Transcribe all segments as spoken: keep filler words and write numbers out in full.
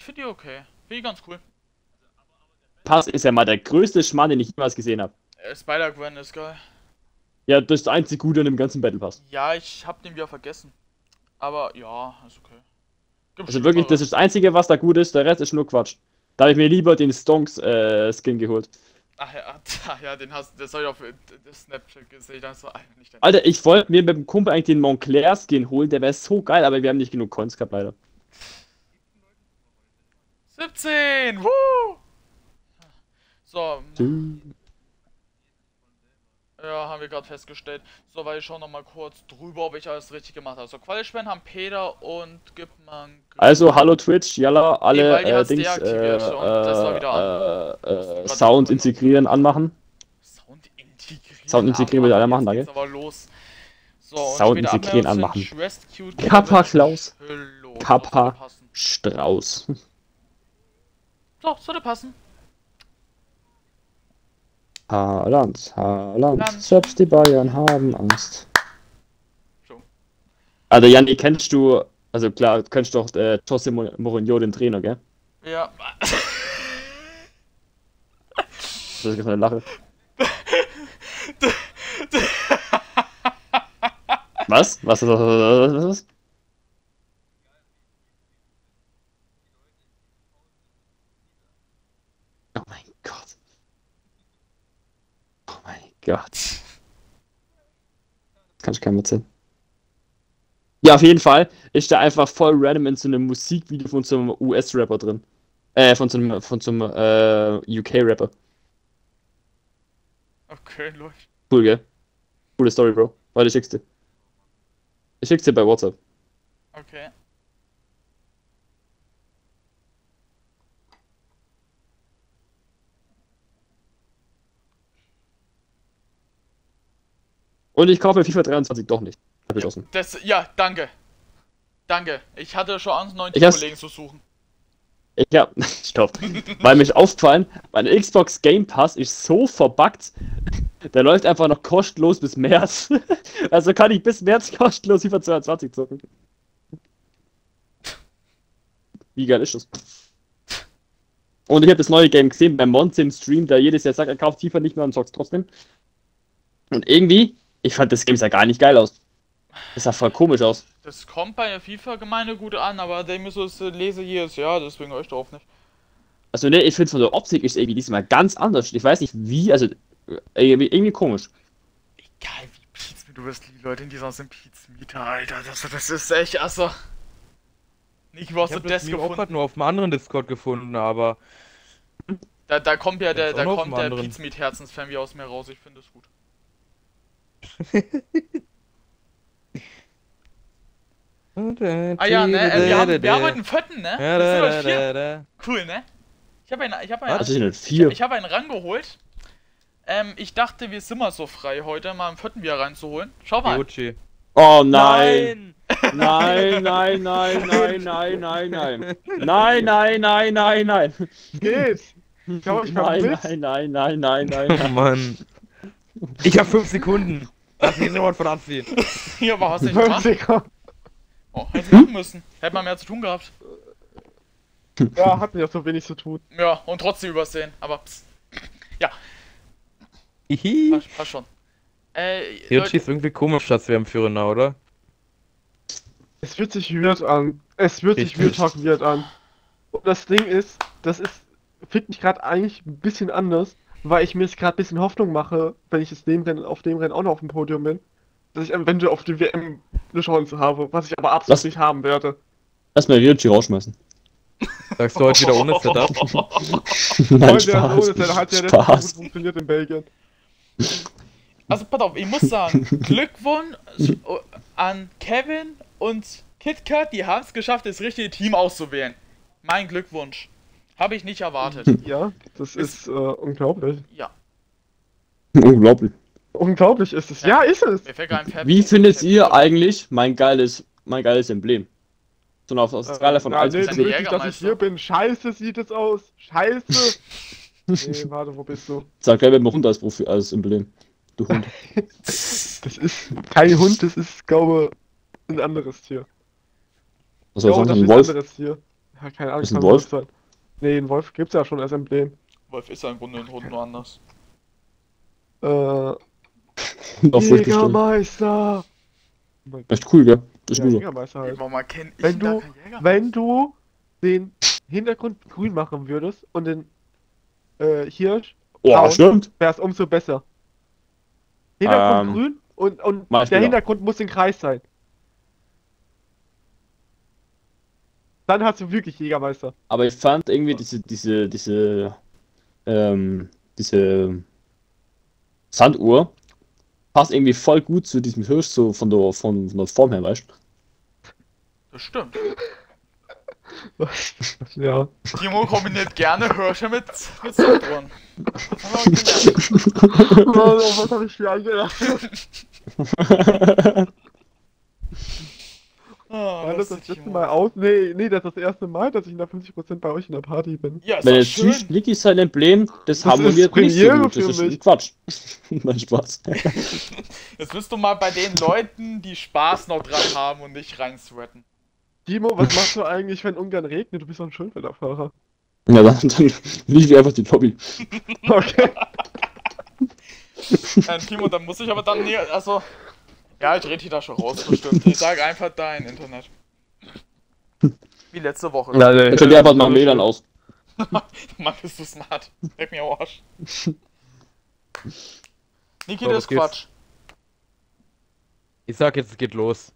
Ich finde die okay. Finde ich ganz cool. Haas ist ja mal der größte Schmarrn, den ich jemals gesehen habe. Spider-Gwen ist geil. Ja, das ist das einzige Gute an dem ganzen Battle Pass. Ja, ich hab den wieder vergessen. Aber ja, ist okay. Gib also wirklich, das ist das einzige, was da gut ist, der Rest ist nur Quatsch. Da habe ich mir lieber den Stonks äh, Skin geholt. Ach ja, ach ja, den hast du, das habe ich auf Snapchat gesehen, das war eigentlich nicht der Alter, ich wollte mir mit dem Kumpel eigentlich den Montclair Skin holen, der wäre so geil, aber wir haben nicht genug Coins gehabt, leider. siebzehn! Woo! So. Dün. Ja, haben wir gerade festgestellt. So, weil ich schaue nochmal kurz drüber, ob ich alles richtig gemacht habe. So, Qualischwen haben Peter und Gipman. Also, hallo Twitch, Jalla, alle nee, äh, Dings, äh, äh, schon. Das war wieder äh, äh, Sound integrieren, anmachen. Sound integrieren, Sound integrieren will alle machen, danke. Aber los. So, und Sound integrieren, anmachen. Kappa Klaus, Kappa Strauß. So, sollte passen. Haaland, Haaland, selbst die Bayern haben Angst. So. Also Janni, kennst du, also klar, kennst du doch äh, José Mourinho, den Trainer, gell? Ja. Das ist eine Lache. Was? Was? Was? Was? Was? Oh mein Gott. Gott. Kann ich keinem erzählen. Ja, auf jeden Fall ist da einfach voll random in so einem Musikvideo von so einem U S-Rapper drin. Äh, von so einem, von so einem äh, U K-Rapper. Okay, lol. Cool, gell? Coole Story, Bro. Warte, ich schick's dir. Ich schick's dir bei WhatsApp. Okay. Und ich kaufe FIFA dreiundzwanzig doch nicht. Hab ich offen. Das, ja, danke. Danke. Ich hatte schon Angst, neunzig Kollegen zu suchen. Ich hab. Stopp. Weil mich aufgefallen, mein Xbox Game Pass ist so verbuggt, der läuft einfach noch kostenlos bis März. Also kann ich bis März kostenlos FIFA zweiundzwanzig zocken. Wie geil ist das? Und ich habe das neue Game gesehen beim Monstin Stream, der jedes Jahr sagt, er kauft FIFA nicht mehr und zockt trotzdem. Und irgendwie. Ich fand das Game sah gar nicht geil aus. Das sah voll komisch aus. Das kommt bei der FIFA-Gemeinde gut an, aber der müsste es lese hier ist, ja, deswegen euch drauf nicht. Also ne, ich finde von der Optik ist irgendwie diesmal ganz anders. Ich weiß nicht wie, also irgendwie, irgendwie komisch. Egal wie Pizza Meet, du wirst die Leute in dieser sind Pizza Meet, Alter, das, das ist echt also. Nicht was du das gefunden. Ich hab nur auf einem anderen Discord gefunden, aber da, da kommt ja der, da kommt der Pizza Meet Herzensfan wie aus mir raus. Ich finde es gut. Ah ja, ne? Äh, wir, haben, wir haben heute einen vierten, ne? Wir sind heute vier. Cool, ne? Ich habe einen, ich hab einen, ah, ich, ich hab einen rangeholt. Ähm, ich dachte, wir sind mal so frei heute, mal einen vierten wieder reinzuholen. Schau mal. Oh nein! Nein, nein, nein, nein, nein, nein, nein. Nein, nein, nein, nein, nein. Geht's? Ich glaub, ich nein, nein, nein, nein, nein, nein, nein. Oh Mann. Ich hab fünf Sekunden. Lass mich sofort von abziehen. Ja, aber hast du nicht gemacht? Oh, hätte machen müssen. Hätte man mehr zu tun gehabt. Ja, hat mir auch so wenig zu tun. Ja, und trotzdem übersehen. Aber pss. Ja. Ihi. Passt, passt schon. Äh, Yoshi ist irgendwie komisch, dass wir am Führen, oder? Es fühlt sich weird an. Es fühlt sich weird, weird an. Und das Ding ist, das ist, find mich gerade eigentlich ein bisschen anders. Weil ich mir jetzt gerade ein bisschen Hoffnung mache, wenn ich jetzt dem Rennen, auf dem Rennen auch noch auf dem Podium bin, dass ich am Ende auf die W M eine Chance habe, was ich aber absolut lass, nicht haben werde. Lass mal Ryuji rausschmeißen. Sagst du heute wieder ohne Setup? Nein, heute Spaß, ohne Setup hat ja Spaß. Gut funktioniert in Belgien. Also, pass auf, ich muss sagen, Glückwunsch an Kevin und KitKat, die haben es geschafft, das richtige Team auszuwählen. Mein Glückwunsch. Habe ich nicht erwartet. Ja, das ist, ist äh, unglaublich. Ja. Unglaublich. Unglaublich ist es. Ja, ja ist es. Wie findet ihr eigentlich mein geiles, mein geiles Emblem? So auf der Skala äh, von eins bis zehn. Nee, wirklich, dass ich hier bin. Scheiße sieht es aus. Scheiße. Nee, warte, wo bist du? Sag gleich mal Hund als Profi, als Emblem. Du Hund. Das ist kein Hund, das ist, glaube ich, ein anderes Tier. Was soll ich sagen? Ein Wolf? Anderes Tier. Ja, keine Ahnung. Ist ein Wolf? Sein. Nee, ein Wolf gibt's ja schon als Emblem. Wolf ist ja im Grunde ein Hund, nur anders. Äh... Jägermeister! Echt cool, gell? Ist ja, Jägermeister halt. Mal kenn ich wenn, du, wenn du den Hintergrund grün machen würdest und den äh, Hirsch... Oh, stimmt! Wär's umso besser. Hintergrund ähm, grün und, und der wieder. Hintergrund muss im Kreis sein. Dann hast du wirklich Jägermeister. Aber ich fand irgendwie diese, diese, diese, ähm, diese Sanduhr passt irgendwie voll gut zu diesem Hirsch, so von der, von, von der Form her, weißt du? Das stimmt. Ja. Timo kombiniert gerne Hirsche mit, mit Sanduhren. Was hab ich hier eingedacht? Oh, war das das letzte Mal aus? Nee, nee, das ist das erste Mal, dass ich nach fünfzig Prozent bei euch in der Party bin. Ja, wenn jetzt nicht Nicky sein Emblem, das, das haben wir jetzt nicht so gut. Das ist ein Quatsch. Mein Spaß. Jetzt bist du mal bei den Leuten, die Spaß noch dran haben und nicht rein sweaten. Timo, was machst du eigentlich, wenn Ungarn regnet? Du bist doch ein Schönwetterfahrer. Ja, dann, dann lief ich einfach die Lobby. Okay. Nein, Timo, dann muss ich aber dann nie, also... Ja, ich rede hier da schon raus, bestimmt. Ich sag einfach dein Internet. Wie letzte Woche. Ja, nee. Ich schalte einfach mal W LAN aus. Mann, bist du smart. Leck mir am Arsch. Niki, so, das ist Quatsch. Geht's? Ich sag jetzt, es geht los.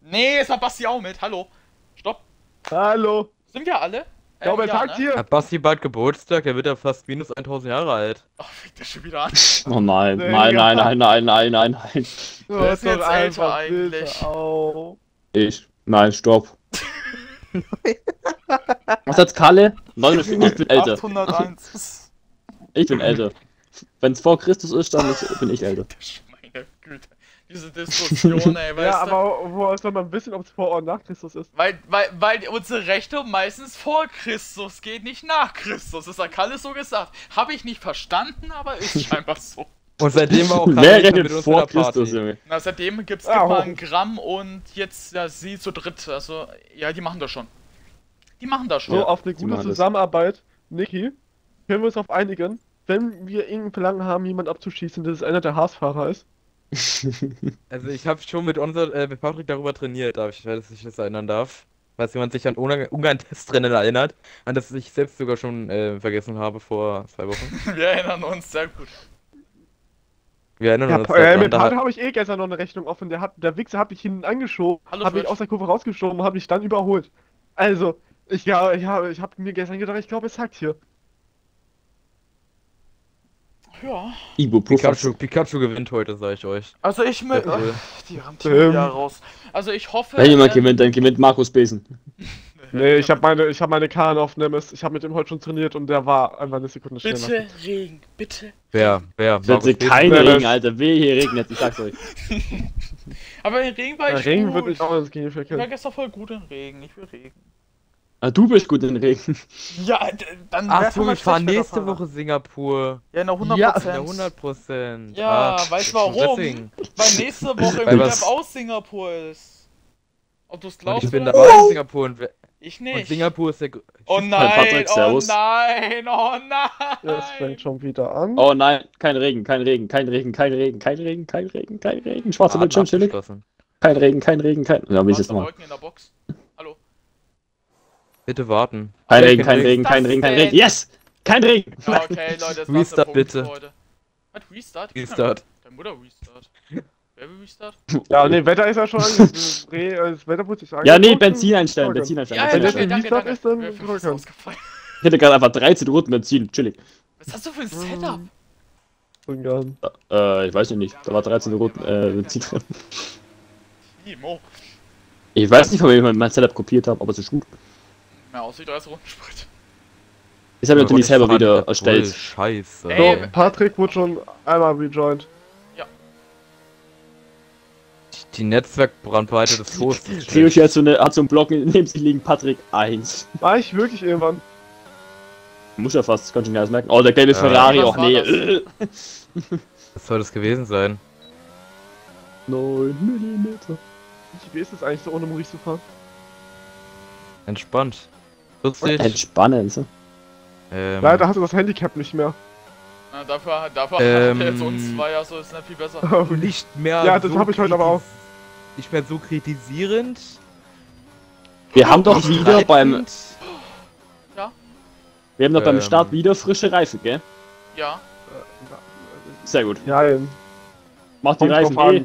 Nee, es hat Basti auch mit. Hallo. Stopp. Hallo. Sind wir alle? Ich glaube, er sagt hier. Hat Basti bald Geburtstag? Er wird ja fast minus tausend Jahre alt. Oh, fängt der schon wieder an. Oh nein, nein, nein, nein, nein, nein, nein, nein. Du bist jetzt älter eigentlich. Ich. Nein, stopp. Was hat's Kalle? neunundvierzig, ich bin älter. achthunderteins. Ich bin älter. Wenn's vor Christus ist, dann bin ich älter. Meine Güte. Diese Diskussion, ey, weißt du? Ja, aber woher soll man wissen, ob es vor oder nach Christus ist? Weil, weil, weil unsere Rechte meistens vor Christus geht, nicht nach Christus. Das hat Kalle so gesagt. Habe ich nicht verstanden, aber ist scheinbar so. Und seitdem war auch Kalle mit uns vor Christus, Junge. Na, seitdem gibt's ja, immer ein Gramm und jetzt, ja, sie zu dritt. Also, ja, die machen das schon. Die machen das schon. So, auf eine gute Zusammenarbeit, Niki, können wir uns auf einigen. Wenn wir irgendein Verlangen haben, jemanden abzuschießen, dass es einer der Haas-Fahrer ist. Also ich habe schon mit, unser, äh, mit Patrick darüber trainiert, darf ich, dass ich das erinnern darf. Falls jemand sich an Ungarn-Testrennen erinnert, an das ich selbst sogar schon äh, vergessen habe vor zwei Wochen. Wir erinnern uns, sehr gut. Wir erinnern ja, uns. Äh, mit Patrick habe ich eh gestern noch eine Rechnung offen. Der, hat, der Wichser hat mich hinten angeschoben, hat mich aus der Kurve rausgeschoben, hat mich dann überholt. Also, ich, ja, ja, ich habe mir gestern gedacht, ich glaube, es hackt hier. Ja. Pikachu, Pikachu gewinnt heute, sag ich euch. Also ich mit... Ja, cool. Ach, die haben die ähm. wieder raus. Also ich hoffe... Wenn jemand äh, gewinnt, dann gewinnt Markus Besen. Nee, ich hab meine, ich hab meine Kahn auf Nemes. Ich hab mit dem heute schon trainiert und der war einfach eine Sekunde schneller. Bitte Regen, bitte. Wer, wer? Bitte kein Regen, Alter. Wehe, hier regnet, ich sag's euch. Aber in Regen war ich Regen gut. Regen wird mich auch ins Knie verkehren. Ich war gestern voll gut in Regen, ich will Regen. Ah, du bist gut in den Regen. Ja, dann... Achtung, ich fahre nächste Woche Singapur. Ja, noch hundert Prozent. Ja, hundert Prozent. Ja, ah, weißt du warum? Weil nächste Woche im Club aus Singapur ist. Ob du es glaubst, ich bin dabei oh. in Singapur und... Ich nicht. Und Singapur ist der... Oh nein, oh nein, oh nein. Das fängt schon wieder an. Oh nein, kein Regen, kein Regen, kein Regen, kein Regen, kein Regen, kein Regen, kein Regen. Schwarzer Bildschirm, chillig. Kein Regen, kein Regen, kein... Ja, wie ist das nochmal? Hallo? Bitte warten. Kein Regen, kein Regen, kein Regen, kein Regen. Yes! Kein Regen! Okay, Leute, das war's der Punkt, bitte. Leute. Was? Restart? Restart. Deine Mutter Restart. Wer will Restart? Ja, ne, Wetter ist ja schon angekommen. Das Wetter muss ich sagen. Ja, ne, Benzin einstellen, Benzin einstellen. Wenn das ein Restart ist, dann... Ich hätte gerade einfach dreizehn Runden Benzin, chillig. Was hast du für ein Setup? Ungarn. Äh, ich weiß nicht, da war dreizehn Runden Benzin drin. Ich weiß nicht, ob ich mein Setup kopiert habe, aber es ist gut. Mehr aus wie dreißig Runden Sprit. Ich habe natürlich selber wieder erstellt. Scheiße. Ey, so, Patrick wurde schon einmal rejoined. Ja. Die Netzwerkbrandweite des Toasts. Triushi hat so einen Block, neben sich liegen Patrick eins. War ich wirklich irgendwann? Muss ja fast, das kann ich nicht alles merken. Oh, der gelbe äh, Ferrari, auch nee. Das? Was soll das gewesen sein? neun Millimeter. Wie ist das eigentlich so, ohne Moritz zu fahren? Entspannt. vierzig. Entspannend. So. Ähm. Leider hast du das Handicap nicht mehr. Na, dafür, dafür ähm. hat er jetzt uns zwei, also ist nicht viel besser. Oh. Nicht mehr. Ja, das so habe ich heute aber auch. Nicht mehr so kritisierend. Wir oh, haben doch wieder reitend. beim. Ja. Wir haben doch ähm. beim Start wieder frische Reifen, gell? Ja. Sehr gut. Ja, ähm. Mach die Reifen eh.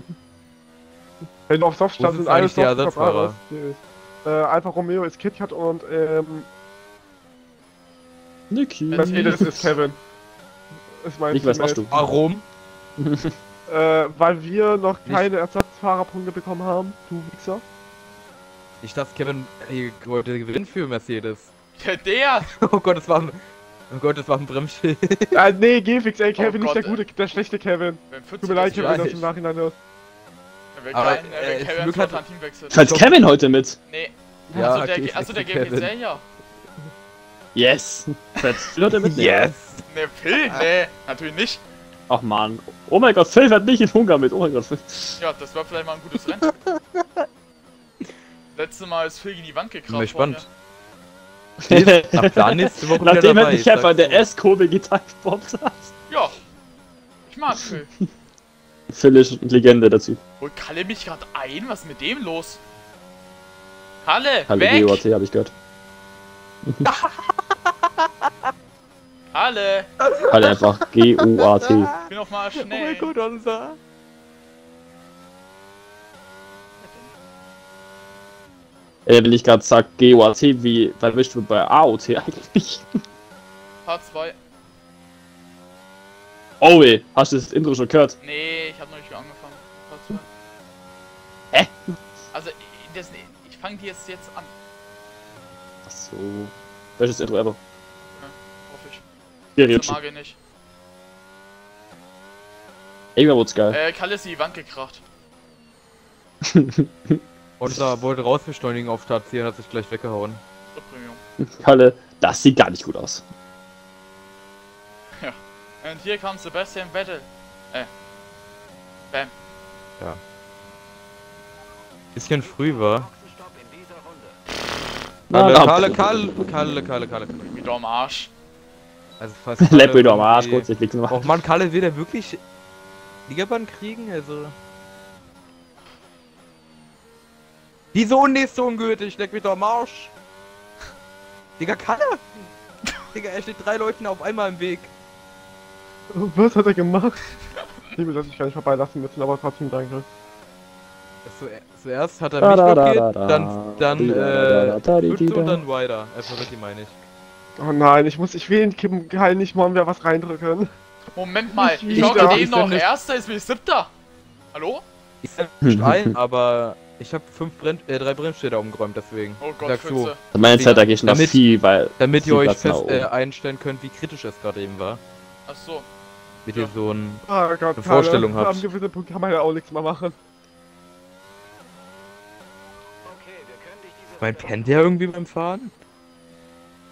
Wenn auf Softstand sind alles der Ersatzfahrer. Äh, Alfa Romeo ist KitKat und ähm. Niki. Mercedes ist Kevin. Ist mein ich weiß, was du. Warum? äh, weil wir noch keine Ersatzfahrerpunkte bekommen haben, du Wichser. Ich dachte, Kevin wollte gewinnen für Mercedes. Ja, der! Oh Gott, das war ein. Oh Gott, das war ein Bremsschild. Ah, nee, G-Fix, ey, Kevin, oh nicht Gott, der gute, der schlechte Kevin. Tut mir leid, Kevin, dass du im Nachhinein hörst. Wenn Aber, kein, äh, wenn Kevin hat ein Team wechselt. Fällt Kevin heute mit? Nee. Ja, also der, also der G P Z ja. Yes. Fällt Phil heute mit? Yes. Ne, Phil? Nee, natürlich nicht. Ach man. Oh mein Gott, Phil fährt nicht in Hunger mit. Oh mein Gott, Phil. Ja, das war vielleicht mal ein gutes Rennen. Letztes Mal ist Phil gegen die Wand gekracht. Bin gespannt. Nach Plan nächste Woche wieder dabei. Nachdem er die Käfer in der S-Kurve getimebombt hat. Ja. Ich mag Phil. Phil ist eine Legende dazu. Holt Kalle mich gerade ein? Was ist mit dem los? Kalle, Kalle weg! Kalle habe ich gehört. Kalle! Kalle einfach G O A T. Ich bin noch mal schnell. Oh mein Gott, unser... Äh, wenn ich gerade sag G O A T, wie verwischt du bei A O T eigentlich? Part zwei. Oh weh, hast du das Intro schon gehört? Nee, ich hab noch nicht angefangen. Trotzdem. Hä? Also, das, ich fange die jetzt, jetzt an. Ach so. Welches Intro ever? Ja, hoffe ich. Hier ich mag ich nicht. Irgendwann wird's geil. Äh, Kalle ist die Wand gekracht. Und da wollte rausbeschleunigen auf Start ziehen, hat sich gleich weggehauen. Kalle, das sieht gar nicht gut aus. Und hier kam Sebastian Vettel. Äh. Bam. Ja. Bisschen früh war. Kalle, Kalle, Kalle, Kalle, Kalle, Kalle. Wieder am Arsch. Also fast. Lepp wieder am Arsch, kurz, ich lieg's noch. Och man, Kalle will der wirklich Ligaband kriegen, also. Wieso unnächst so ungültig? Leck mich doch am Arsch. Digga, Kalle! Digga, er steht drei Leuten auf einmal im Weg. Was hat er gemacht? Liebe, dass ich gar nicht vorbeilassen müssen, aber trotzdem danke. Zuerst hat er mich blockiert, dann, dann, äh, Lutze und dann Ryder. Einfach richtig, meine ich. Oh nein, ich muss, ich will ihn kippen, Kai nicht, morgen wieder was reindrücken. Moment mal, ich glaube, den noch erster ist wie siebter. Hallo? Ich setze nicht ein, aber ich habe fünf Brenn, äh, drei Brennstädter umgeräumt, deswegen. Oh Gott, so. Meine Zeit, da gehe ich noch viel, weil... Damit ihr euch fest, äh, einstellen könnt, wie kritisch es gerade eben war. Ach so. Mit ja. ihr so ein, ah, Gott, eine Vorstellung habt. Am gewissen Punkt kann man ja auch nichts mehr machen. Okay, wir können dich diese mein pennt der irgendwie beim Fahren?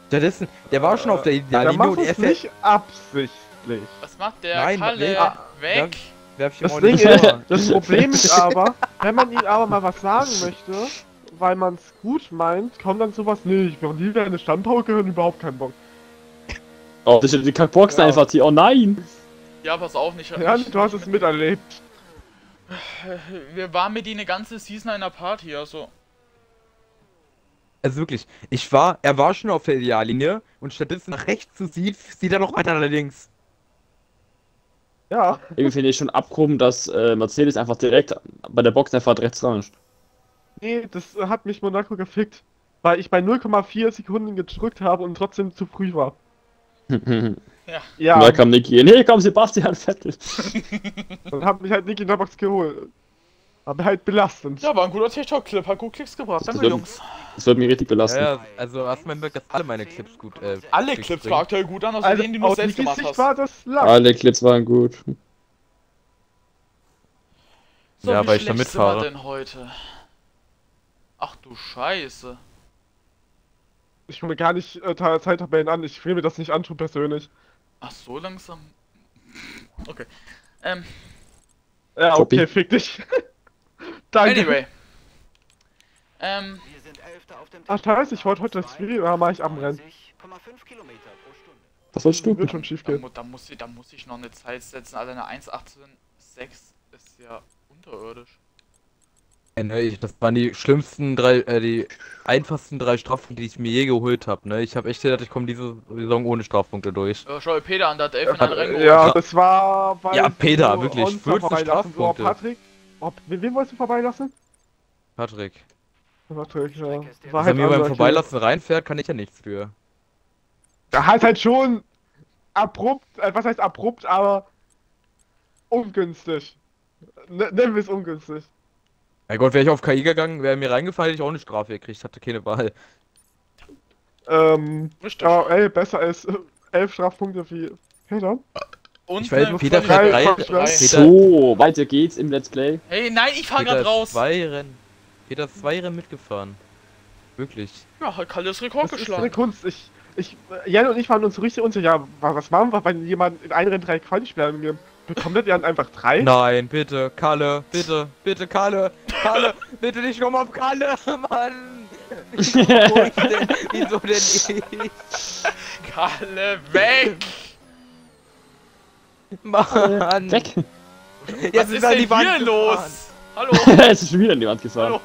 Stattdessen, der war äh, schon auf der Ideallinie und er nicht absichtlich. Was macht der Nein, Kalle? Nee, ah, weg! Werf, werf das, Ding ist, das Problem ist aber, wenn man ihm aber mal was sagen möchte, weil man es gut meint, kommt dann sowas, nee, ich bin nie wieder eine Standpauke und überhaupt keinen Bock. Oh, das ist die Kackboxen ja. einfach hier, oh nein! Ja, pass auf, nicht. Ja, nicht, du hast es miterlebt. Wir waren mit ihnen eine ganze Season einer Party, also. Also wirklich, ich war, er war schon auf der Ideallinie und stattdessen nach rechts zu sieht, sieht er noch weiter allerdings. Ja. Irgendwie finde ich schon abgehoben, dass äh, Mercedes einfach direkt bei der Box einfach rechts rauscht. Nee, das hat mich Monaco gefickt, weil ich bei null Komma vier Sekunden gedrückt habe und trotzdem zu früh war. Ja. ja. Da kam Niki. Nee, komm, Sebastian Vettel. Dann hat mich halt Niki in der Box geholt. Aber halt belastend. Ja, war ein guter TikTok-Clip, hat gut Klicks gebracht. Danke, Jungs. Das wird mich richtig belasten. Ja, ja, also erstmal merkt, dass alle meine Clips gut. Äh, alle Clips, Clips waren aktuell gut an, außer also, denen, die du selbst gemacht hast. War das alle Clips waren gut. So, ja, weil ich da mitfahre. Denn heute? Ach du Scheiße. Ich gucke mir gar nicht äh, Zeittabellen an, ich will mir das nicht antun persönlich. Ach so, langsam. Okay. Ähm. Ja, okay, fick dich. Danke. Anyway. Ähm. Ach scheiße, ich wollte heute das Video, oder mache ich am Rennen? Was sollst du? Wird schon schief gehen. Da, da, muss ich, da muss ich noch eine Zeit setzen, also eine eins achtzehn sechs ist ja unterirdisch. Das waren die schlimmsten drei, äh, die einfachsten drei Strafpunkte, die ich mir je geholt habe, ne? Ich habe echt gedacht, ich komme diese Saison ohne Strafpunkte durch. Ja, schau, Peter an, der hat elf in einem Rennen geholt. Ja, das war... Weil ja, Peter, so wirklich, vierzehn Strafpunkte. Oh, Patrick, oh, wen wolltest du vorbeilassen? Patrick. Patrick, ja. War Wenn halt er mir beim Vorbeilassen reinfährt, kann ich ja nichts für. Da hat halt schon abrupt, was heißt abrupt, aber ungünstig. Nennen wir es ungünstig. Mein Gott, wäre ich auf K I gegangen, wäre mir reingefallen, hätte ich auch eine Strafe gekriegt, hatte keine Wahl. Ähm, ja, ey, besser als elf Strafpunkte wie Peter. Und ich weiß, Peter fährt drei, drei, drei. So, weiter geht's im Let's Play. Hey, nein, ich fahr grad raus. Zwei Rennen. Peter ist zwei Rennen mitgefahren. Wirklich. Ja, hat Kalles Rekord das geschlagen. Das ist eine Kunst, ich, ich, Jan und ich waren uns so richtig unsicher, was machen wir, wenn jemand in einem Rennen drei Quali-Sperren gibt? Bekommt er dann einfach drei? Nein, bitte, Kalle, bitte, bitte, Kalle, Kalle, bitte nicht nochmal auf Kalle, Mann! Wieso denn, wieso denn ich? Kalle, weg! Mann! Weg! Jetzt ist, ist denn die Wand hier los? Hallo! Es ist schon wieder an die Wand gefahren. Hallo.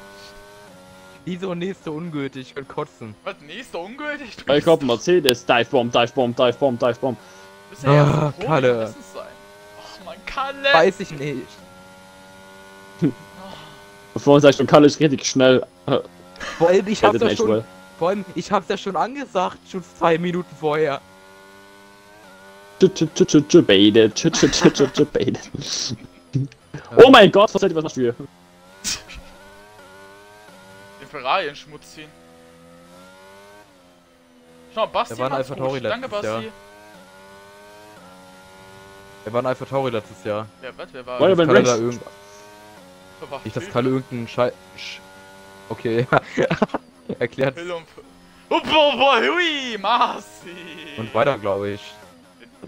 Wieso nächste ungültig? Ich kann kotzen. Was, nächste ungültig? Ich hab Mercedes, Divebomb, Divebomb, Divebomb, Divebomb. Ah, ja so Kalle. Kalle. Weiß ich nicht. Bevor man sagt, schon Kalle ist richtig schnell. Vor allem, ich hab's ja schon, well. vor allem, ich hab's ja schon angesagt, schon zwei Minuten vorher. Oh mein Gott, was seid ihr, was machst du hier? Den Ferrari in Schmutz ziehen. Schau, Basti, da war ein AlphaTauri. Danke, Basti. Ja. Er war ein AlphaTauri letztes Jahr. Ja, was? Wer war das? Kalle da irgend... Ich das Kalle irgendeinen Scheiß. Okay, ja. Erklärt. Hui, Marci! Und weiter, glaube ich.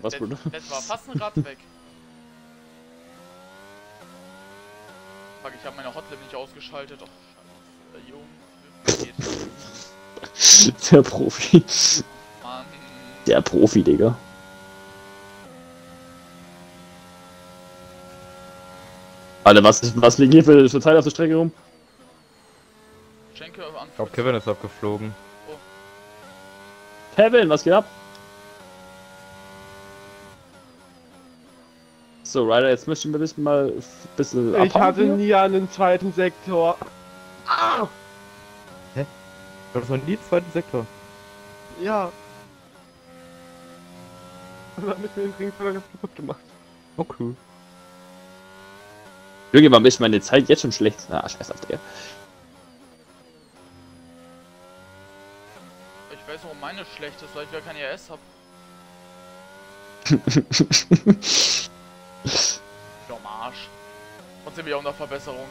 Was gut. Das war fast ein Rad weg. Fuck, ich habe meine Hotlap nicht ausgeschaltet. Oh, Scheiße. Der Profi. Mann. Der Profi, Digga. Alter, was, was liegen hier für, für Teile auf der Strecke rum? Schenke auf Anfang. Ich glaube, Kevin ist abgeflogen. Oh. Kevin, was geht ab? So, Ryder, jetzt möchten wir bisschen mal ein bisschen abhauen. Ich hatte hier nie einen zweiten Sektor. Ah! Hä? Du hast noch nie einen zweiten Sektor? Ja. Und damit wir den Ringfahrer kaputt gemacht. Oh, cool. Junge, warum ist meine Zeit jetzt schon schlecht? Ah, scheiß auf der. Ich weiß, warum meine schlecht ist, weil ich ja kein E S hab. Ich am Arsch. Trotzdem bin ich auch noch Verbesserung.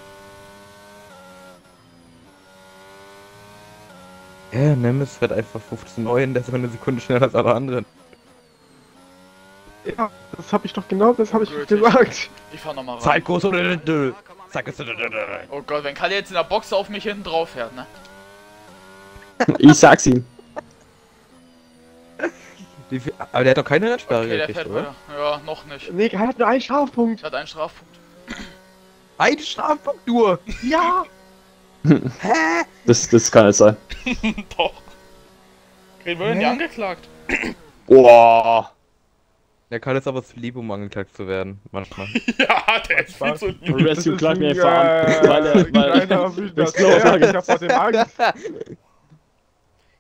Ja, Nemes fährt einfach fünfzehn neun, das ist eine Sekunde schneller als alle anderen. Ja, das hab ich doch genau, das hab ich gesagt. Ich fahr nochmal rein. Zeitgruß oder dö. Oh Gott, wenn Kalle jetzt in der Box auf mich hinten drauf fährt, ne? Ich sag's ihm. Aber der hat doch keine Rennsperre okay, gekriegt, der fährt oder? Wieder. Ja, noch nicht. Nee, er hat nur einen Strafpunkt. Er hat einen Strafpunkt. Ein Strafpunkt nur? Ja! Hä? Das, das kann es sein. Doch. Kriegen wir denn die angeklagt? Boah. Der kann jetzt aber zu lieb, um angeklagt zu werden, manchmal. Ja, der ist viel zu lieb. Rescue klagt mir einfach an, weil er... Weil er das ich hab vor dem Angst.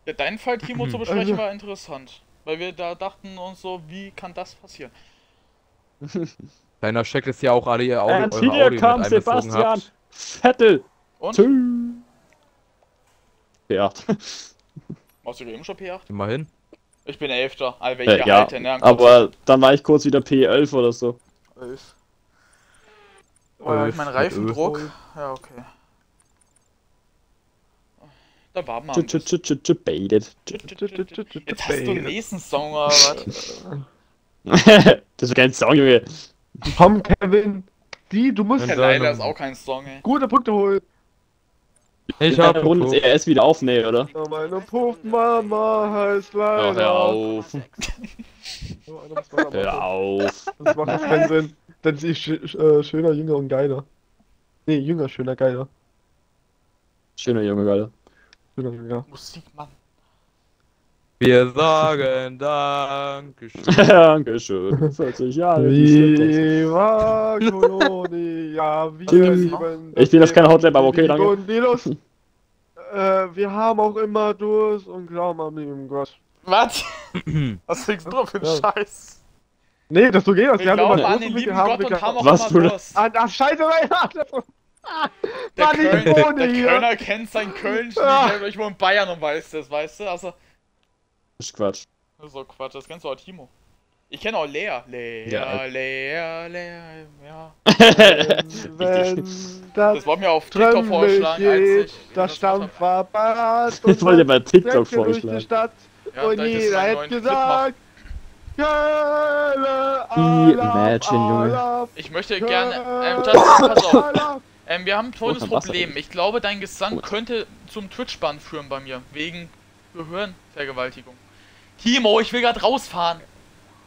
Ja, dein Fall, Timo, zu besprechen war interessant. Weil wir da dachten uns so, wie kann das passieren? Deiner checkt es ja auch alle ihr Audi, eure Audi mit einbezogen. Und hier kam Sebastian Vettel. Und? P acht. Machst du eben schon P acht? Immerhin. Ich bin Elfter, also ich äh, ja, halte, ne? Aber dann war ich kurz wieder P elf oder so. elf. Oh, elf, mein Reifendruck. elf. Ja, okay. Da war man. Jetzt hast du den nächsten Song, oder was? Das ist kein Song, Junge. Komm, Kevin. Die, du musst ja leider, ist auch kein Song, ey. Gute Punkte holen. Ich, ich hab Runde das E R S wieder aufnähe, oder? Oh, meine Puffmama heißt leider... Oh, hör auf! Hör auf! Das macht doch keinen Sinn. Dann ist ich sch äh, schöner, jünger und geiler. Ne, jünger, schöner, geiler. Schöner, jünger, geiler. Schöner, jünger. Musik, Mann. Wir sagen Dankeschön. Dankeschön. vierzig Jahre. Viva Colonia, ich will das keine Hotlap, aber okay, danke. Und die Lust. Äh, wir haben auch immer Durst und glauben an lieben Gott. Was? Was kriegst du drauf für einen Scheiß? Nee, das so geht das. Wir, wir haben immer an den lieben Gott und haben auch was immer Durst. Ah, das Scheiße, Alter. Der, Köln, der, der Kölner kennt sein Köln, ich wohne in Bayern und weiß das, weißt du? Also, das ist Quatsch. Das ist so Quatsch, das kennst du auch Timo. Ich kenne auch Lea. Lea, ja. Lea, Lea, ja. Wenn das, das wollen wir auf TikTok vorschlagen. Geht, das Stampf war parat. Das wollen wir bei TikTok vorschlagen. Durch die Stadt, ja, und jeder hätte gesagt, Imagine, ich möchte gerne, ähm, Justin, pass auf. Ähm, wir haben ein tolles oh, Problem. Ich glaube, dein Gesang oh. könnte zum Twitch-Bann führen bei mir. Wegen Gehirnvergewaltigung. Timo, ich will gerade rausfahren.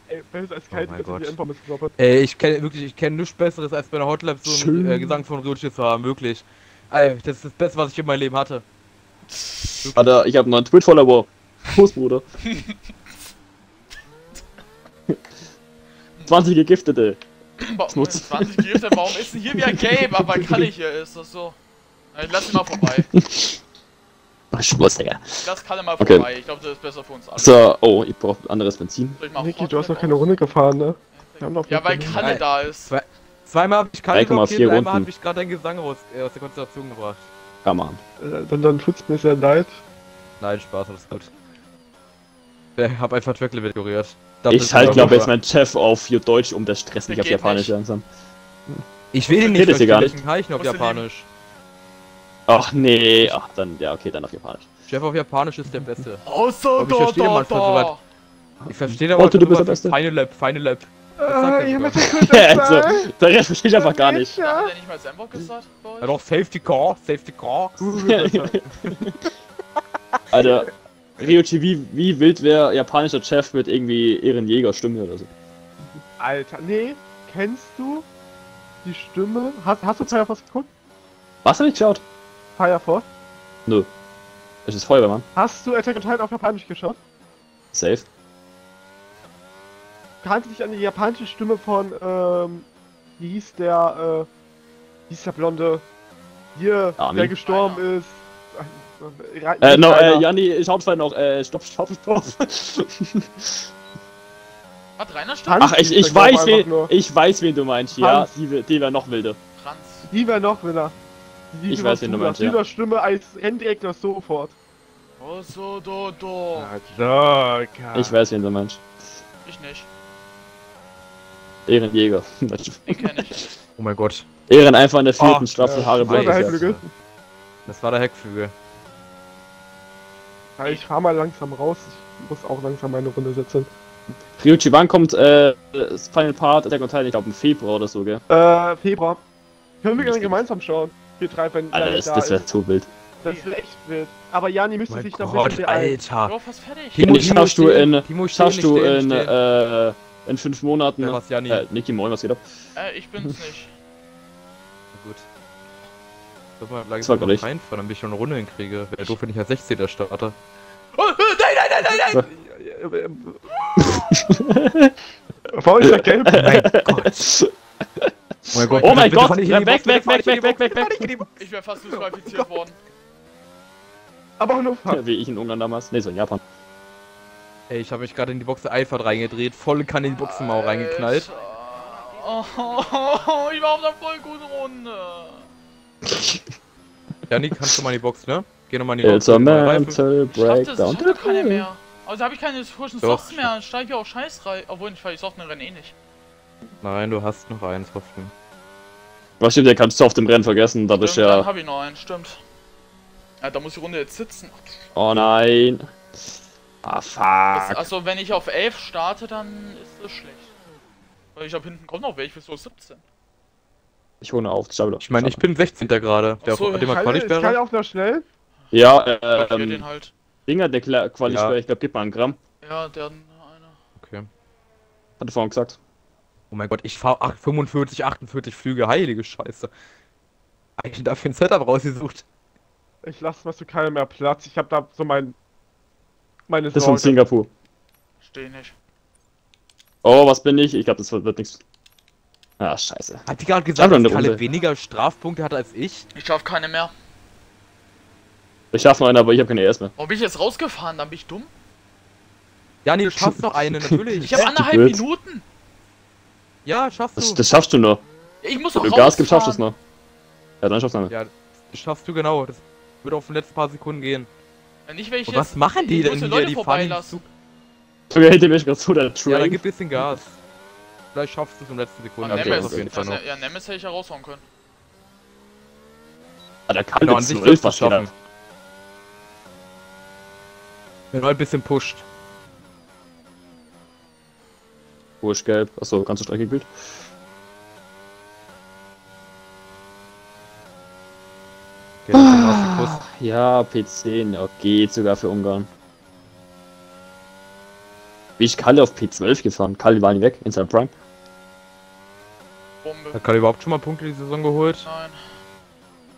Ey, besser als kein oh Gott. Ey, ich kenne wirklich, ich kenne nichts Besseres als bei einer Hotlap so einen äh, Gesang von Rutsche zu haben, wirklich. Ey, das ist das Beste, was ich in meinem Leben hatte. Alter, ich habe einen neuen Twitch-Follower. Prost, Bruder. zwanzig Gegiftete. Schmutz. zwanzig Gegiftete, warum ist denn hier wieder gelb? Aber kann ich hier, ist das so? Ich lass ihn mal vorbei. Schluss, Digga. Das kann er mal vorbei, okay. Ich glaube, das ist besser für uns alle. So, oh, ich brauche anderes Benzin. Niki, du hast noch keine Runde gefahren, ne? Wir haben noch ja, weil Kalle da ist. Zwei, zweimal habe ich Kalle blockiert, einmal hat mich gerade dein Gesang aus, äh, aus der Konzentration gebracht. Ja, Mann. Äh, dann, dann tut's mir sehr leid. Nein, Spaß, alles gut. Ich hab einfach Tracklimit ignoriert. Ich halte, glaube ich, jetzt meinen Chef auf für Deutsch, um das Stress nicht auf Japanisch langsam. Ich will ihn nicht, ich kann ich noch auf Japanisch. Ach nee, ach dann, ja okay, dann auf Japanisch. Chef auf Japanisch ist der Beste. Außer da, ich verstehe da, manchmal da. So weit. Ich verstehe aber oh, du bist der Beste. Final Lab, Final Lab. Äh, ihr also, der Rest verstehe ich einfach gar nicht. Hat der nicht mal Sandbox gesagt? Ja doch, Safety Car, Safety Car. Alter, Ryuichi, wie, wie wild wäre japanischer Chef mit irgendwie Ehrenjägerstimme oder so? Alter, nee, kennst du die Stimme? Hast, hast du Teil auf was geguckt? Was hab ich geschaut? Firefox? Nö. Es ist Feuerwehrmann. Hast du Attack on Titan auf Japanisch geschaut? Safe. Kannst du dich an die japanische Stimme von, ähm, wie hieß der, äh, wie hieß der Blonde? Hier, Armin, der gestorben Rainer. Ist. Äh, äh no, äh, Janni, schaut mal noch, äh, stopp, stopp, stopp. Hat Rainer Stimme? Ach, ich, ich weiß, wen, ich weiß, wen du meinst, Hans. Ja, die, die wäre noch wilder. Franz. Die wäre noch wilder. Die ich weiß, wen du meinst, ja. Die Stimme als Endgegner sofort. Oh, so, do, do. Ich weiß, wen du meinst. Ich nicht. Ehrenjäger. Ich kenn nicht. Oh mein Gott. Ehren einfach in der vierten oh, Staffel, äh, Haare blau. Das war der Heckflügel. Ja, ich fahr mal langsam raus. Ich muss auch langsam meine Runde setzen. Ryuichi, wann kommt, äh, das Final Part, Attack on Titan? Ich glaube im Februar oder so, gell? Äh, Februar. Können wir gerne gemeinsam schauen. Drei, wenn Alter, das, da das wäre zu wild. Das wäre echt wild. Aber Jani müsste mein sich noch Gott, mit Alter. Bro, fast fertig. Timo, Timo, schaffst du in, Timo, schaffst du in, stehen, in äh, in fünf Monaten. Ja, was, Jani? Äh, Niki, moin, was geht ab? Äh, ich bin's nicht. Gut. Ich mal das war gleich. Rein, weil dann bin ich schon eine Runde hinkriege. Wäre doof, wenn ich als sechzehnter starte. Oh, nein, nein, nein, nein, nein! Warum ist er gelb? Mein Gott. Oh mein Gott, oh mein Gott. Weg, weg, weg, weg, weg, weg, weg, weg, ich wäre fast disqualifiziert oh worden. Aber auch nur ja, wie ich in Ungarn damals. Ne, so in Japan. Ey, ich habe mich gerade in die Box Eifert reingedreht, volle Kanne in die Boxenmauer reingeknallt. Oh, oh, oh, ich war auf einer voll guten Runde. Janni, kannst du mal in die Box, ne? Geh nochmal in die Box. Ich schaff das, ich hab da keine mehr. Also hab ich keine frischen Softs mehr, dann steig ich auch Scheiß rein. Obwohl, ich Soft Rennen eh nicht. Nein, du hast noch eins, hoffen. Was stimmt, der kannst du auf dem Rennen vergessen, da bist ja... Dann hab ich noch einen, stimmt. Ja, da muss die Runde jetzt sitzen. Oh nein. Ah, fuck. Das, also, wenn ich auf elf starte, dann ist das schlecht. Weil ich hab hinten kommt noch welche, ich bin so siebzehn. Ich hole auf, Stabilo. Ich meine, ich bin sechzehnter gerade. Der so, hat immer Qualisperre. Kann auch noch schnell? Ja, äh, ähm, den halt. Dinger, der Qualisperre, ja. Ich glaube, gib mal einen Gramm. Ja, der hat einer. Okay. Hatte vorhin gesagt. Oh mein Gott, ich fahre fünfundvierzig, achtundvierzig Flüge, heilige Scheiße. Eigentlich dafür ein Setup rausgesucht. Ich lasse mal so keiner mehr Platz, ich habe da so mein... meine Sorge. Das ist von Singapur. Steh nicht. Oh, was bin ich? Ich glaube, das wird nichts. Ah, scheiße. Hat die gerade gesagt, dass Kalle weniger Strafpunkte hat als ich? Ich schaff keine mehr. Ich schaff noch eine, aber ich habe keine E S mehr. Warum bin ich jetzt rausgefahren? Dann bin ich dumm? Ja, nee, du schaffst noch eine, natürlich. Ich habe anderthalb Minuten. Ja, schaffst du. Das, das schaffst du noch. Ja, ich muss noch rausfahren. Gas gibt, schaffst du es noch. Ja, dann schaffst du eine. Ja, das schaffst du genau. Das wird auf den letzten paar Sekunden gehen. Ja, nicht, wenn ich jetzt was machen die denn hier, die vorbeilassen? Okay, hinter mir ist gerade so der Train. Ja, dann gib bisschen Gas. Vielleicht schaffst du es in der letzten Sekunde. Okay, Nemes, auf jeden Fall noch. Ja, Nemes hätte ich ja raushauen können. Ah, der kann an sich was schaffen. Wenn du ein bisschen pusht. Wo ist gelb? Achso, ganze Strecke gilt. Okay, ah, ja, P zehn, ja, geht sogar für Ungarn. Wie ich Kalle auf P zwölf gefahren? Kalle war nicht weg, in seinem Prime. Bombe. Hat Kalle überhaupt schon mal Punkte die Saison geholt? Nein.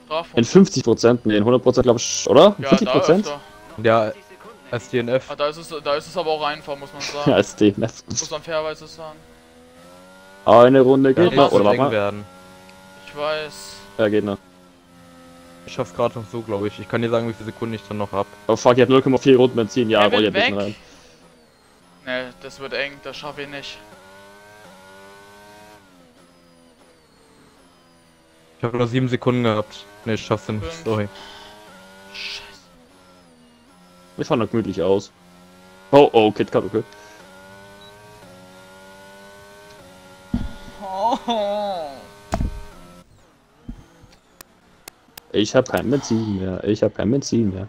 Strafung. In fünfzig Prozent, ne, in hundert Prozent glaube ich, oder? In ja, fünfzig Prozent? Ja, als D N F. Ah, da, ist es, da ist es aber auch einfach, muss man sagen. Ja, als D N F. Muss man fairerweise sagen. Eine Runde geht ja, noch, oder was? Werden. Ich weiß. Ja, geht noch. Ich schaff's gerade noch so, glaube ich. Ich kann dir sagen, wie viele Sekunden ich dann noch hab. Oh fuck, ich hab null Komma vier Runden Benzin. Ja, wollt ihr bitte rein. Ne, das wird eng, das schaff ich nicht. Ich habe nur sieben Sekunden gehabt. Ne, ich schaff's nicht, sorry. Scheiße. Wir fahren doch gemütlich aus. Oh, oh, KitKat, okay. Oh. Ich hab kein Benzin mehr, ich hab kein Benzin mehr.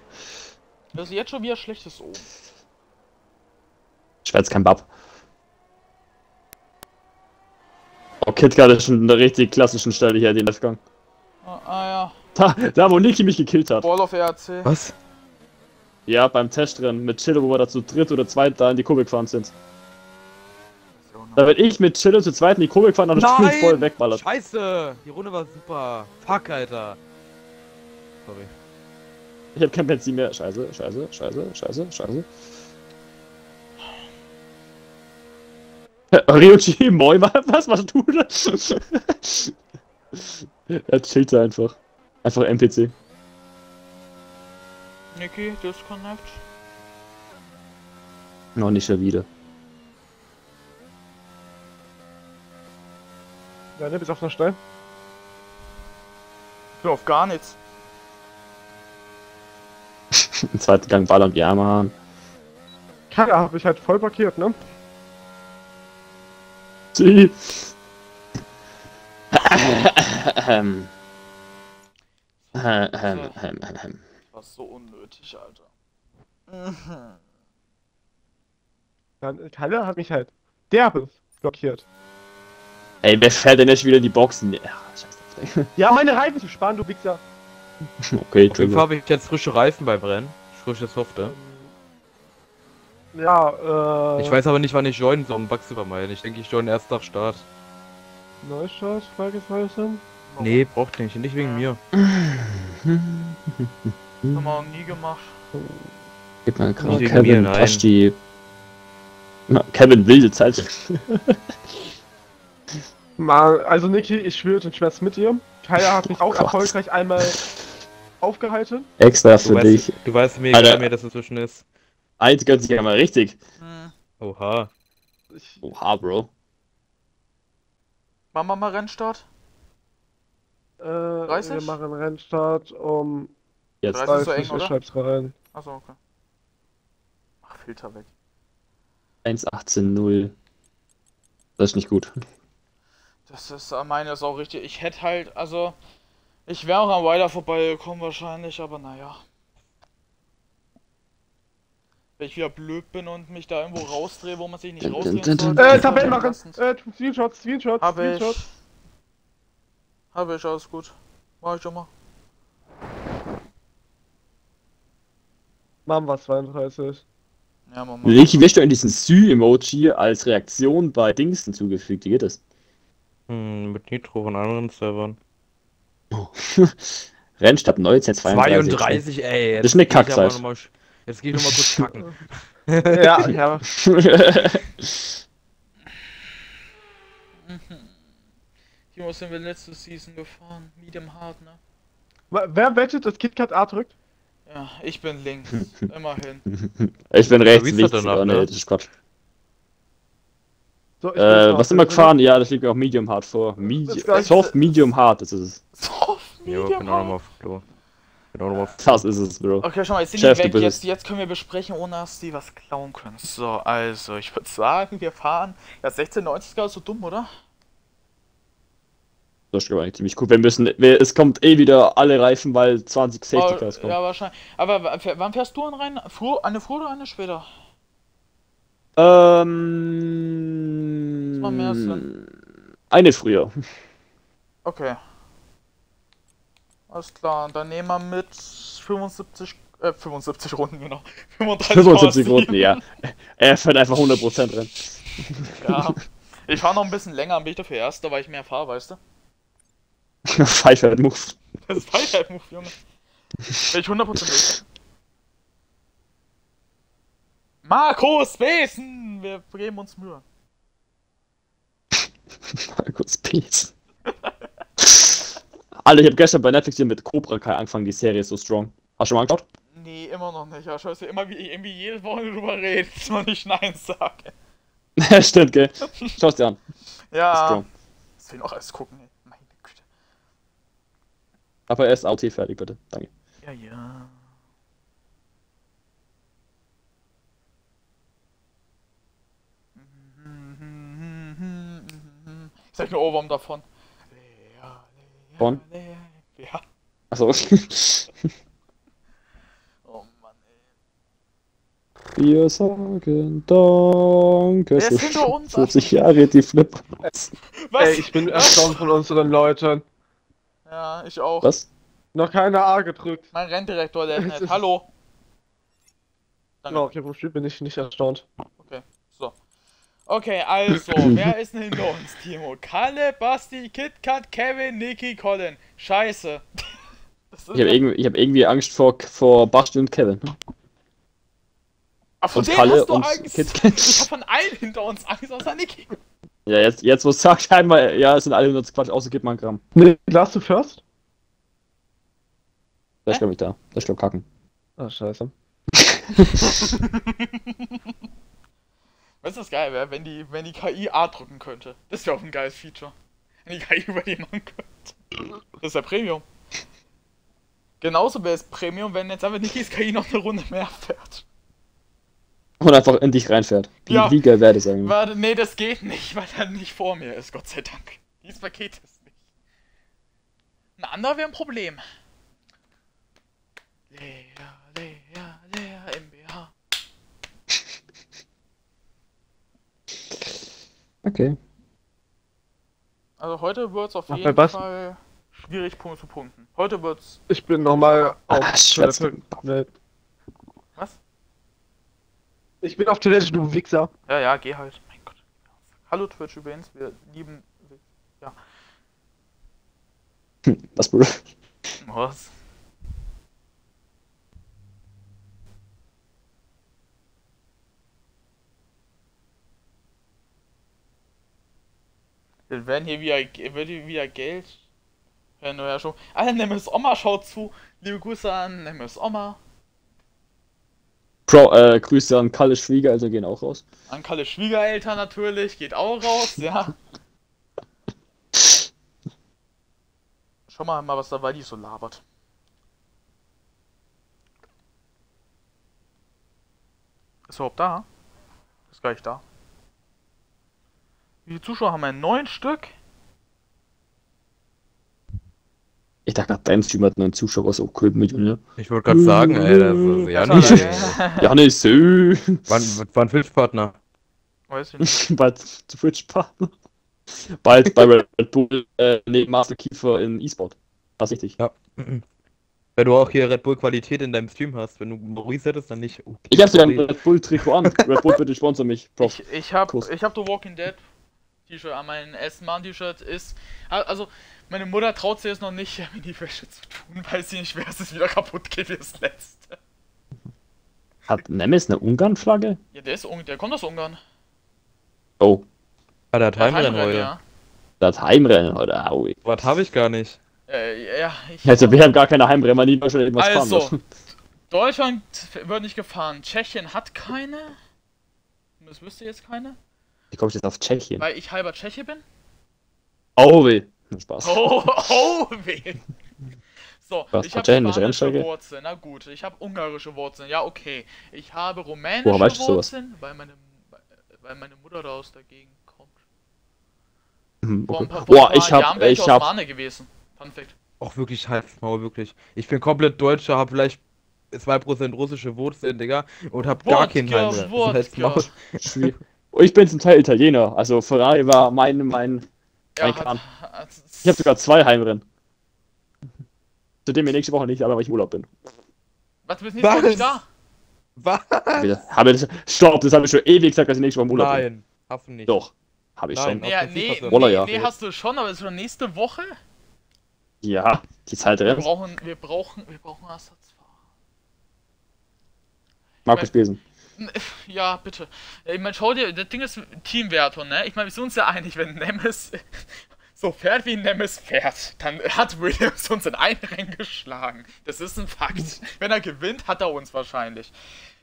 Das ist jetzt schon wieder schlechtes Ohm. Ich werde jetzt kein Bab. Oh, KitKat ist schon eine richtig klassischen Stelle hier, den Leftgang. Oh, ah ja. Da, da wo Niki mich gekillt hat. Ball auf R A C. Was? Ja, beim Testrennen mit Chillo, wo wir da zu dritt oder zweit da in die Kurve gefahren sind. Da werd ich mit Chillo zu zweit in die Kurve gefahren und das Spiel voll wegballert. Scheiße! Die Runde war super. Fuck, Alter. Sorry. Ich hab kein Benzin mehr. Scheiße, scheiße, scheiße, scheiße, scheiße. Ryuji, moin, was machst du da? Er chillt da einfach. Einfach N P C. Niki, disconnect. Noch nicht schon wieder. Ja, ne, bist auf einer Stein? Ich bin auf gar nichts. Im zweiten Gang Ball und Yamaha. Keine Ahnung, hab ich halt voll blockiert, ne? Sie. ähm. Ähm, ähm, ähm. Was so unnötig, Alter. Dann, Kalle hat mich halt derbe blockiert. Ey, wer fährt denn jetzt wieder die Boxen? Ja, scheiße. Ja, meine Reifen zu sparen, du Wichser. Okay, Entschuldigung. Habe ich jetzt frische Reifen beim Rennen. Frische Softe. Ja, äh... ich weiß aber nicht, wann ich joinen soll, um Bugs zu vermeiden. Ich denke, ich join erst nach Start. Neustart? Fragezeichen? Nee, braucht nicht. Nicht wegen mir. Das haben wir auch nie gemacht. Gib mal gerade Kevin, pasch die... Na, Kevin, wilde Zeit. Mal, also Niki, ich schwöre den Schmerz mit dir. Kaya hat mich oh auch Gott. erfolgreich einmal aufgehalten. Extra für du dich. Weißt, du weißt mir, Alter, mir das inzwischen ist. Eins gönnt sich ja mal richtig. Hm. Oha. Ich... Oha, Bro. Machen wir mal Rennstart? Äh, dreißig? Wir machen Rennstart um... Jetzt ist so eng, oder? Ich schreib's rein. Achso, okay. Mach Filter weg. eins achtzehn null. Das ist nicht gut. Das ist, meine ist auch richtig. Ich hätte halt, also... Ich wäre auch am Weiler vorbeigekommen wahrscheinlich, aber naja. Wenn ich wieder blöd bin und mich da irgendwo rausdrehe, wo man sich nicht rausdrehen soll. Äh, Tabellen machen! Äh, Screenshots, Screenshots, Screenshots. Habe ich, alles gut. Mach ich schon mal. Machen wir zweiunddreißig. Ja, Mama. Ricky Wächter in diesen Sü-Emoji als Reaktion bei Dings hinzugefügt. Wie geht das? Hm, mit Nitro von anderen Servern. Oh. Rennstab neunzehn, zweiunddreißig. zweiunddreißig, ey. Das ist eine Kackzeit. Jetzt geh ich nochmal kurz kacken. Ja, ja. Ich muss in der letzten Season gefahren. Medium hard, ne? Wer wettet, das KitKat A drückt? Ja, ich bin links. Immerhin. Ich bin rechts, ja, links. Danach, oh, nee, das ist Quatsch. So, äh, was sind wir gefahren? Ja, das liegt auch Medium hard vor. Medi Soft Medium hard, das ist es. Soft Medium hard? Ja, genau nochmal auf Klo. Das ist es, Bro. Okay, schau mal, jetzt sind Chef, die weg. Jetzt, jetzt können wir besprechen, ohne dass die was klauen können. So, also, ich würde sagen, wir fahren. Ja, sechzehn neunziger ist so dumm, oder? Das ist eigentlich ziemlich gut. Wir müssen. Wir, es kommt eh wieder alle Reifen, weil zwanzig Safety Cars kommen. Ja, wahrscheinlich. Aber wann fährst du an rein? Eine früher oder eine später? Ähm. Das mehr Sinn. Eine früher. Okay. Alles klar, dann nehmen wir mit fünfundsiebzig, äh, fünfundsiebzig Runden, genau. fünfunddreißig Runden, ja. Er fährt einfach hundert Prozent rein. Ja, ich fahre noch ein bisschen länger, bin ich dafür Erster, weil ich mehr fahre, weißt du? Freiheit Move. Das ist Freiheit Move, Junge. Bin ich hundert Prozent weg. Markus Besen! Wir geben uns Mühe. Markus Besen. Alter, ich hab gestern bei Netflix hier mit Cobra Kai angefangen, die Serie ist so strong. Hast du schon mal angeschaut? Nee, immer noch nicht. Ja, scheiße, immer wie irgendwie jede Woche drüber redest und ich Nein sage. Stimmt, gell? Schau's dir an. Ja. Das will ich auch alles gucken, ey. Meine Güte. Aber erst A O T fertig, bitte. Danke. Ja, ja. Ist echt nur Ohrwurm davon. Von? Ja. Achso. Oh Mann, ey. Wir sagen danke. Es sind nur uns vierzig Jahre die Flipper. Was? Ey, ich bin erstaunt von unseren Leuten. Ja, ich auch. Was? Noch keine A gedrückt. Mein Renndirektor, der Internet. Hallo. Danke. No, okay, vom Spiel bin ich nicht erstaunt. Okay, so. Okay, also, wer ist denn hinter uns, Timo? Kalle, Basti, KitKat, Kevin, Niki, Colin. Scheiße. Das ist ich habe irgendwie, hab irgendwie Angst vor, vor Basti und Kevin. Ach, von denen hast du Angst? KitKat. Ich hab von allen hinter uns Angst, außer Niki. Ja, jetzt, jetzt wo es sagt, einmal, ja, es sind alle hinter Quatsch, außer gibt man Gramm. Nee, last du first? Da ist, glaub ich, da. Da ist, glaub ich, kacken. Ah, scheiße. Weißt du, was geil wäre, wenn die, wenn die K I A drücken könnte? Das wäre auch ein geiles Feature. Wenn die K I über die machen könnte. Das ist ja Premium. Genauso wäre es Premium, wenn jetzt einfach Nikis K I noch eine Runde mehr fährt. Oder einfach in dich reinfährt. Wie, ja. Wie geil wäre das eigentlich? Warte, nee, das geht nicht, weil er nicht vor mir ist, Gott sei Dank. Dieses Paket ist nicht. Ein anderer wäre ein Problem. Lea, Lea, Lea, M B H. Okay. Also heute wird's auf Ach, jeden Fall schwierig, Punkte zu punkten. Heute wird's... Ich bin nochmal auf ah, Toilette. Ne. Was? Ich bin auf Toilette, du Wichser. Ja, ja, geh halt. Mein Gott. Hallo Twitch übrigens, wir lieben... Ja. Hm, was, Bruder? Was? Wir werden hier wieder, wird hier wieder Geld. Ja, ja, schon. Alter, Nemes Oma schaut zu. Liebe Grüße an Nemes Oma. Bro, äh, Grüße an Kalle Schwiegereltern gehen auch raus. An Kalle Schwiegereltern natürlich, geht auch raus, ja. Schau mal, mal was dabei, die so labert. Ist überhaupt da? Ist gleich da. Wie viele Zuschauer haben wir? Neun Stück? Ich dachte, dein Stream hat neun Zuschauer, was auch cool mit, ne? Ich wollte gerade sagen, ey, das ist ja nicht. Ja, ne, so. Wann war ein Twitch-Partner? Weiß ich nicht. War zu Twitch-Partner? bald bei Red Bull äh, neben Marcel Kiefer in E-Sport. Das ist richtig. Ja. Wenn du auch hier Red Bull Qualität in deinem Stream hast, wenn du Maurice hättest, dann nicht. Okay. Ich hab's ja ein Red Bull Trikot an. Red Bull bitte sponsor mich. Prost. Ich, ich hab Prost. Ich hab The Walking Dead T-Shirt an. Mein Aston Martin T-Shirt ist, also meine Mutter traut sich jetzt noch nicht, mit die Wäsche zu tun, weil sie nicht weiß, dass es wieder kaputt geht wie das letzte. Hat Nemes eine Ungarn-Flagge? Ja, der ist Ungarn, der kommt aus Ungarn. Oh. Ja, der hat Heimrennen heute. Ja. Der hat Heimrennen heute, aui. Was habe ich gar nicht? Äh, ja, ich... Also wir haben gar keine Heimrennen, man nie mal schon irgendwas fahren müssen. Also, Deutschland wird nicht gefahren, Tschechien hat keine. Das wüsste jetzt keine. Wie komme ich jetzt auf Tschechien? Weil ich halber Tscheche bin. Oh weh. Spaß. Oh, oh weh. So, Was? ich habe spanische Wurzeln, na gut, ich habe ungarische Wurzeln, ja okay. Ich habe rumänische Woher weißt du Wurzeln, sowas? Weil, meine, weil meine Mutter da aus der Gegend kommt. Hm, okay. Boah, Boah ich habe, ich habe... gewesen, Fun Fact. Auch wirklich halb Maul, wirklich. Ich bin komplett Deutscher, habe vielleicht zwei Prozent russische Wurzeln, Digga, und habe gar keinen Wurzeln. Ich bin zum Teil Italiener, also Ferrari war mein, mein, ja, mein Kran. Ich habe sogar zwei Heimrennen. Zu dem wir nächste Woche nicht, aber weil ich Urlaub bin. Was, du bist nächste Woche nicht da? Was? Habe das, stopp, das habe ich schon ewig gesagt, dass ich nächste Woche im Urlaub Nein, bin. Nein, hast du nicht. Doch, habe ich Nein, schon. Ja, nee, nee, Wolle, ja. nee, hast du schon, aber ist schon nächste Woche? Ja, die Zeit rennt. Wir brauchen, wir brauchen, wir brauchen Ersatzfahrer. Markus Besen. Ja, bitte. Ich meine, schau dir, das Ding ist Teamwertung, ne? Ich meine, wir sind uns ja einig, wenn Nemes... So fährt wie Nemes fährt, dann hat Williams uns in ein Rennen geschlagen. Das ist ein Fakt. Wenn er gewinnt, hat er uns wahrscheinlich.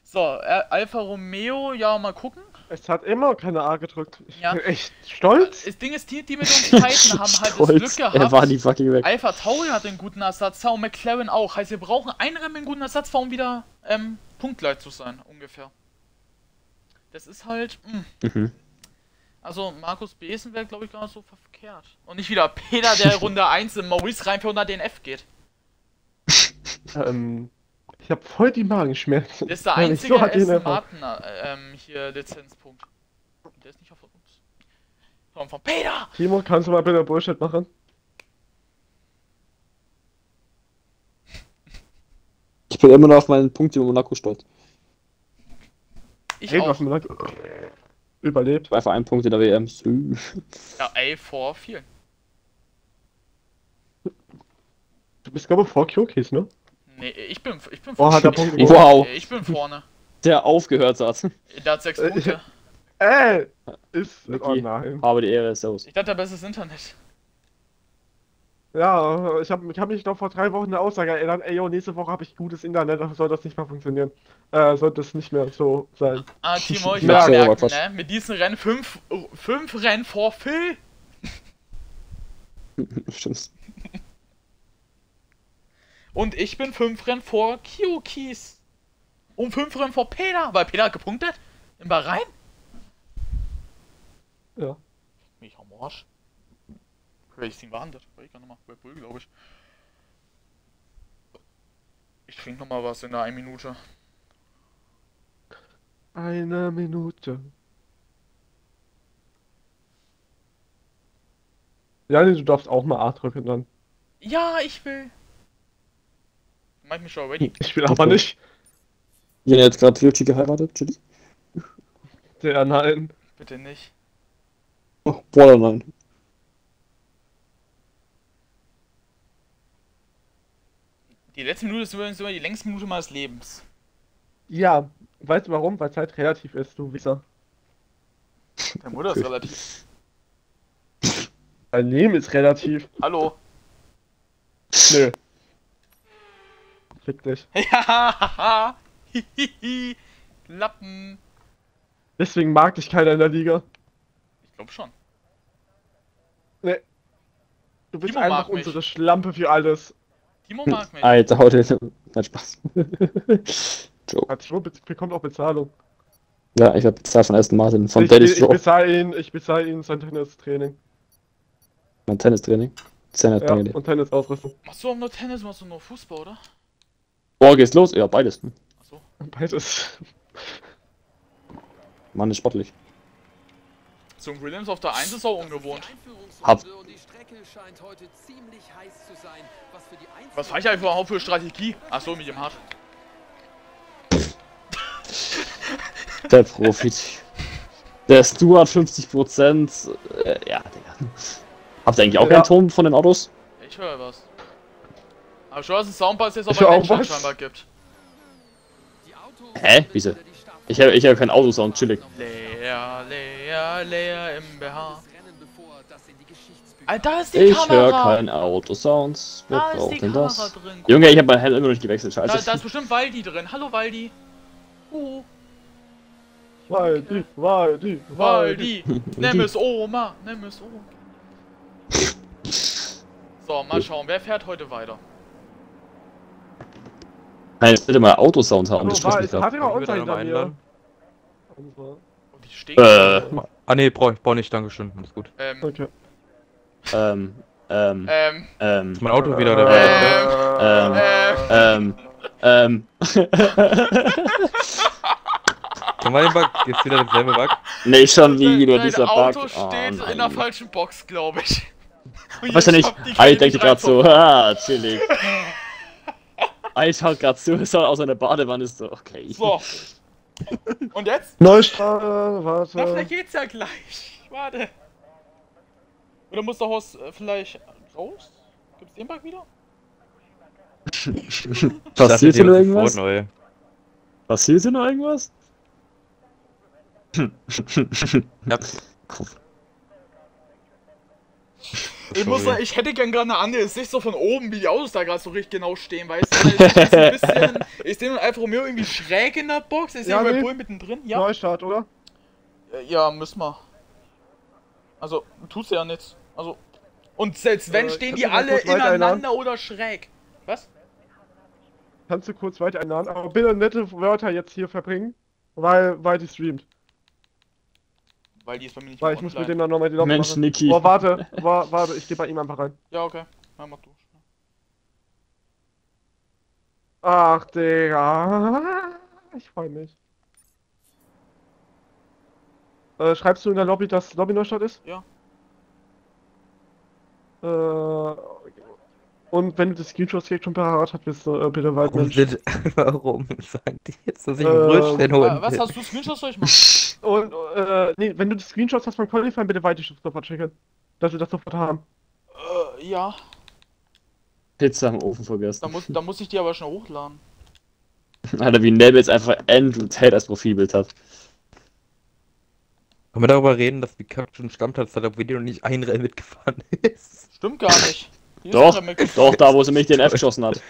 So, äh, Alfa Romeo, ja, mal gucken. Es hat immer keine A gedrückt. Ich ja. bin echt stolz. Das Ding ist, die, die mit uns Titan haben halt das Glück gehabt. Er war die fucking weg. AlphaTauri hat einen guten Ersatz, und McLaren auch. Heißt, wir brauchen einen Rennen mit einem guten Ersatz, um wieder ähm, punktgleich zu sein, ungefähr. Das ist halt... Mhm. Also, Markus Besen wäre, glaube ich, gar nicht so verkehrt. Und nicht wieder Peter, der Runde eins in Maurice rein für hundert D N F geht. Ähm, ich habe voll die Magenschmerzen. Das ist der einzige so Aston Martin, ähm, hier, Lizenzpunkt. Der ist nicht auf uns. Komm, von Peter! Timo, kannst du mal bitte Bullshit machen? Ich bin immer noch auf meinen Punkt in Monaco stolz. Ich, ich auch. Überlebt. Einfach ein Punkt in der W M. Ja, ey, vor vielen. Du bist, glaube ich, vor Kyokis, ne? Nee, ich bin, ich bin vor oh, Punkt ich, wow. ich bin vorne. Der aufgehört hat. Der hat sechs Punkte. Ey! Ist... Oh nein. Aber die Ehre ist aus. Ich dachte, das ist Internet. Ja, ich habe ich hab mich noch vor drei Wochen eine Aussage erinnert, ey yo, nächste Woche habe ich gutes Internet, dann soll das nicht mehr funktionieren. Äh, sollte das nicht mehr so sein. Ah, Timo, ich merke, merken, ne? Mit diesen Rennen fünf, fünf Rennen vor Phil. Stimmt's. Und ich bin fünf Rennen vor Kyokis. Und fünf Rennen vor Peter, weil Peter hat gepunktet. Im Bahrain. Ja. Mich am Arsch. Welches Team war denn das? Ich kann nochmal bei Brühl, glaube ich. Ich trinke nochmal was in der einen Minute. Eine Minute. Ja, nee, du darfst auch mal A drücken dann. Ja, ich will. Mach mich schon ready. Ich will aber nicht. Ja, jetzt gerade Yoshi geheiratet, Chili. Ja, nein. Bitte nicht. Oh, boah, nein. Die letzte Minute ist übrigens immer die längste Minute meines Lebens. Ja, weißt du warum? Weil Zeit relativ ist, du Wichser. Deine Mutter ist relativ. Dein Leben ist relativ. Hallo. Nö. Fick dich. Ja, hihihi. Lappen. Deswegen mag dich keiner in der Liga. Ich glaube schon. Nee. Du bist Timo einfach unsere mich. Schlampe für alles. Timo mag mich. Alter, haut dir keinen Spaß. Joe bekommt auch Bezahlung. Ja, ich hab bezahlt von Aston Martin, von Daddy's Joe. Ich bezahle ihn, ich bezahle ihn sein Tennistraining. Mein Tennistraining? Tennistraining. Ja, und Tennisausrüstung. Machst du auch nur Tennis, machst du nur Fußball, oder? Boah, geht's los? Ja, beides. Hm? Achso. Beides. Mann, ist sportlich. So ein Williams auf der eins ist auch ungewohnt. Hab. Was fahre ich eigentlich überhaupt für Strategie? Achso, mit dem Hart. Der Profit. Der Stuart fünfzig Prozent. Äh, ja, Digga. Habt ihr eigentlich auch ja. keinen Ton von den Autos? Ich höre was. Aber schon, dass es Soundbars jetzt auch bei Menschen scheinbar gibt. Hä? Wieso? Ich höre ich hör keinen Autosound, chillig. Lea, Lea, Lea im B H. Alter, ist die ich Kamera! Ich höre keinen Autosounds. Wer da braucht denn das? Drin. Junge, ich habe mein Helm immer noch nicht gewechselt, scheiße. Da, da ist bestimmt Waldi drin. Hallo Waldi. Uh. Waldi, Waldi, Waldi. Nimm es Oma, nimm es Oma. So, mal schauen, wer fährt heute weiter? Nein, bitte mal Autosound haben. Hallo, ich weiß nicht, hat jemand unter hinter mir? Und ich stehe. Äh. Ah ne, brauche ich brauch nicht, dankeschön, alles gut. Ähm. Okay. Ähm. Ähm. Ähm. Ähm. Ist mein Auto wieder dabei? Ähm. Ähm. Ähm. Ähm. Komm mal den Bug, jetzt wieder derselbe Bug. Ne, ich schon wieder dieser Bug. Das Auto steht in der falschen Box, glaube ich. Weißt du nicht? Ich denke gerade so, ha, chillig. Ich schaut grad zu, es schaut aus einer Badewanne, ist so, okay. So. Und jetzt? Neustart, warte. Na, vielleicht geht's ja gleich. Warte. Oder muss der Horst äh, vielleicht raus? Gibt's den Bug wieder? Passiert hier noch irgendwas? Neu. Passiert hier noch irgendwas? Ja. Ich muss sagen, ich hätte gern gerade eine andere Sicht so von oben, wie die Autos da gerade so richtig genau stehen, weißt du? Ich sehe ein bisschen, ich sehe Alfa Romeo irgendwie schräg in der Box, ich sehe ja, Red Bull mittendrin, ja. Neustart, oder? Ja, müssen wir. Also, tut's ja nichts. Also, und selbst wenn, äh, stehen die alle ineinander oder schräg. Was? Kannst du kurz weiter einladen, aber bitte nette Wörter jetzt hier verbringen, weil, weil die streamt. Weil die ist bei mir nicht. Weil ich muss mit dem dann nochmal die Lobby Mensch, machen. Niki. Boah, warte, boah, warte, ich geh bei ihm einfach rein. Ja, okay. Nein, mach du. Ach, Digga. Ich freu mich. Äh, schreibst du in der Lobby, dass Lobby Neustadt ist? Ja. Äh, und wenn du das Screenshots direkt schon parat hast, bist du äh, bitte weit mit. Warum sagen die jetzt, dass ich einen Brötchen holen will? Was hast du Screenshots soll ich machen? Und, äh, nee, wenn du die Screenshots hast von Qualifying, bitte weiter sofort checken. Dass wir das sofort haben. Äh, ja. Pizza im Ofen vergessen. Da muss, da muss ich die aber schon hochladen. Alter, wie Nebel jetzt einfach Andrew Tate als Profilbild hat. Können wir darüber reden, dass die Captain Stammplatz hat, obwohl die noch nicht ein Rennen mitgefahren ist? Stimmt gar nicht. Die doch, ist doch, da wo sie mich den F geschossen hat.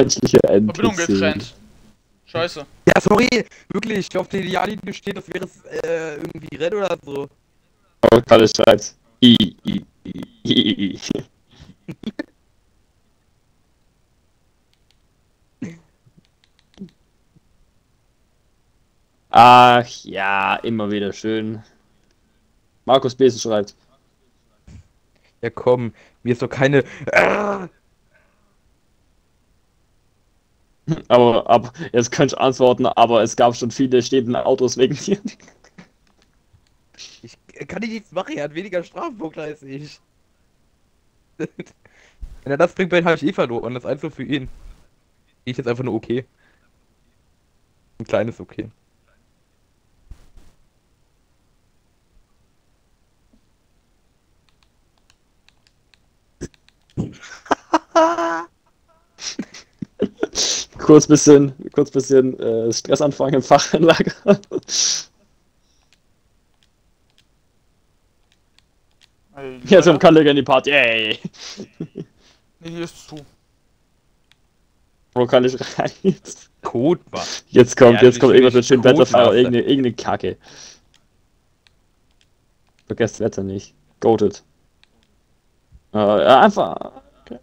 Menschliche N P C. Verbindung getrennt. Scheiße. Ja, sorry, wirklich, ich hoffe, die Idealidee steht, das wäre es äh, irgendwie Red oder so. Oh, alles Scheiß. I, I, I, I, I. Ach ja, immer wieder schön. Markus Besen schreibt. Ja komm, mir ist doch keine. Aber ab, jetzt könnt ihr antworten, aber es gab schon viele stehende Autos wegen dir. Ich kann nicht nichts machen, er hat weniger Strafpunkte als ich. Wenn er das bringt, habe ich eh verloren. Das ist einfach für ihn. Ich jetzt einfach nur okay. Ein kleines okay. kurz bisschen, kurz bisschen äh, Stress anfangen im Fachanlager. Ja, so ein Kalliger in die Party, ey! Nee, hier ist zu. Wo kann ich rein? Code, was? Jetzt kommt, ja, jetzt kommt irgendwas mit schönem Wetter, aber irgendeine, irgendeine Kacke. Vergesst das Wetter nicht. Goated. Äh, einfach. Okay.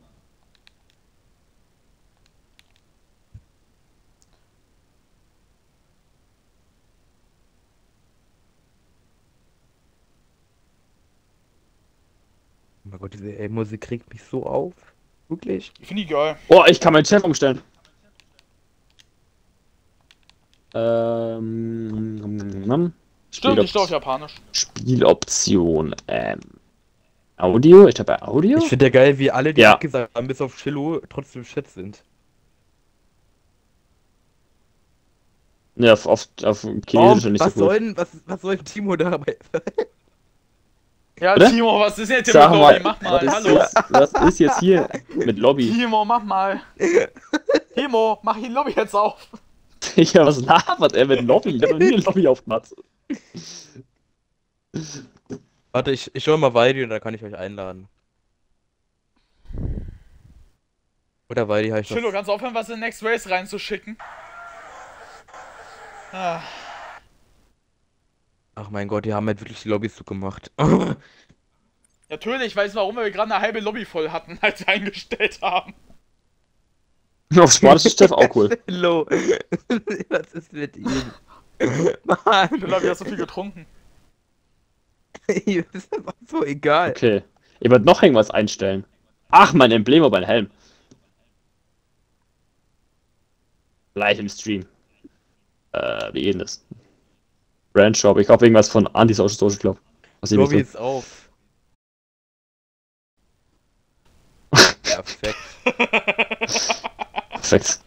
Oh mein Gott, diese ey, Musik kriegt mich so auf. Wirklich? Ich finde die geil. Oh, ich kann meinen Chef umstellen. Ähm. Stimmt, ich stehe auf Japanisch. Spieloption. Ähm. Audio? Ich habe Audio? Ich finde ja geil, wie alle, die ja gesagt haben, bis auf Chillo, trotzdem Chat sind. Ja, auf, auf, auf Chinesisch oh, nicht was so gut. Sollen, was, was soll Timo dabei sein? Ja, oder? Timo, was ist jetzt hier Sag mit Lobby? Mal, mach mal, was hallo! Ist, was ist jetzt hier mit Lobby? Timo, mach mal! Timo, mach ihn Lobby jetzt auf! Ja, was labert er mit Lobby? Ich hab noch nie ein Lobby aufgemacht. Warte, ich, ich schau mal Weidi und dann kann ich euch einladen. Oder Weidi heißt das. Schillo, kannst du aufhören, was in Next Race reinzuschicken? Ah. Ach mein Gott, die haben halt wirklich die Lobbys zugemacht. Natürlich, ich weiß warum, weil wir gerade eine halbe Lobby voll hatten, als wir eingestellt haben. Auf Spanisch ist Chef auch cool. Hello. Was ist mit ihm? Mann. Ich glaube, ich hast so viel getrunken. Ihm ist einfach so egal. Okay. Ihr werdet noch irgendwas einstellen. Ach, mein Emblem auf mein Helm. Gleich im Stream. Äh, wie geht denn das? Brandshop, ich hoffe irgendwas von Antisocial Social Club. Lobby ist auf. Perfekt. Perfekt.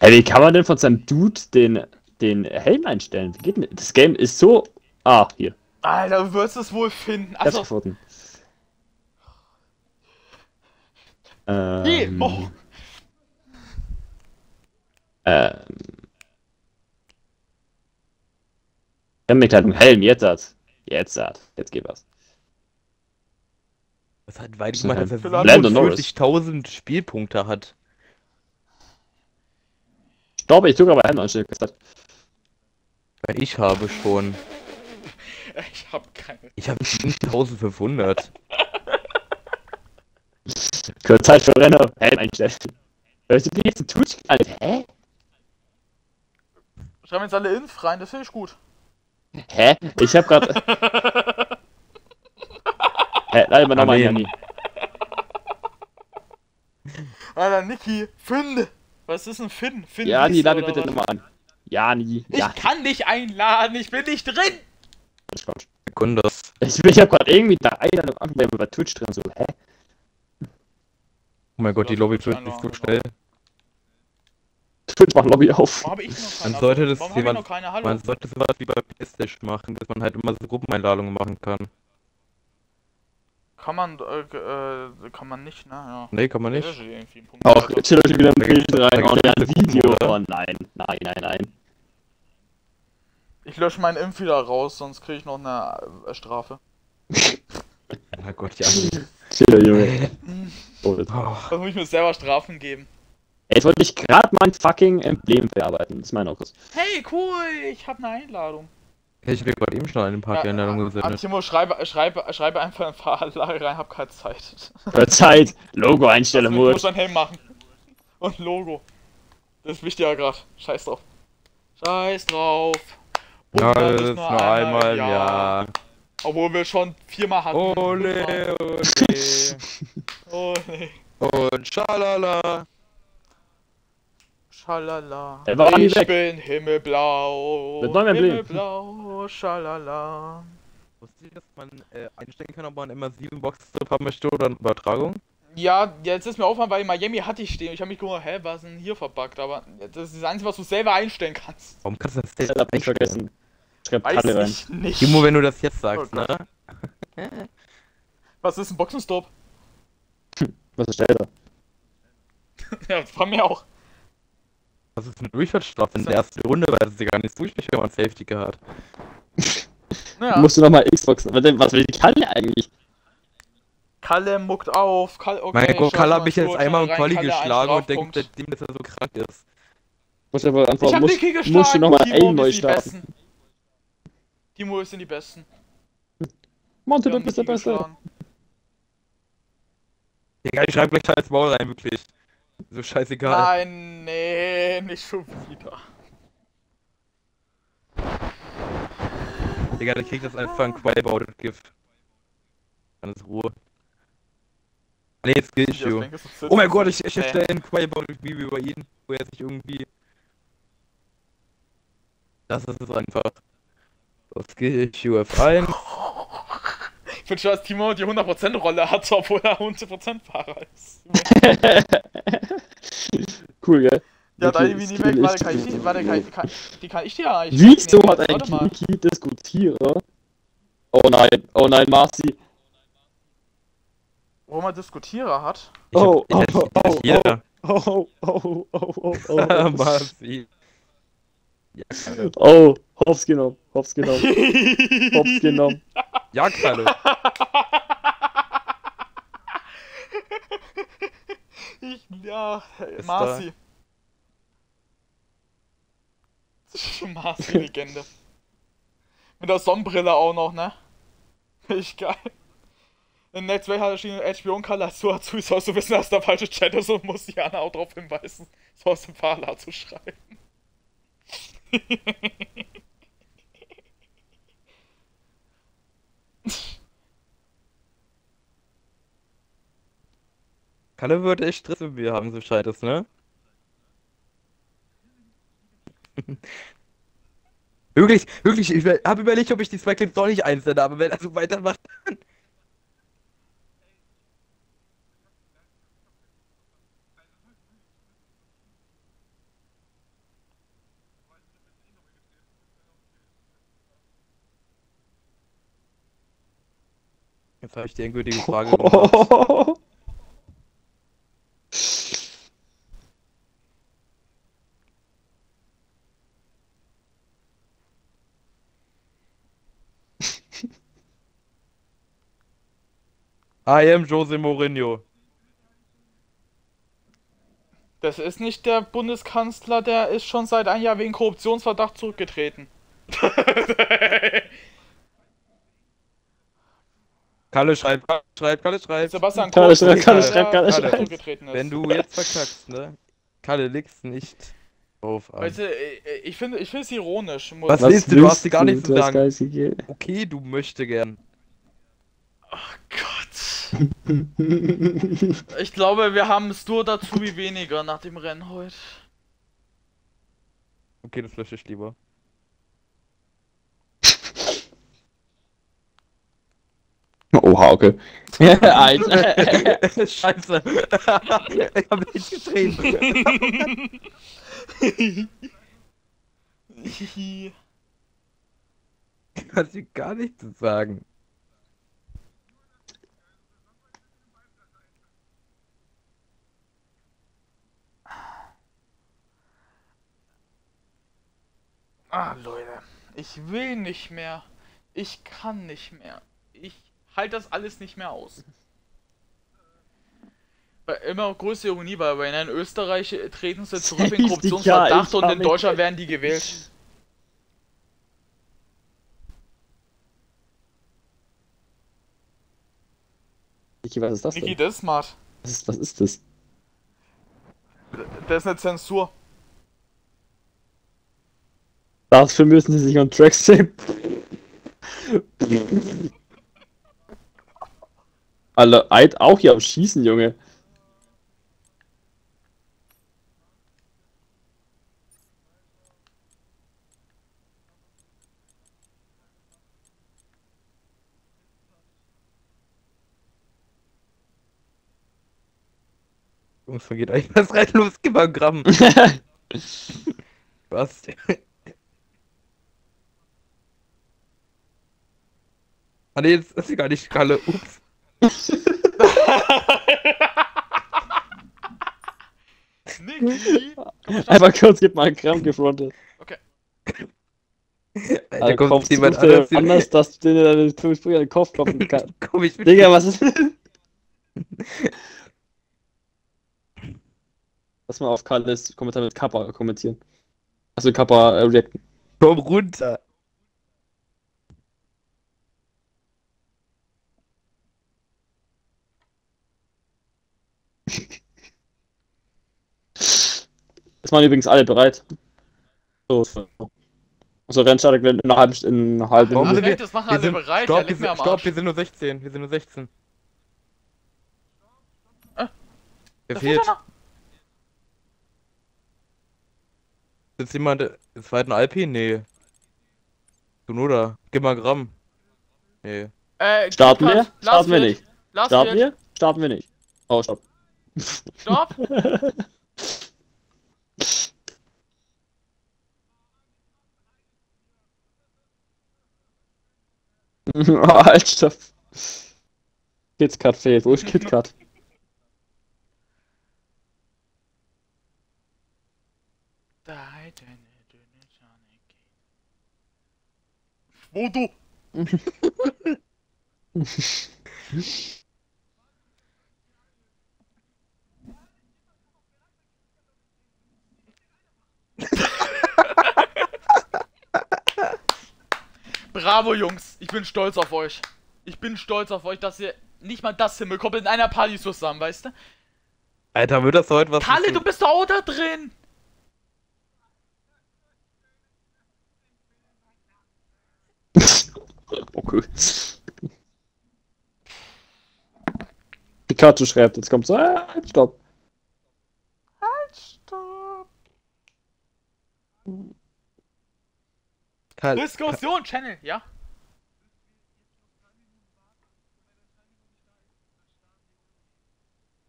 Hey, wie kann man denn von seinem Dude den, den Helm einstellen? Wie geht denn? Das Game ist so. Ah, hier. Alter, du wirst es wohl finden. Ich hab's gefunden. Ähm. Nee, oh. Ähm. Helm, Helm, jetzt hat. Jetzt hat. Jetzt geht was. Was hat Weidi gemacht, dass er vierzigtausend Spielpunkte hat? Stopp, ich tue aber Helm anstelle. Ich habe schon. Ich habe keine. Ich habe fünftausendfünfhundert. Kurz Zeit für Renner. Helm einstellen. Hörst du dir jetzt einen Twitch an? Hä? Schreiben jetzt alle Inf rein, das finde ich gut. Hä? Ich hab grad. Hä? Leider mal nochmal ein Niki. Alter, Niki, Finn! Was ist denn Finn? Finn ja, Niki, lade bitte nochmal an. Ja, Niki. Ich ja. kann dich einladen, ich bin nicht drin! Ich Sekunde. Ich, ich hab grad irgendwie da Einladung angemeldet über Twitch drin, so, hä? Oh mein Gott, die Lobby wird nicht so schnell. Twitch macht Lobby auf. Oh, man sollte das wie man, man sollte sowas wie bei PlayStation machen, dass man halt immer so Gruppeneinladungen machen kann. Kann man, äh, kann man nicht, ne? Ja. Nee, kann man nicht. Auch Chillo wieder ein Bild rein und ein Video. Oh nein, nein, nein, nein. Ich lösche meinen Impf wieder raus, sonst kriege ich noch eine Strafe. Na Gott, ja. Chillo, Junge. Oh, das muss ich mir selber Strafen geben. Jetzt wollte ich gerade mein fucking Emblem bearbeiten, das ist mein Okus. Hey, cool, ich habe eine Einladung. Ich will gerade eben schon eine Party-Einladung ja, gesendet. Timo, schreibe, schreibe, schreibe einfach ein paar Lager rein, hab keine Zeit. Keine Zeit, Logo-Einstellung, Mut. Ich muss ein Helm machen. Und Logo. Das ist wichtiger gerade. Scheiß drauf. Scheiß drauf. Ja, das ist nur einmal, ja. Jahr. Obwohl wir schon viermal hatten. Ole, ole. Ole. Und schalala. schalala. Der war ich weg. Bin himmelblau. Mit neuem Emblem. Himmelblau, schalala. Wusstest du, dass man äh, einstellen kann, ob man immer sieben Boxstrip haben möchte oder eine Übertragung? Ja, jetzt ist mir aufgefallen, weil in Miami hatte ich stehen. Ich habe mich gewundert, hä, was ist denn hier verbuggt? Aber das ist das Einzige, was du selber einstellen kannst. Warum kannst du das selber nicht vergessen? Schreib alle rein. Nicht. Timo, wenn du das jetzt sagst, okay, ne? Was ist ein Boxenstopp? Was ist der? Ja, von mir auch. Was ist eine Durchfahrtsstrafe in der ersten Runde, weil sie gar nicht durchgeführt, wenn man Safety hat. Naja. Musst du nochmal Xbox. Was will die Kalle eigentlich? Kalle muckt auf. Kalle, okay, mein Gott, Kalle hab ich jetzt einmal im Quali geschlagen und denkt dem, dass er so krank ist. Muss ich aber antworten, musst, musst du nochmal einen neu starten. Timo sind die Besten. Monte, du bist der Beste. Digga, ich schreib gleich scheiß Maul rein, wirklich. So scheißegal. Nein, nee, nicht schon wieder. Digga, der kriegt das einfach ein Qualbaut-Gif. Dann ist Ruhe. Nee, jetzt geht ich, jo. Oh mein Gott, ich, ich erstelle ein Qualbaut-Bibi über ihn, wo er sich irgendwie... Das ist es einfach. Das geht ich, jo, F eins. Ich finde schon, dass Timo die hundert Prozent Rolle hat, obwohl er hundert Prozent Fahrer ist. Cool, gell? Ja, da irgendwie nicht weg, warte, kann ich die, warte, kann ich, kann, die kann ich dir eigentlich... Wieso hat ein Kiki Diskutierer? Oh nein, oh nein, Marci. Warum er Diskutierer hat? Oh, oh, oh, oh, oh, oh, oh, oh, oh, Marci. Oh, hops genommen, hops genommen, hops genommen. Ja, Kalle. Ich, ja, ist Marci. Das ist schon Marci-Legende. Mit der Sonnenbrille auch noch, ne? Echt geil. Im Netzwerk hat erschienen, H B O und Kalle, so hast du, sollst du wissen, dass der falsche Chat ist und muss Jana auch darauf hinweisen, so aus dem Parler zu schreiben. Kalle würde echt Stress mit mir haben, so scheint es, ne? Wirklich, wirklich, ich habe überlegt, ob ich die zwei Clips doch nicht einsende, aber wenn er so weitermacht, dann... Jetzt habe ich die endgültige Frage gemacht. I am José Mourinho. Das ist nicht der Bundeskanzler, der ist schon seit einem Jahr wegen Korruptionsverdacht zurückgetreten. Kalle schreibt, Kalle schreibt, Kalle schreibt. Sebastian Kalle schreibt, Kalle schreibt, Kalle schreibt. Wenn du jetzt verkackst, ne? Kalle, legst nicht auf an. Weißt du, ich finde ich es ironisch. Was willst du? Du hast dir gar nichts zu sagen. Okay, du möchtest gern. Ach Gott. Ich glaube, wir haben es nur dazu wie weniger nach dem Rennen heute. Okay, das lösche ich lieber. Oha, okay. Alter. Scheiße. Ich hab mich gedreht. Ich kann dir gar nichts zu sagen. Ah, Leute, ich will nicht mehr. Ich kann nicht mehr. Ich halte das alles nicht mehr aus. Bei immer größte Ironie bei Rainer. In Österreich treten sie zurück in Korruptionsverdacht und in Deutschland werden die gewählt. Niki, was ist das denn? Niki, das ist smart. Was ist, was ist das? Das ist eine Zensur. Dafür müssen sie sich an Tracks sehen. Alle Eid auch hier am Schießen, Junge. Jungs, vergeht eigentlich was rein, los, gib mal einen Gramm. Was? Ah ne, jetzt ist sie gar nicht Kralle, ups. Niki! Einmal kurz, gib mal einen Gramm gefrontet. Okay. Alter, kommt, kommt jemand anders, anders dass du dir deine fünf Sprüche an den Kopf kloppen kannst. Komm, ich bin Digga, was ist... Lass mal auf Karles Kommentar mit Kappa kommentieren. Also Kappa äh, reacten. Komm runter! Das waren übrigens alle bereit. So, so. Unser Rennstart wird in einer halben Stunde. Also wir, das machen wir alle sind, bereit, stopp, ja, wir, sind, stopp, wir sind nur sechzehn, wir sind nur sechzehn. Ah, der fehlt. Sitzt jemand im zweiten Alpin? Nee. Dunoda, gib mal Gramm. Nee. Äh, starten wir? Starten wir nicht. Starten wir? Starten wir nicht. Oh, stopp. Stopp! Oh, Alter. KitKat fehlt. Wo ist KitKat? Wo du? Bravo, Jungs, ich bin stolz auf euch. Ich bin stolz auf euch, dass ihr nicht mal das hinbekommt in einer Party zusammen, weißt du? Alter, wird das heute was? Kalle, du bist doch auch da drin! Okay. Pikachu schreibt, jetzt kommt so, ah, halt, stopp. Halt, stopp. Halt, Diskussion, Channel, ja.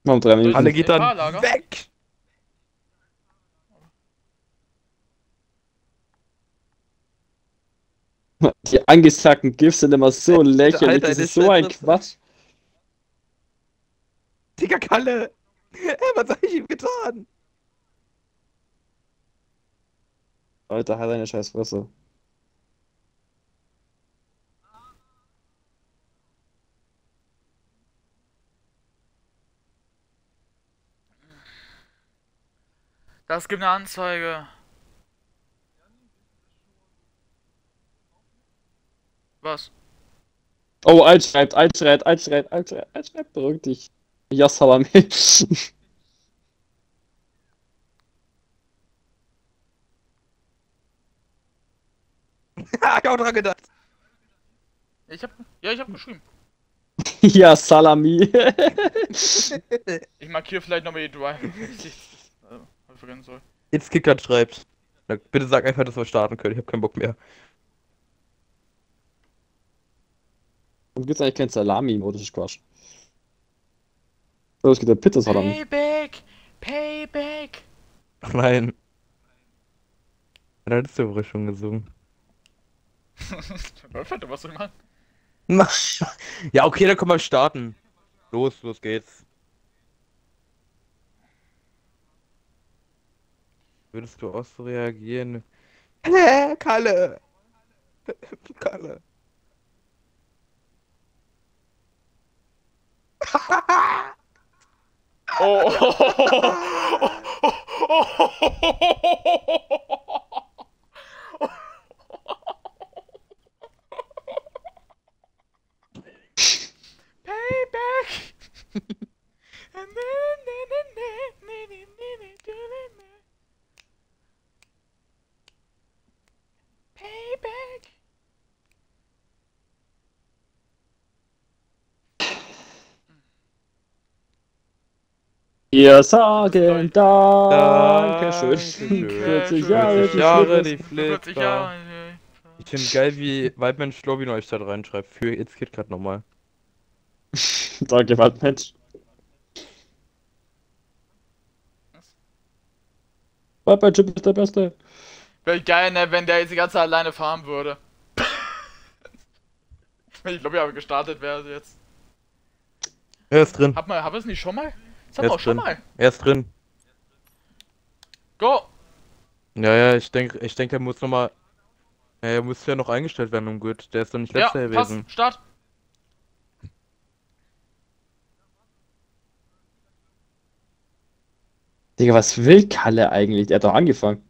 Noch drei Minuten. Alle geht dann weg. Die angesagten GIFs sind immer so lächerlich, Alter, das, das ist so ein Quatsch. Digga, Kalle! Hey, was hab ich ihm getan? Alter, halt deine scheiß Fresse. Das gibt eine Anzeige. Was? Oh, einschreibt, einschreibt, einschreibt, einschreibt, einschreibt, beruhig dich. Ja, Salami. Ha, ich hab auch dran gedacht. Ich hab, ja, ich hab geschrieben. Ja, Salami. Ich markiere vielleicht nochmal die Drive. Also, hab ich vergessen soll. Jetzt KitKat schreibt. Na, bitte sag einfach, dass wir starten können, ich hab keinen Bock mehr. Warum gibt's eigentlich kein Salami-Modus? Ist Quatsch. Oh, es gibt ja Pizza-Salami. Payback! Payback! Ach nein. Da hattest du wohl schon gesungen. Leute, was soll ich machen? Ja, okay, dann können wir starten. Los, los geht's. Würdest du auch so reagieren? Hä, Kalle! Kalle! Oh, Payback. Payback. Wir sagen Dankeschön. vierzig Jahre, die Flipper. Ich finde geil, wie Waldmensch Lobby Neustadt reinschreibt. Für jetzt KitKat nochmal. Danke, Waldmensch. Papa Chip ist der Beste. Wäre geil, ne, wenn der jetzt die ganze Zeit alleine fahren würde. Ich glaube, ich habe gestartet, wäre jetzt. Er ist drin. Hab mal, hab es nicht schon mal? Das haben wir auch schon mal. Er ist drin. Go! Ja, ja, ich denke, ich denk, er muss noch mal... Ja, er muss ja noch eingestellt werden, um gut. Der ist doch nicht letzter ja, gewesen. Pass, Start! Digga, was will Kalle eigentlich? Der hat doch angefangen.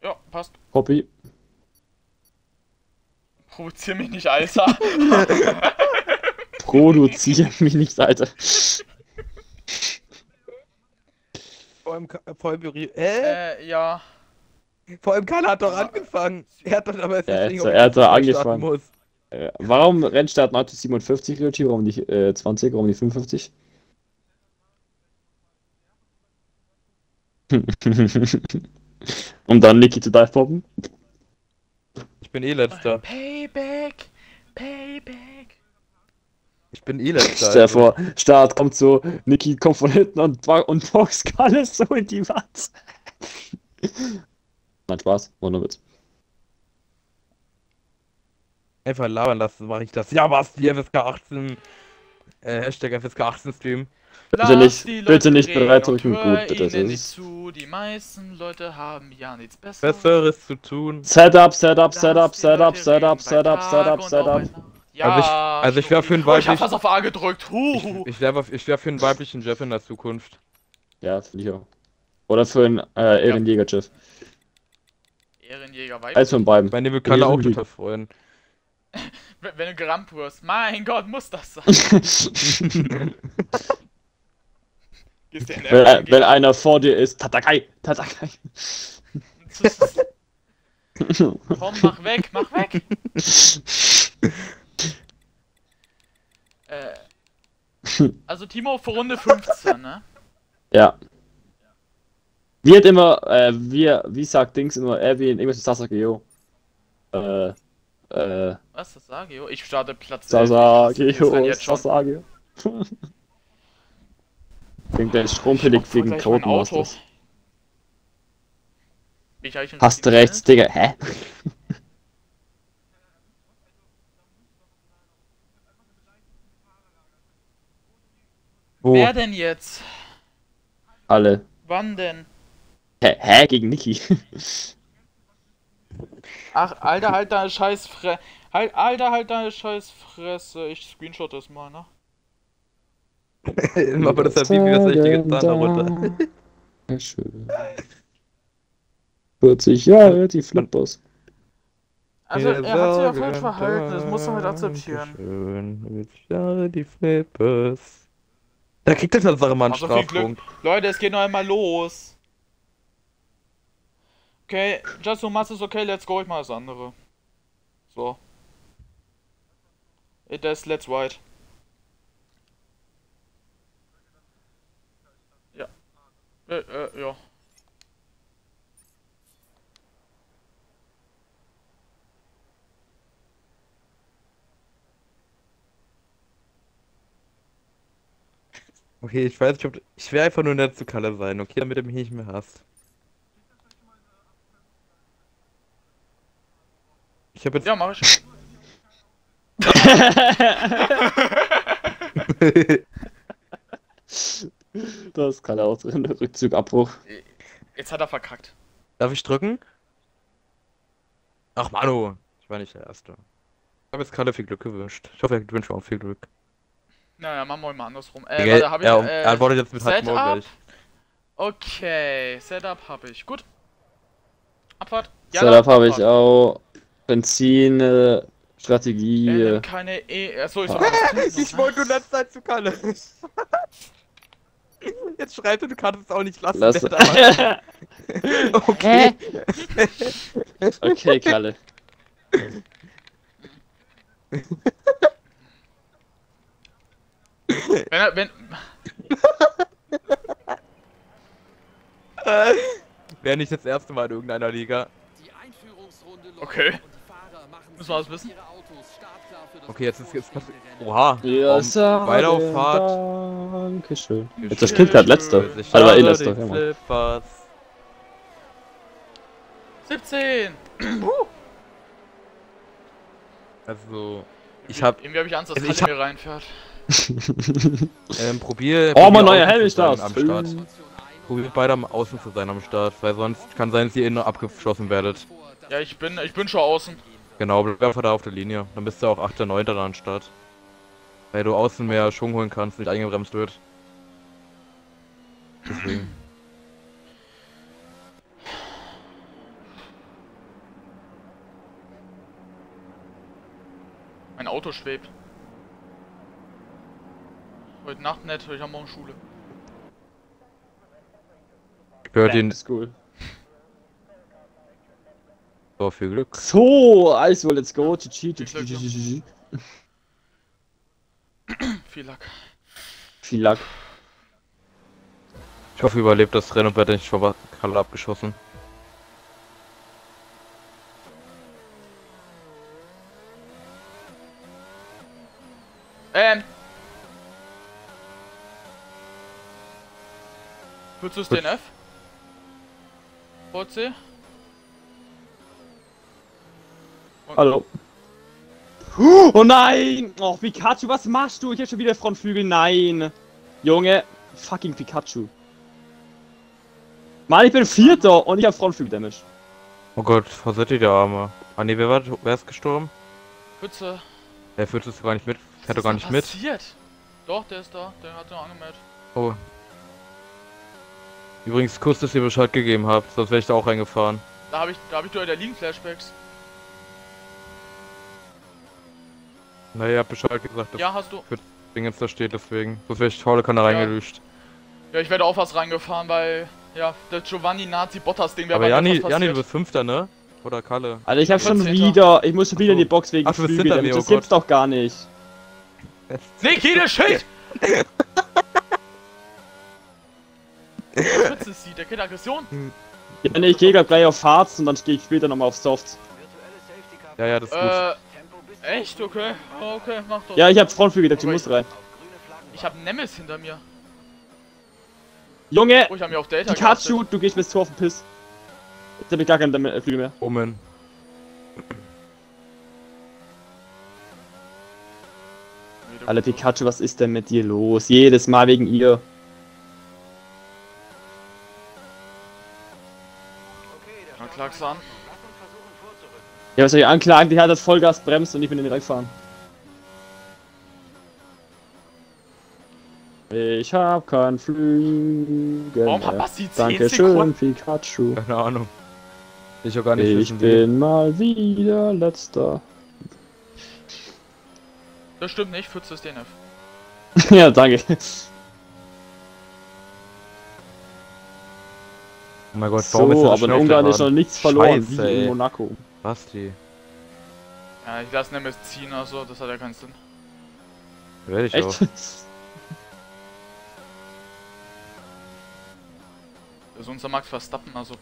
Ja, passt. Copy. Provozier mich nicht, Alter. Produzier mich nicht, Alter. Vor allem, vor allem, äh? Äh, ja. Vor allem Kalle hat doch angefangen. Er hat doch aber jetzt ja, nicht, so, er hat doch angefangen. Muss. Äh, warum Rennstart neunzehn siebenundfünfzig, Richie? Warum nicht äh, zwanzig? Warum nicht fünfundfünfzig? Und dann Licky zu Dive poppen. Ich bin eh letzter. Payback! Payback! Ich bin eh letzter. Stell dir vor, Start kommt so, Niki kommt von hinten und, und boxt Kalle so in die Wand. Nein, Spaß, Wunderwitz. Einfach labern lassen, mache ich das. Ja, was? Die F S K achtzehn. Äh, Hashtag F S K achtzehn Stream. Bitte nicht, bitte nicht bereitdrücken, gut, das ist. Die meisten Leute haben ja nichts Besseres, Besseres zu tun. Setup, Setup, Setup, Setup, Setup, Setup, Setup, Setup. Ja, also ich, also ich wäre für einen weiblichen. Ich hab was auf A gedrückt. Huh. Ich, ich wäre wär für einen weiblichen Jeff in der Zukunft. Ja, finde ich auch. Oder für einen äh, Ehrenjäger Jeff. Ehrenjäger weiblich. Also von beiden. Bei dem wir Kalle auch total freuen. Wenn du gerammt wirst, mein Gott, muss das sein. Wenn, ein, wenn einer vor dir ist, Tatakai, Tatakai. Komm, mach weg, mach weg. äh, also Timo für Runde fünfzehn, ne? Ja. Wie hat immer, äh, wir, wie sagt Dings immer, Erwin, irgendwas mit Sasageo. Äh, äh. Was, Sasageo? Ich starte Platz Sasageo, Sasageo. Klingt der schrumpelig wegen Toten aus. Hast du rechts, Digga? Hä? Wo? Wer denn jetzt? Alle. Wann denn? Hä? Hä? Gegen Niki? Ach, Alter, halt deine scheiß Fresse. Halt, Alter, halt deine scheiß Fresse. Ich screenshot das mal, ne? Aber das hat wie viel das richtige Zahn darunter. Sehr schön. vierzig Jahre, die Flipboss. Also, er hat sich ja falsch verhalten, das muss man mit akzeptieren. Schön, vierzig Jahre, die Flipboss. Da kriegt der Tatsache mal einen Strafpunkt. Leute, es geht noch einmal los. Okay, just so much is okay, let's go, ich mach das andere. So. It is, let's ride. Äh, äh, ja. Okay, ich weiß nicht, ob... Ich will einfach nur nett zu Kalle sein, okay? Damit er mich nicht mehr hasst. Ich hab jetzt... Ja, mach ich. Das kann er auch drin, der Rückzugabbruch. Jetzt hat er verkackt. Darf ich drücken? Ach Manu, ich war nicht der Erste. Ich habe jetzt gerade viel Glück gewünscht. Ich hoffe, er wünscht auch viel Glück. Naja, machen wir mal andersrum. Äh, okay, warte, hab ich, ja, äh, antwortet jetzt mit Setup. Gleich. Okay, Setup habe ich. Gut. Abfahrt. Ja, Setup habe ich auch. Benzin, äh, Strategie. Äh, keine E. Achso, ich, ich wollte nur letzte Zeit zu Kalle. Jetzt schreibt er, du kannst es auch nicht lassen. Lass der okay. Okay, Kalle. Wenn er, wenn... Wäre nicht das erste Mal in irgendeiner Liga. Die Einführung Okay. Müssen wir alles wissen? Okay, jetzt ist jetzt. Oha. Yes, um, Weiterauffahrt. Dankeschön. Jetzt das Kind gerade letzter. Aber eh letzter. siebzehn. Also, ich hab. Irgendwie hab ich Angst, dass der mir reinfährt. ähm, probier. Oh, mein neuer Helm ist da. Am Start. Probiert beide am Außen zu sein am Start, weil sonst kann sein, dass ihr innen abgeschossen werdet. Ja, ich bin, ich bin schon außen. Genau, bleib einfach da auf der Linie. Dann bist du auch achter neunter da am Start. Weil du außen mehr Schwung holen kannst, nicht eingebremst wird. Deswegen. Mein Auto schwebt. Heute Nacht nicht, ich habe morgen Schule. Hört ihn. Ist cool. So, viel Glück. So, also, let's go. Viel Lack. Viel Lack. Ich hoffe, ihr überlebt das Rennen und werdet nicht von Kalle abgeschossen. Ähm. Würdest du es den F? Vorzeh? Hallo. Oh nein! Oh, Pikachu, was machst du? Ich hab schon wieder Frontflügel, nein! Junge, fucking Pikachu. Mann, ich bin Vierter und ich hab Frontflügel-Damage. Oh Gott, was seid ihr der Arme? Ah ne, wer war, wer ist gestorben? Pütze. Der Pütze ist gar nicht mit, fährt doch gar nicht mit. Was ist passiert? Doch, der ist da, der hat den angemeldet. Oh. Übrigens, kurz, dass ihr Bescheid gegeben habt, sonst wäre ich da auch reingefahren. Da habe ich, da habe ich doch der liegen Flashbacks. Naja, ihr habt Bescheid gesagt, dass ja, hast du. Für Dingens da steht, deswegen. Sonst wäre ich tolle Kanne ja. reingelüscht. Ja, ich werde auch fast reingefahren, weil, ja, der Giovanni Nazi Bottas Ding wäre bei mir fast passiert. Aber Jani, du bist Fünfter, ne? Oder Kalle? Alter, ich hab schon wieder, ich muss schon wieder in die Box wegen Flügel, damit das gibt's doch gar nicht. Nick, jeder Schild! Der Schütze sieht, der kennt Aggression. Ja, ne, ich gehe grad gleich auf Harz und dann gehe ich später nochmal auf Soft. Ja, ja, das ist äh, gut. Echt? Okay. Okay, mach doch. Ja, ich hab Frontflügel, der Team muss rein. Ich hab Nemes hinter mir. Junge! Oh, ich hab mir auf Delta Pikachu, du gehst mit Tor auf den Piss. Jetzt hab ich gar keinen Flügel mehr. Oh man. Alter, Pikachu, was ist denn mit dir los? Jedes Mal wegen ihr. An. Ja, was soll ich anklagen? Die hat das Vollgas bremst und ich bin in den Dreck gefahren. Ich hab keinen Flügel. Warum hat was die zehn Sekunden? Dankeschön, Pikachu. Keine Ahnung. Ich auch gar nicht wissen, bin mal wieder letzter. Das stimmt nicht, Pfütze ist D N F. Ja, danke. Oh mein Gott, warum so, ist aber in Ungarn ist noch nichts verloren, Scheiße, wie ey. in Monaco. Basti. Ja, ich lasse Nemes ziehen, also das hat ja keinen Sinn. Werde ich Echt? auch. Das ist unser Max Verstappen, also. Oh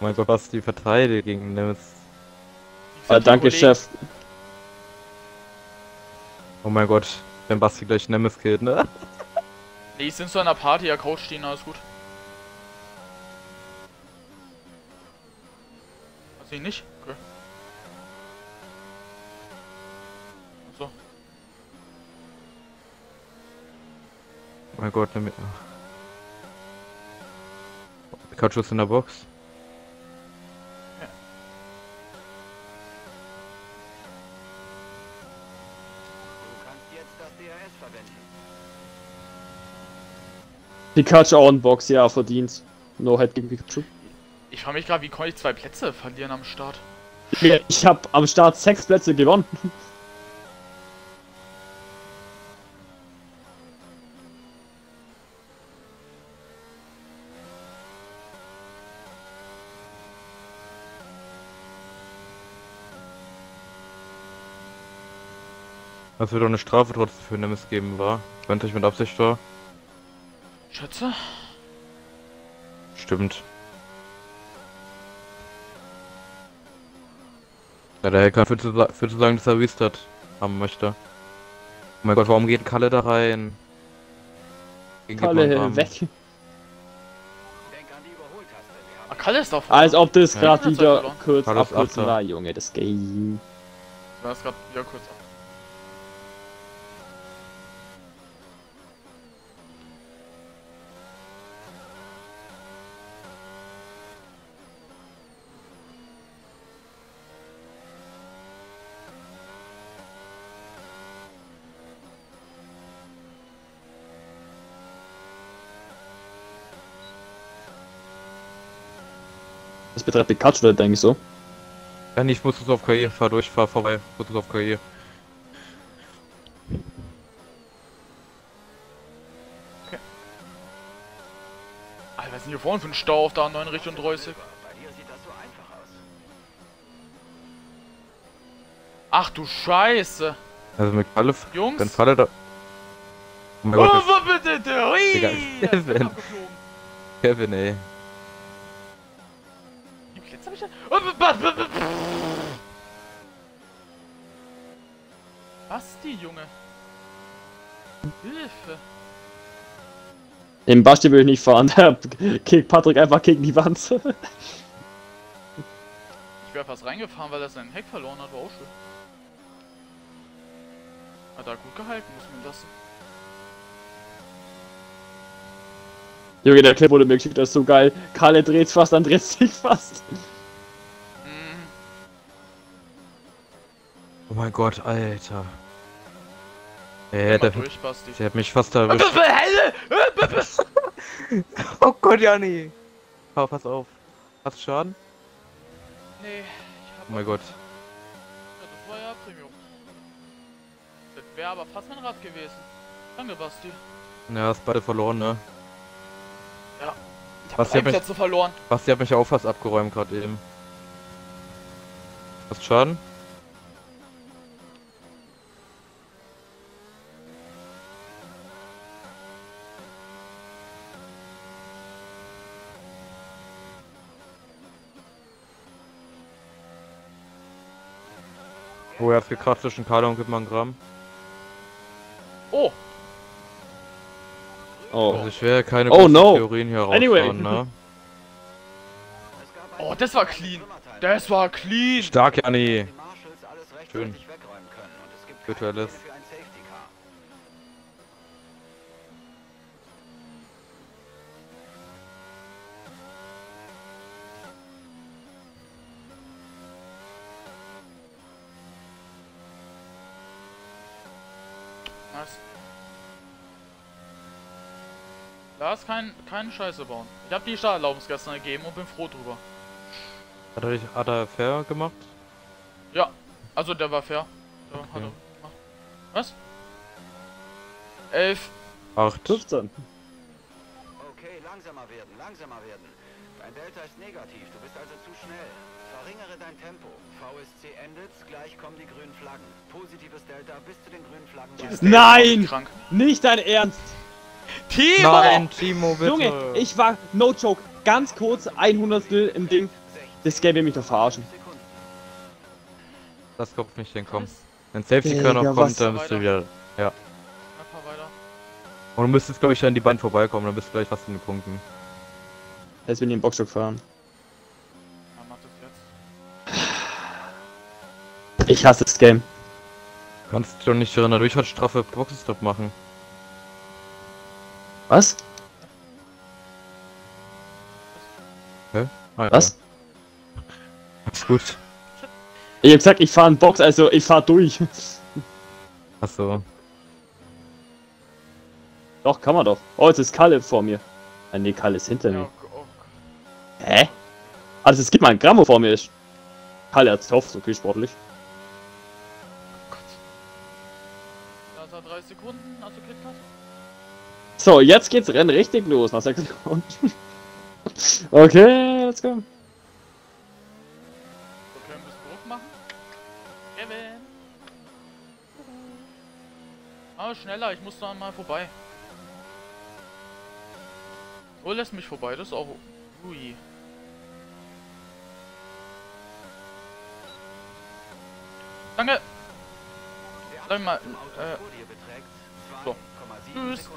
mein Gott, Basti verteidigt gegen Nemes. Ah, danke, Chef. Oh mein Gott. Wenn Basti gleich Nemes killt, ne? Nee, ich sind zu einer Party, ja, Couch stehen, alles gut. Hast du ihn nicht? Okay. Achso. Oh mein Gott, nimm. Couch ist in der Box. Pikachu auch in Box, ja, verdient. No Head gegen Pikachu. Ich frage mich gerade, wie konnte ich zwei Plätze verlieren am Start? Ich habe am Start sechs Plätze gewonnen. Was wird doch eine Strafe trotzdem für Nemes geben war, wenn es nicht mit Absicht war. Schätze? stimmt. Ja, der Hacker für zu, für zu sagen, dass er Restart haben möchte. Oh mein Gott, warum geht Kalle da rein? Geht Kalle weg. Ah, Kalle ist doch. Als ob das ja. gerade wieder ja. kurz abkürzen war, Junge, das Game. Das war es gerade wieder kurz ab. Das betrifft Pikachu, denke ich so. Ja, ich muss es auf Karriere, fahr durch, fahr vorbei, muss es auf Karriere. Okay. Alter, was ist denn hier vorne für ein Stau auf der A neun Richtung dreißig? Ach du Scheiße! Also mit alle Jungs? Dann fahr da. Oh, oh was bitte, der Kevin! Kevin, ey. Basti, Junge. Hilfe. Den Basti will ich nicht fahren. Der kickt Patrick einfach gegen die Wand. Ich wäre fast reingefahren, weil er seinen Heck verloren hat. War auch schön. Hat er gut gehalten, muss man lassen. Junge, der Clip wurde mir geschickt, das ist so geil. Kalle dreht's fast, dann dreht's dich fast. Oh mein Gott, Alter. Ey, der, durch, der hat mich fast erwischt. Oh Gott, Janni. Pass auf. Hast du Schaden? Nee, ich hab. Oh mein Gott. Das war ja Premium. Das wäre aber fast mein Rad gewesen. Danke, Basti. Ja, hast beide verloren, ne? Ja. Ich hab Basti hat mich, verloren. Basti hat mich auch fast abgeräumt gerade eben. Hast du Schaden? Oh, er hat gekracht zwischen Kader und gibt mal einen Gramm. Oh! Oh. Also ich wäre keine oh, guten no. Theorien hier rausfahren, anyway. Ne? Oh, das war clean! Das war clean! Stark, Janni! Schön. Virtuelles. Da ist kein, kein Scheiße bauen. Ich habe die Starterlaubnis gestern gegeben und bin froh drüber. Hat er, hat er fair gemacht? Ja, also der war fair. Der okay. hat er Was? elf, acht, fünfzehn. Okay, langsamer werden, langsamer werden. Dein Delta ist negativ, du bist also zu schnell. Verringere dein Tempo. V S C endet, gleich kommen die grünen Flaggen. Positives Delta bis zu den grünen Flaggen. Nein! Krank. Nicht dein Ernst! Timo! Nein, Timo, bitte. Junge, ich war, no joke, ganz kurz ein Hundertstel im Ding. Das Game will mich doch verarschen. Das kommt nicht hinkommen. Wenn Safety Car noch kommt, dann bist du wieder, ja. Und du müsstest, glaube ich, an die Band vorbeikommen, dann bist du gleich fast in den Punkten. Jetzt will ich den Boxstock fahren. Ich hasse das Game. Du kannst doch nicht in der Durchfahrtsstrafe Boxenstopp machen. Was? Hä? Ah, was? Ja. Ist gut. Ich hab gesagt, ich fahr in Box, also ich fahr durch. Achso. Doch, kann man doch. Oh, jetzt ist Kalle vor mir. Ah, nee, Kalle ist hinter ja, mir. Oh, oh. Hä? Also es gibt mal ein Grammo vor mir ist. Kalle hat's gehofft, okay, sportlich. Oh Gott. Da hat er drei Sekunden, also kriegt das. So, jetzt geht's Rennen richtig los nach sechs Sekunden. Okay, let's go. Wir können ein bisschen Druck machen. Kevin! Ah, schneller, ich muss da mal vorbei. Oh, lässt mich vorbei, das ist auch Ui. Danke. Sag mal, äh, so. Tschüss.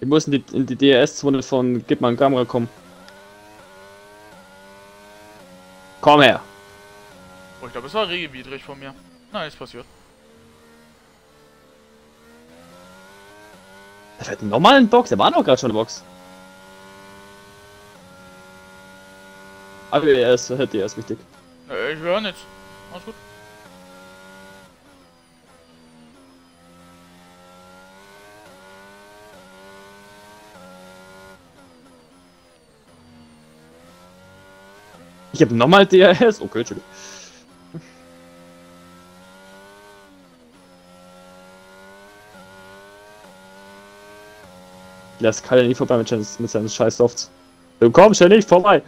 Wir müssen die, in die D R S-Zone von Gib mal eine Kamera kommen. Komm her. Oh, ich glaube, es war regelwidrig von mir. Nein, nichts passiert. Da fährt nochmal ein Box. Der war doch gerade schon eine Box. Aber er ist, hätte er ist wichtig. Ich höre nichts. Alles gut. Ich hab nochmal D R S. Okay, Entschuldigung. Das kann ja nicht vorbei mit seinen scheiß Softs. Du kommst ja nicht vorbei.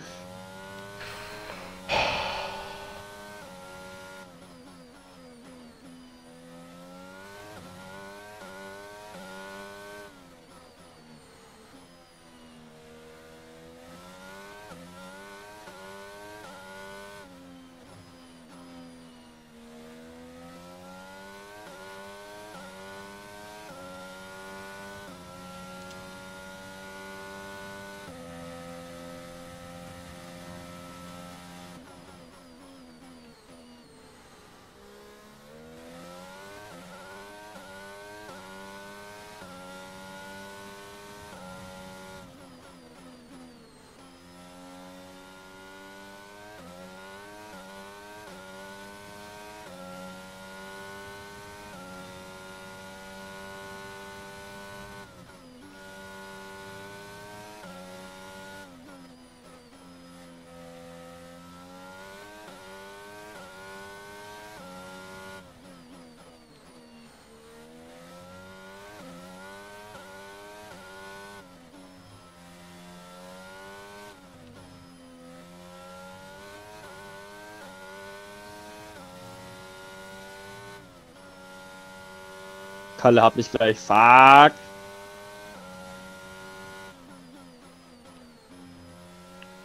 Kalle, hab mich gleich. Fuck.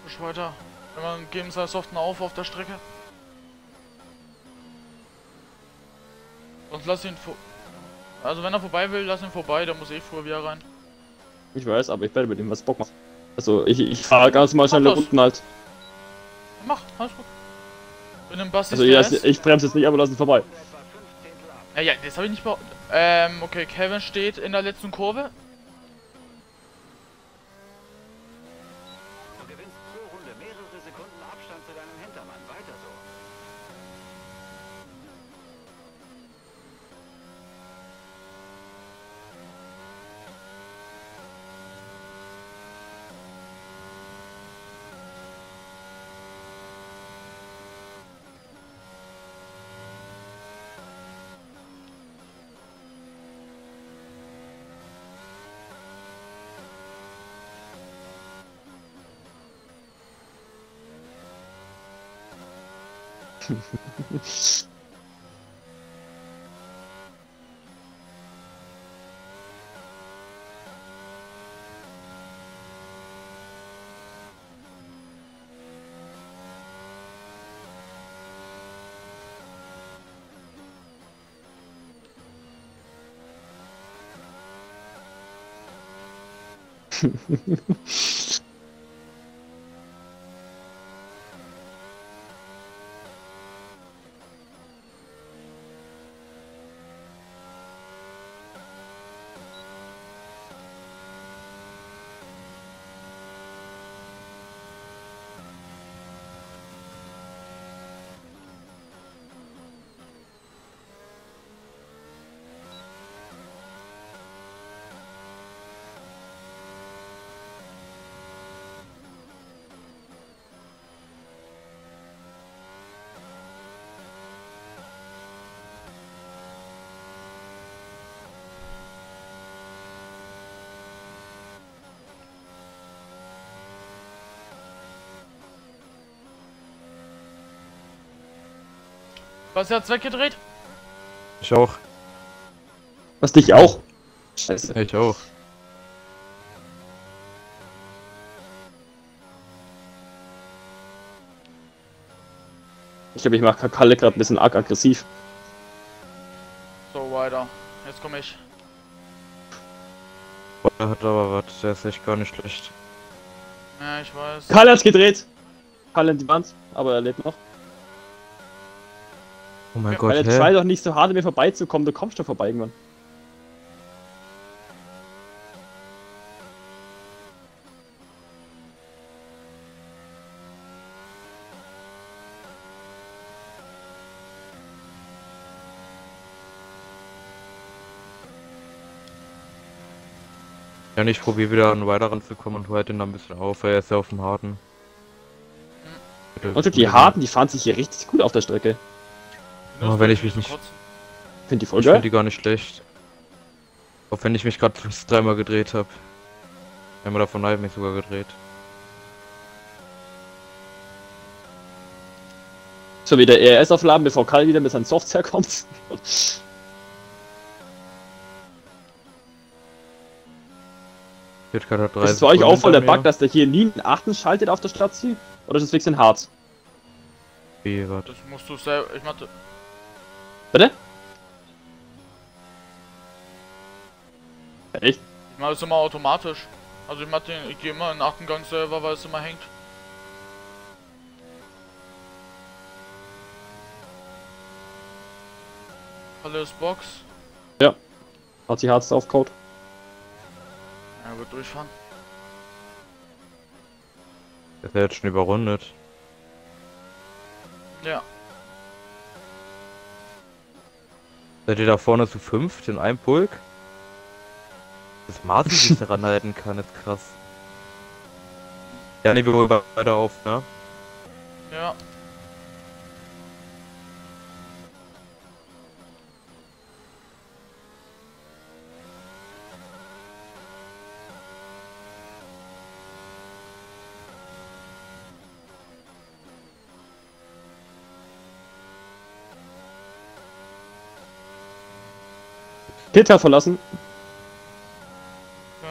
Push weiter. Wenn man geben seine Soften auf auf der Strecke. Sonst lass ihn vor. Also wenn er vorbei will, lass ihn vorbei. Da muss ich früher wieder rein. Ich weiß, aber ich werde mit ihm was Bock machen. Also ich, ich fahre ganz mal schnell unten halt. Mach, alles gut. Bin im Basti. Also ich, ich bremse jetzt nicht, aber lass ihn vorbei. Ja, ja, das habe ich nicht behauptet. Ähm, okay, Kevin steht in der letzten Kurve. Du gewinnst pro Runde mehrere Sekunden Abstand zu deinem Hintermann. Weiter so. Was hat's weggedreht? Ich auch. Was, dich auch? Scheiße. Ich auch. Ich glaube, ich mache Kakalle gerade ein bisschen arg aggressiv. So, weiter. Jetzt komme ich. Er hat aber was, der ist echt gar nicht schlecht. Ja, ich weiß. Kalle hat's gedreht! Kalle in die Wand, aber er lebt noch. Oh mein ja. Gott, Kalle, try doch nicht so hart, an mir vorbeizukommen, du kommst doch vorbei irgendwann. Ja, ich probiere wieder einen weiteren zu kommen und heute noch ein bisschen auf, weil er ist ja auf dem Harten. Und die Harten, die fahren sich hier richtig gut auf der Strecke. Ja, wenn ich mich nicht... Finde die voll geil. Ich finde die gar nicht schlecht. Auch wenn ich mich gerade dreimal gedreht habe. Einmal davon habe ich mich sogar gedreht. So, wieder E R S aufladen, bevor Karl wieder mit seinen Softs herkommt. Das ist für euch auch voll der Bug, dass der hier nie einen Achten schaltet auf der Straße? Oder ist das fix in Harz? Wie, warte. Das musst du selber. Ich mach das. Bitte? Echt? Ich mach das immer automatisch. Also ich mach den. Ich geh immer in den achten Gang selber, weil es immer hängt. Alles Box? Ja. Hat die Harz draufgehaut. Ja, gut durchfahren. Der ist ja jetzt schon überrundet. Ja. Seid ihr da vorne zu fünft in einem Pulk? Dass Martin sich daran halten kann, ist krass. Ja, ne, wir holen weiter auf, ne? Ja. Peter verlassen. Ja,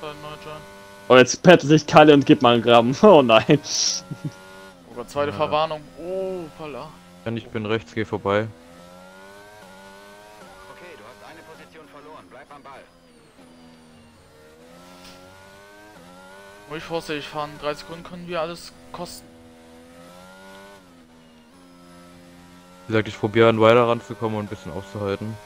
wir haben neu John. Oh, jetzt pettet sich Kalle und gibt mal einen Graben. Oh nein. Oh Gott, zweite ja. Verwarnung. Oh, Palla. Wenn ich bin rechts, geh vorbei. Okay, du hast eine Position verloren. Bleib am Ball. Ruhig vorsichtig fahren. Drei Sekunden können wir alles kosten. Wie gesagt, ich probiere an weiter ranzukommen und ein bisschen aufzuhalten.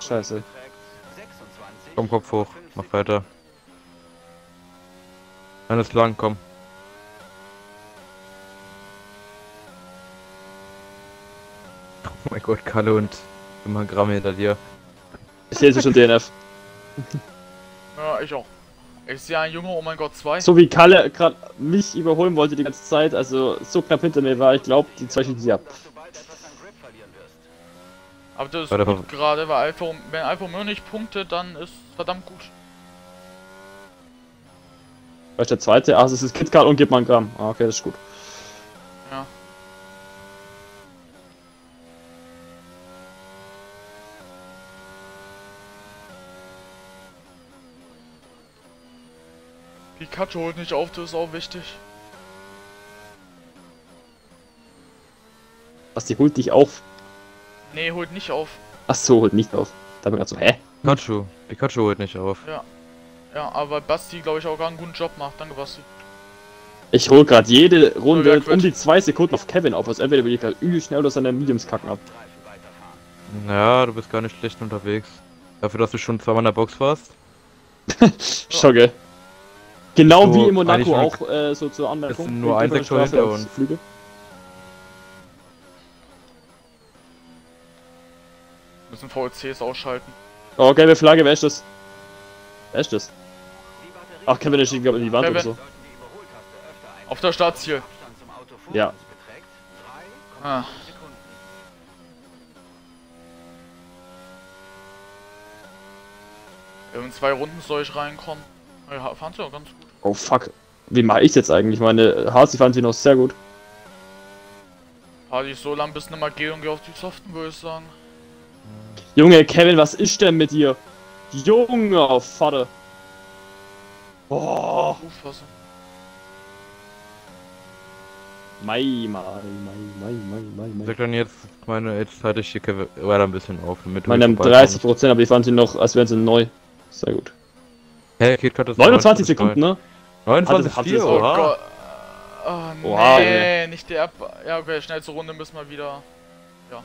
Scheiße. Komm, Kopf hoch, mach weiter. Eines lang, komm. Oh mein Gott, Kalle und immer Gramm hinter dir. Ich lese schon D N F. Ja, ich auch. Ich sehe einen Junge, oh mein Gott, zwei. So wie Kalle gerade mich überholen wollte die ganze Zeit, also so knapp hinter mir war, ich glaube, die zwei Stunden ab. Aber das ist gut gerade, weil Alfa, wenn Alfa Romeo nicht punktet, dann ist es verdammt gut. Vielleicht der zweite? Ach, es ist KitKat und gibt man Gramm. Ah, okay, das ist gut. Ja. Pikachu holt nicht auf, das ist auch wichtig. Was, die holt dich auf? Nee, holt nicht auf. Ach so, holt nicht auf. Da bin ich grad so, hä? Pikachu. Pikachu holt nicht auf. Ja. Ja, aber Basti, glaube ich, auch gar einen guten Job macht. Danke, Basti. Ich hol gerade jede Runde um die zwei Sekunden auf Kevin auf. Also entweder will ich gerade übel schnell oder seine Mediums kacken ab. Naja, du bist gar nicht schlecht unterwegs. Dafür, dass du schon zweimal in der Box warst. Schogge. Genau so, wie in Monaco auch äh, so zur Anmerkung. Es sind nur ein Sektor hinter uns. Flüge. V L Cs ausschalten. Oh, gelbe Flagge, wer ist das? Wer ist das? Ach, Kevin, der steht, glaube ich, in die Wand Kevin. Oder so. Auf der Startziel. Ja. Ah. In zwei Runden soll ich reinkommen. Ja, fand sie auch ganz gut. Oh fuck. Wie mache ich jetzt eigentlich? Meine Haas, die fand sie noch sehr gut. Fahr ich so lang bis eine Markierung auf die Soften, würde ich sagen. Junge, Kevin, was ist denn mit dir? Junge, oh, Vater. Boah. Mai, mai, mai, mai, mai, mai, mai. Sag dann jetzt, meine, jetzt halte ich die Kevin weiter ein bisschen auf. Damit meine haben dreißig Prozent, aber ich fand sie noch, als wären sie neu. Sehr gut. Hey, geht gerade das neunundzwanzig Sekunden, ne? neunundzwanzig Sekunden, also, oh Gott. Oh, oha, nee, ey. Nicht der App. Ja, okay, schnell zur Runde müssen wir wieder. Ja.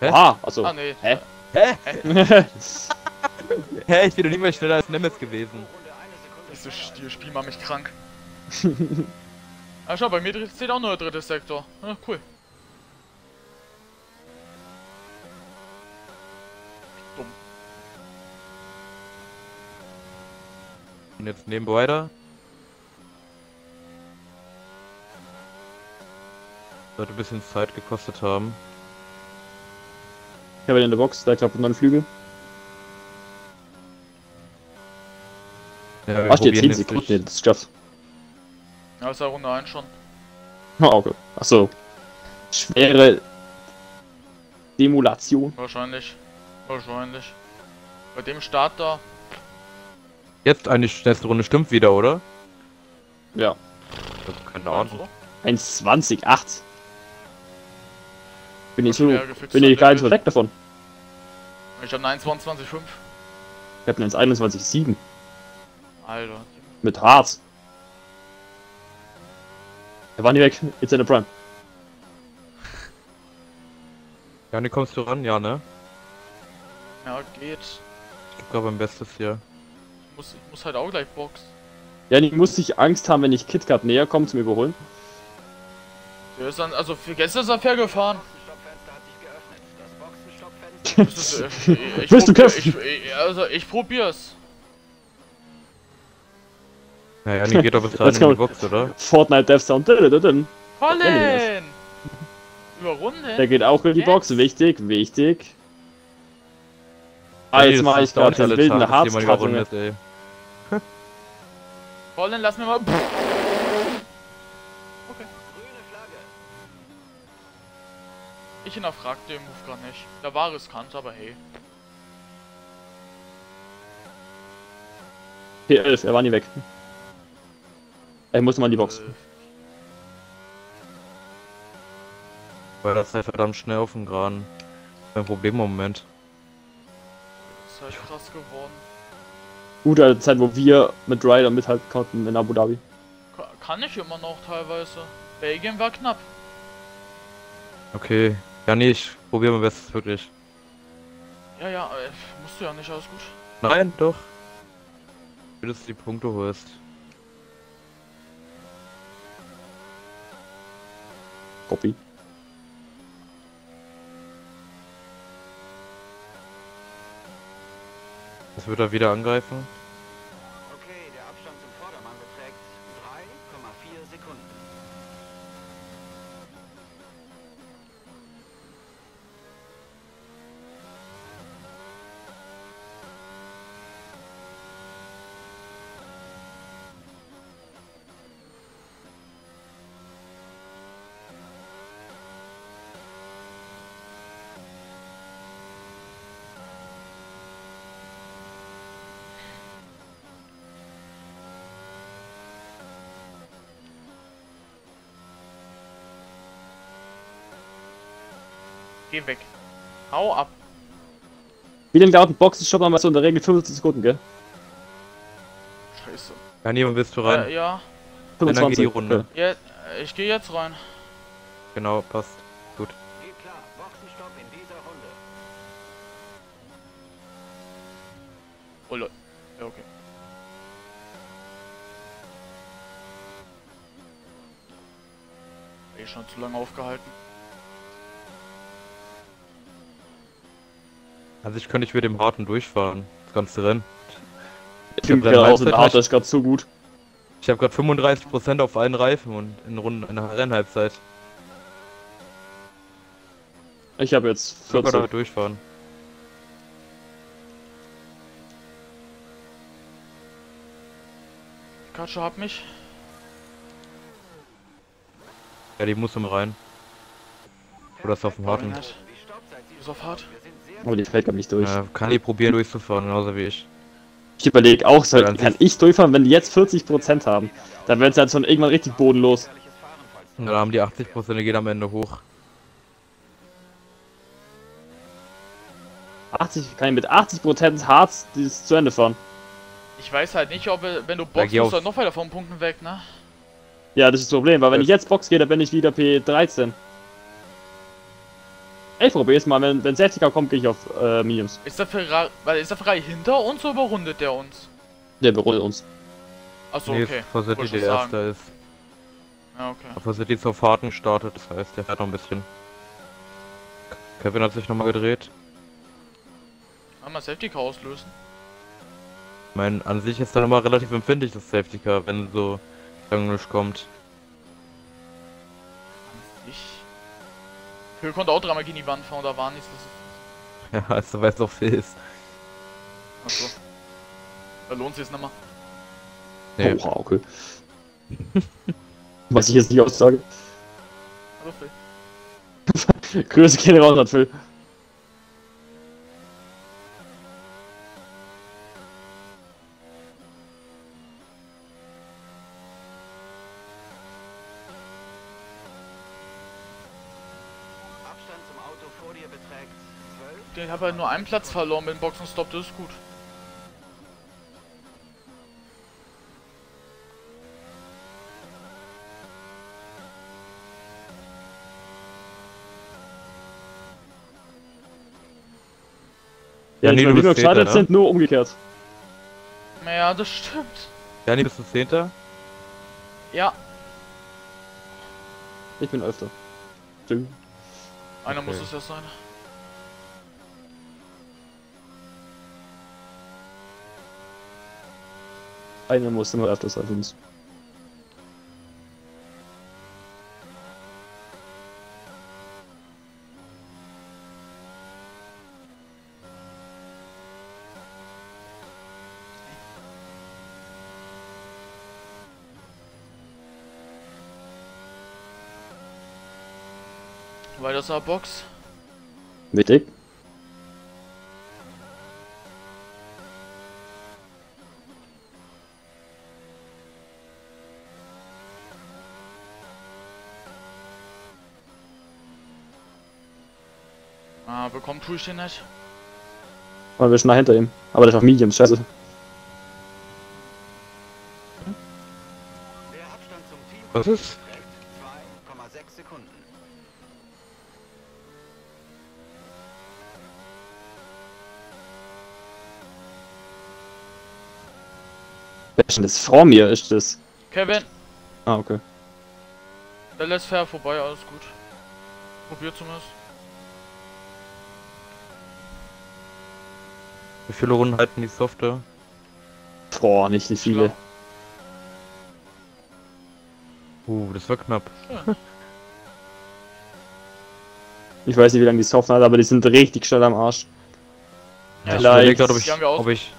Hä? Oha, achso. Ah, nee. Hä? Hä? Hä? Hä? Ich bin doch nicht mehr schneller als Nemitz gewesen. Das Spiel macht mich krank. Ah, schau, bei mir steht auch nur der dritte Sektor. Ah, cool. Dumm. Und jetzt nebenbei weiter. Sollte ein bisschen Zeit gekostet haben. Ich habe in der Box, da klappt neun Flügel. Ja, wir Ach, jetzt zehn Sekunden, nee, das schafft. Ja, ist ja Runde eins schon. Oh, okay. Achso. Schwere Demolation. Wahrscheinlich. Wahrscheinlich. Bei dem Start da. Jetzt eine schnellste Runde stimmt wieder, oder? Ja. Also, keine Ahnung. eins zwanzig acht. Bin ich so. Bin ich gar nicht so weg davon. Ich hab eine eins zweiundzwanzig fünf. Ich hab eine eins einundzwanzig sieben. Alter. Mit Haas. Er war nicht weg, jetzt in der Prime. Ja, ne, kommst du ran, ja, ne? Ja, geht. Ich geb grad mein Bestes hier. Ich muss, ich muss halt auch gleich boxen. Ja, ich muss nicht Angst haben, wenn ich KitKat näher komme zum Überholen. Der ist dann, also für gestern ist er fair gefahren. Das Willst du kämpfen? Also, ich probier's. Naja, die geht doch bis dahin in die Box, oder? Fortnite Death Sound. Colin! Überrunden? Der geht auch in die Box, wichtig, wichtig. Ah, jetzt mach ich gerade den wilden Harzkrattung. Colin, lass mir mal. Okay. Ich hinterfrag den Move gar nicht. Da war riskant, aber hey. P elf, er war nie weg. Ich muss mal in die Box. Weil das halt verdammt schnell auf dem Geraden. Mein Problem im Moment. Das ist halt krass geworden. Gut, also Zeit, wo wir mit Ryder mithalten konnten in Abu Dhabi. Kann ich immer noch teilweise. Belgien war knapp. Okay. Ja, nee, ich probiere mein Bestes, wirklich. Ja, ja, musst du ja nicht, alles gut. Nein, doch. Wenn du die Punkte holst. Copy. Jetzt wird er wieder angreifen. Okay, der Abstand zum Vordermann beträgt drei Komma vier Sekunden. Geh weg. Hau ab. Wie denn dauert ein Boxenstopp mal so in der Regel fünfzehn Sekunden, gell? Scheiße. Ja, nee, willst du rein? Äh, ja. fünfundzwanzig. Dann geht die Runde. Ja, ich gehe jetzt rein. Genau, passt. Gut. Geht klar. Boxenstopp in dieser Runde. Oh Leute. Ja, okay. Eh schon zu lange aufgehalten. Also ich könnte nicht mit dem Harten durchfahren, das ganze Rennen. Ich habe gerade so gut. Ich habe gerade fünfunddreißig Prozent auf allen Reifen und in Runden in der Rennhalbzeit. Ich habe jetzt vierzehn. Ich kann damit durchfahren. Katscho hat mich. Ja, die muss immer rein. Oder ist auf dem Harten? Ist auf Hart. Oh, die fällt gar nicht durch. Ja, kann die probieren durchzufahren, genauso wie ich. Ich überlege auch, soll, kann ich durchfahren, wenn die jetzt vierzig Prozent haben? Dann werden sie halt schon irgendwann richtig bodenlos. Und dann haben die achtzig Prozent, die gehen am Ende hoch. achtzig kann ich mit achtzig Prozent Harz dieses zu Ende fahren. Ich weiß halt nicht, ob wenn du boxst, musst du noch weiter vom Punkten weg, ne? Ja, das ist das Problem, weil wenn ich jetzt Box gehe, dann bin ich wieder P dreizehn. Ey, probier's mal, wenn, wenn sechziger kommt, gehe ich auf äh, Mediums. Ist der Ferrari, weil ist der Ferrari hinter uns oder überrundet der uns? Der überrundet uns. Achso, nee, okay. Versetti der erste ist. Ja, okay. Versetti zur Fahrten startet, das heißt, der fährt noch ein bisschen. Kevin hat sich nochmal gedreht. Einmal Safety Car auslösen. Ich meine, an sich ist dann immer relativ empfindlich das Safety Car, wenn so Englisch kommt. Ich konnte auch dreimal gegen die Wand fahren, da war nichts. Ja, also weiß doch viel ist. Achso. Da lohnt sich jetzt nochmal. Nee. Oha, okay. Was ich jetzt nicht aussage. Hallo Phil. Grüße gehen raus an Phil. Ich habe halt nur einen Platz verloren mit dem Boxenstopp, das ist gut. Ja, nee, wenn wir gestartet sind, nur umgekehrt. Naja, das stimmt. Ja, nee, bist du Zehnter? Ja. Ich bin Elfter. Stimmt. Einer okay. Muss es ja sein. Einer muss immer öfters sein für uns. Weil das war Box. Mittig. Ah, bekommen tue ich den nicht. Weil wir schon nach hinter ihm. Aber das ist auf Medium, scheiße. Was ist? zwei Komma sechs Sekunden. Wer ist denn das vor mir? Ist das? Kevin! Ah, okay. Der lässt fair vorbei, alles gut. Probiert zumindest. Wie viele Runden halten die Software? Boah, nicht die viele. Uh, das war knapp. Schön. Ich weiß nicht, wie lange die Software hat, aber die sind richtig schnell am Arsch. Ja, vielleicht. Ich überlege gerade, ob, ob, ich,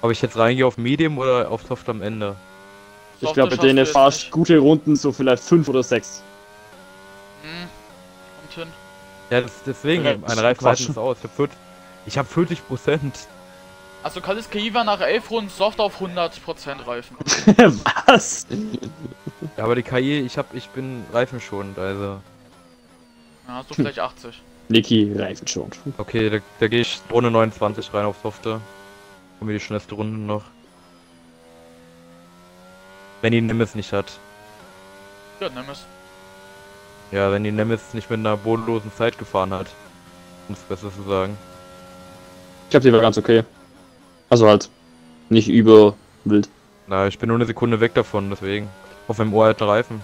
ob ich jetzt reingehe auf Medium oder auf Soft am Ende. Ich glaube, bei denen fahrst gute Runden, so vielleicht fünf oder sechs. Hm, kommt hin. Ja, das, deswegen, ja, meine Reifen halten es aus. Ich hab vierzig Prozent. Also Kallis Kiva nach elf Runden soft auf hundert Prozent Reifen. Was? Ja, aber die K I, ich hab, ich bin reifenschonend, also. Ja, so vielleicht achtzig. Niki, reifenschonend. Okay, da, da gehe ich ohne neunundzwanzig rein auf Softer. Kommen wir die schnellste Runde noch. Wenn die Nemes nicht hat. Ja, Nemes. Ja, wenn die Nemes nicht mit einer bodenlosen Zeit gefahren hat. Um es besser zu sagen. Ich glaube, die war ganz okay. Also halt nicht über wild. Na, ich bin nur eine Sekunde weg davon, deswegen. Auf meinem uralten Reifen.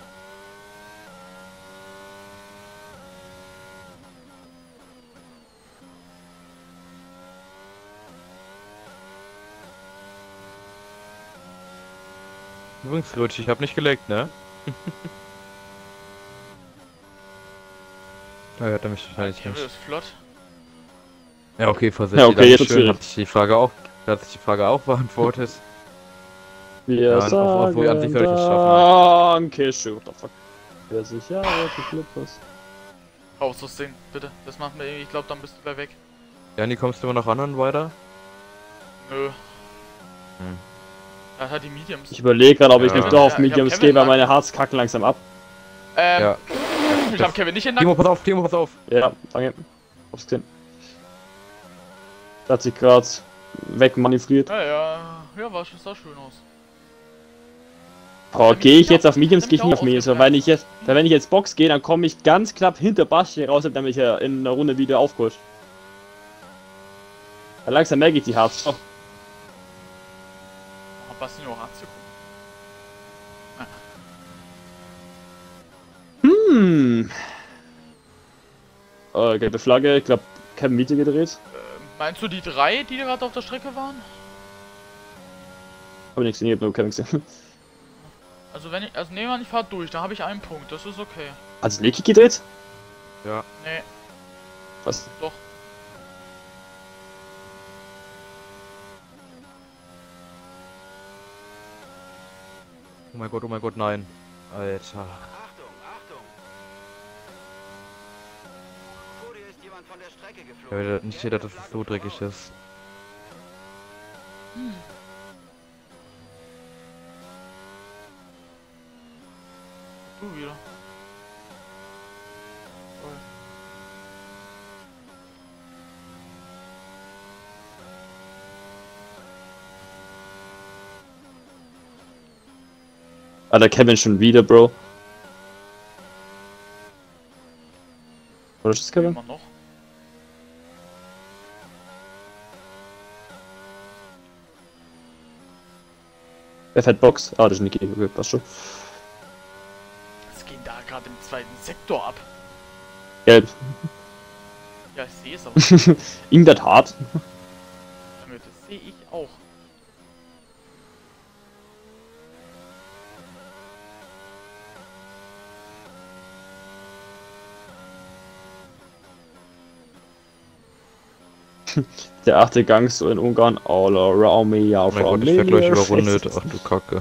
Übrigens, Rutsch, ich hab nicht geleckt, ne? Da hört er mich wahrscheinlich nicht. Ist flott. Ja, okay, vorsichtig. Ja, okay, jetzt schön, dass ich die Frage auch, dass ich die Frage auch beantwortet. Wir ja, sagen, obwohl an sich soll ich es schaffen. Okay, shoot, what the fuck. Wer sich ja, welche Flippers. Auf so Ding, bitte. Das machen wir irgendwie. Ich glaube, dann bist du gleich weg. Jani, kommst du immer noch ran und weiter? Nö. Hm. Er hat die Mediums. Ich überlege gerade, ob ja. ich nicht doch auf Mediums gehe, weil meine Hearts kacken langsam ab. Ähm. Ja. Ich hab Kevin nicht entdeckt. Timo, pass auf, Timo, pass auf. Ja, danke. Hab's gesehen. Das hat sich gerade wegmanövriert. Ja, ja. Ja, war, sah schön aus. Oh, gehe ich jetzt auf Mediums, gehe ich nicht auf Mediums, weil wenn ich jetzt, wenn ich jetzt Box gehe, dann komme ich ganz knapp hinter Basti raus, damit ich ja in einer Runde wieder aufkutscht. Dann langsam merke ich die Harz. Oh. Hat Basti nur Harz geguckt? Hm. Äh, gelbe Flagge, ich glaube, Kevin Miete gedreht. Äh, meinst du die drei, die gerade auf der Strecke waren? Hab ich nichts gesehen, ich hab nur Kevin gesehen. Also wenn ich, also nehmen wir an, ich fahr durch, da habe ich einen Punkt, das ist okay. Also Niki gedreht? Ja. Nee. Was? Doch. Oh mein Gott, oh mein Gott, nein. Alter. Achtung, Achtung! Vor dir ist jemand von der Strecke geflogen. Ja, nicht jeder, dass es so dreckig ist. Hm. Du wieder. Toll. Alter, Kevin schon wieder, Bro. Oder ist das Kevin? Immer noch. Wer fährt Box? Ah, das ist Niki. Okay, passt schon. Gerade im zweiten Sektor ab. Gelb. Ja, ich sehe es aber. In der Tat. Das sehe ich auch. Der achte Gang so in Ungarn. All around me, all around me. Ich werde gleich überrundet. Ach du Kacke.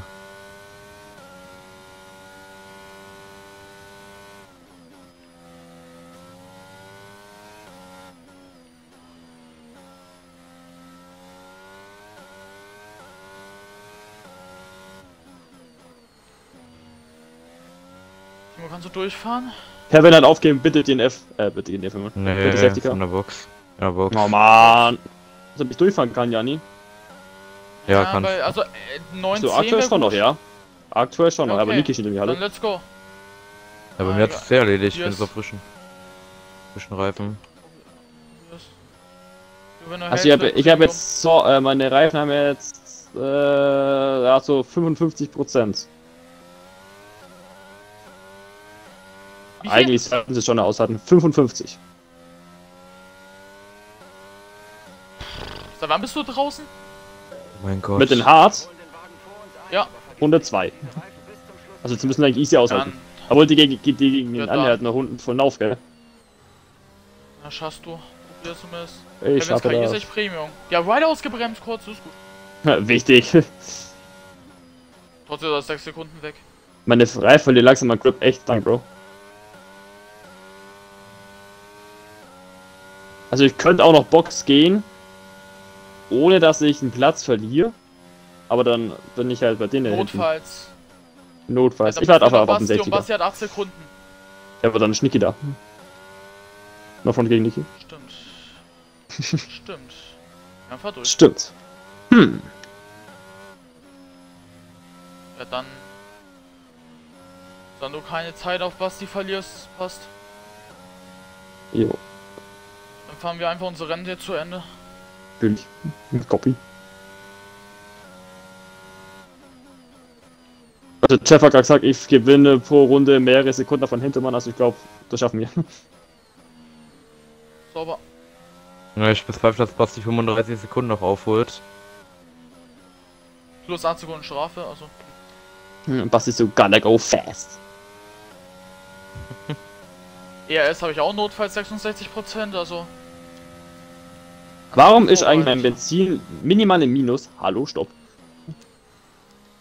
Durchfahren. Kevin hat aufgeben, bitte den F. Äh, bitte den F. Nee, bitte sechzig K. In der Box. In der Box. Oh Mann. Dass ich durchfahren kann, Jani. Ja, ja kann. Weil, also, äh, neunzehn so, aktuell schon noch, ja. Aktuell schon noch, okay. Aber Niki steht irgendwie, hallo. Dann let's go. Ja, bei ah, mir hat es sehr erledigt, yes. Ich bin so frischen. Frischen Reifen. Yes. Also, ich habe hab jetzt so, äh, meine Reifen haben jetzt, äh, ja, so fünfundfünfzig Prozent. Eigentlich sollten sie schon aushalten. fünfundfünfzig. Seit wann bist du draußen? Oh mein Gott. Mit den Harz? Ja. Runde zwei. Also jetzt müssen wir eigentlich easy aushalten. Dann. Obwohl die gegen, die gegen den ja, anhalten, nach unten von Lauf, gell? Na, schaffst du. Probier zumindest. Ich schaffe das. Hier ist echt Premium. Ja, Rider ausgebremst kurz, ist gut. Wichtig. Trotzdem das sechs Sekunden weg. Meine Reifen, die langsam am Grip. Echt, danke, Bro. Also ich könnte auch noch Box gehen, ohne dass ich einen Platz verliere, aber dann bin ich halt bei denen Notfalls. Hinten. Notfalls. Ja, ich warte auf den sechziger. Und Basti hat acht Sekunden. Ja, aber dann ist Niki da. Noch von gegen Niki. Stimmt. Stimmt. Einfach durch. Stimmt. Hm. Ja, dann... Dann du keine Zeit auf Basti verlierst, passt. Jo. Fahren wir einfach unsere Rennen jetzt zu Ende. Natürlich. Mit Copy. Also Jeff hat gerade gesagt, ich gewinne pro Runde mehrere Sekunden von Hintermann, also ich glaube, das schaffen wir. Sauber. Ja, ich bezweifle, dass Basti fünfunddreißig Sekunden noch aufholt. Plus acht Sekunden Strafe, also. Basti so, gotta go fast. E R S habe ich auch notfalls sechsundsechzig Prozent, also... Warum ist eigentlich mein Benzin minimal im Minus? Hallo, stopp.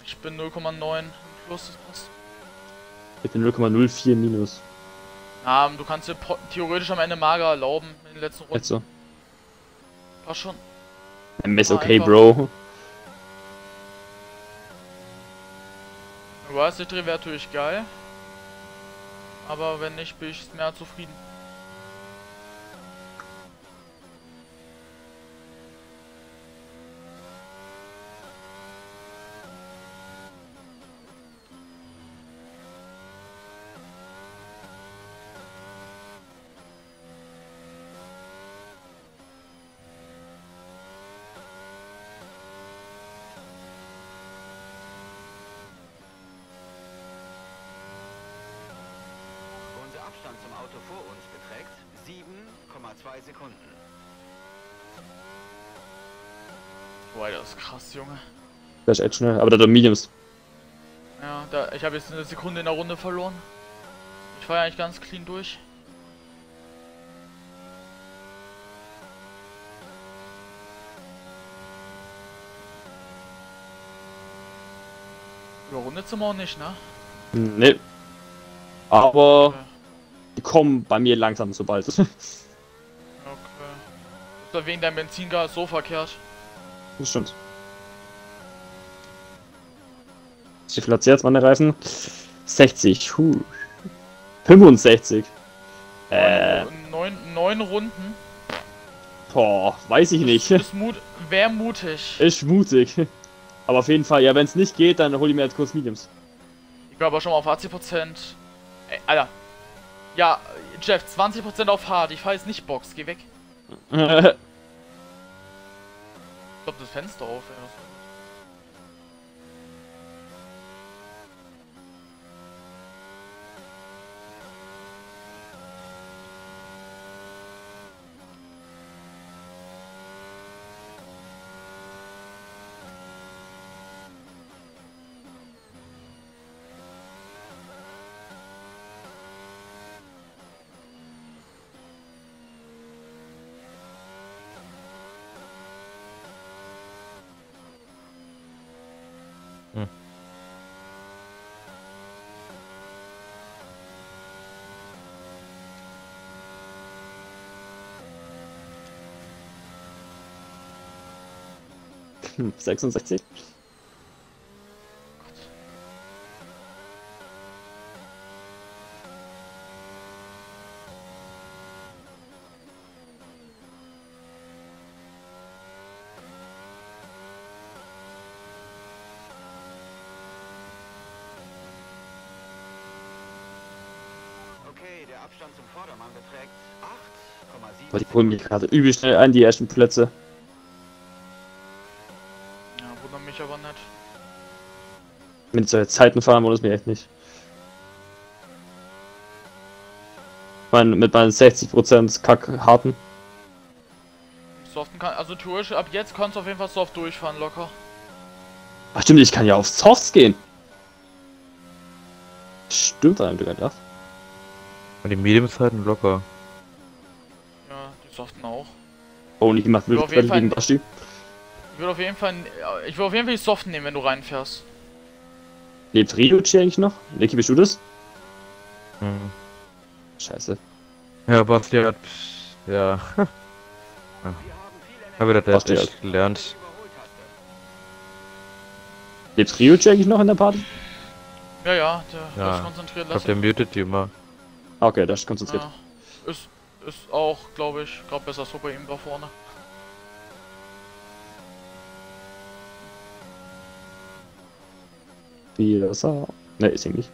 Ich bin null Komma neun plus. Ich bin null Komma null vier minus. Ah, du kannst dir theoretisch am Ende mager erlauben in den letzten Runden. So. Passt schon. M ist okay, Bro. Du weißt, der Dreh wäre natürlich geil. Aber wenn nicht, bin ich mehr zufrieden. Sekunden. Boah, das ist krass, Junge. Das ist echt schnell, aber da der Mediums. Ja, da, ich habe jetzt eine Sekunde in der Runde verloren. Ich fahre eigentlich ganz clean durch. Über Runde zum auch nicht, ne? Ne. Aber okay. Die kommen bei mir langsam, sobald es. Wegen deinem Benzingas so verkehrt. Das stimmt. Wie viel hat sie jetzt meine Reifen? sechzig. Huh. fünfundsechzig. Äh. neun Runden. Boah, weiß ich nicht. Ist, ist mut, wär mutig. Ist mutig. Aber auf jeden Fall, ja, wenn es nicht geht, dann hol ich mir jetzt kurz Mediums. Ich bin aber schon mal auf achtzig Prozent. Ey, Alter. Ja, Jeff, zwanzig Prozent auf Hard. Ich fahr jetzt nicht Box. Geh weg. Ich glaub das Fenster auf, ey. sechsundsechzig. Okay, der Abstand zum Vordermann beträgt acht Komma sieben. Aber die holen mich gerade übel schnell ein, die ersten Plätze. Mit solchen Zeiten fahren wollen es mir echt nicht. Mein, mit meinen sechzig Prozent Kack-Harten. Soften kann, also theoretisch, ab jetzt kannst du auf jeden Fall soft durchfahren, locker. Ach stimmt, ich kann ja auf Softs gehen. Stimmt einem gar nicht. Und die Mediums halten locker. Ja, die Soften auch. Oh, und ich mach wirklich gegen Basti. Ich würde auf jeden Fall, ich würde auf jeden Fall die Soften nehmen, wenn du reinfährst. Lebt Ryuchi eigentlich noch? Leki, bist du das? Hm. Scheiße. Ja, Basti hat... ja... ja. Habe ich das nicht gelernt. Lebt Ryuchi eigentlich noch in der Party? Ja, ja, der ja. ist konzentriert. Ich glaub, der mutet die immer. Okay, der ist konzentriert. Ja. Ist, ist auch, glaube ich, gerade besser so bei ihm da vorne. Wie das auch. Ne, ist irgendwie nicht.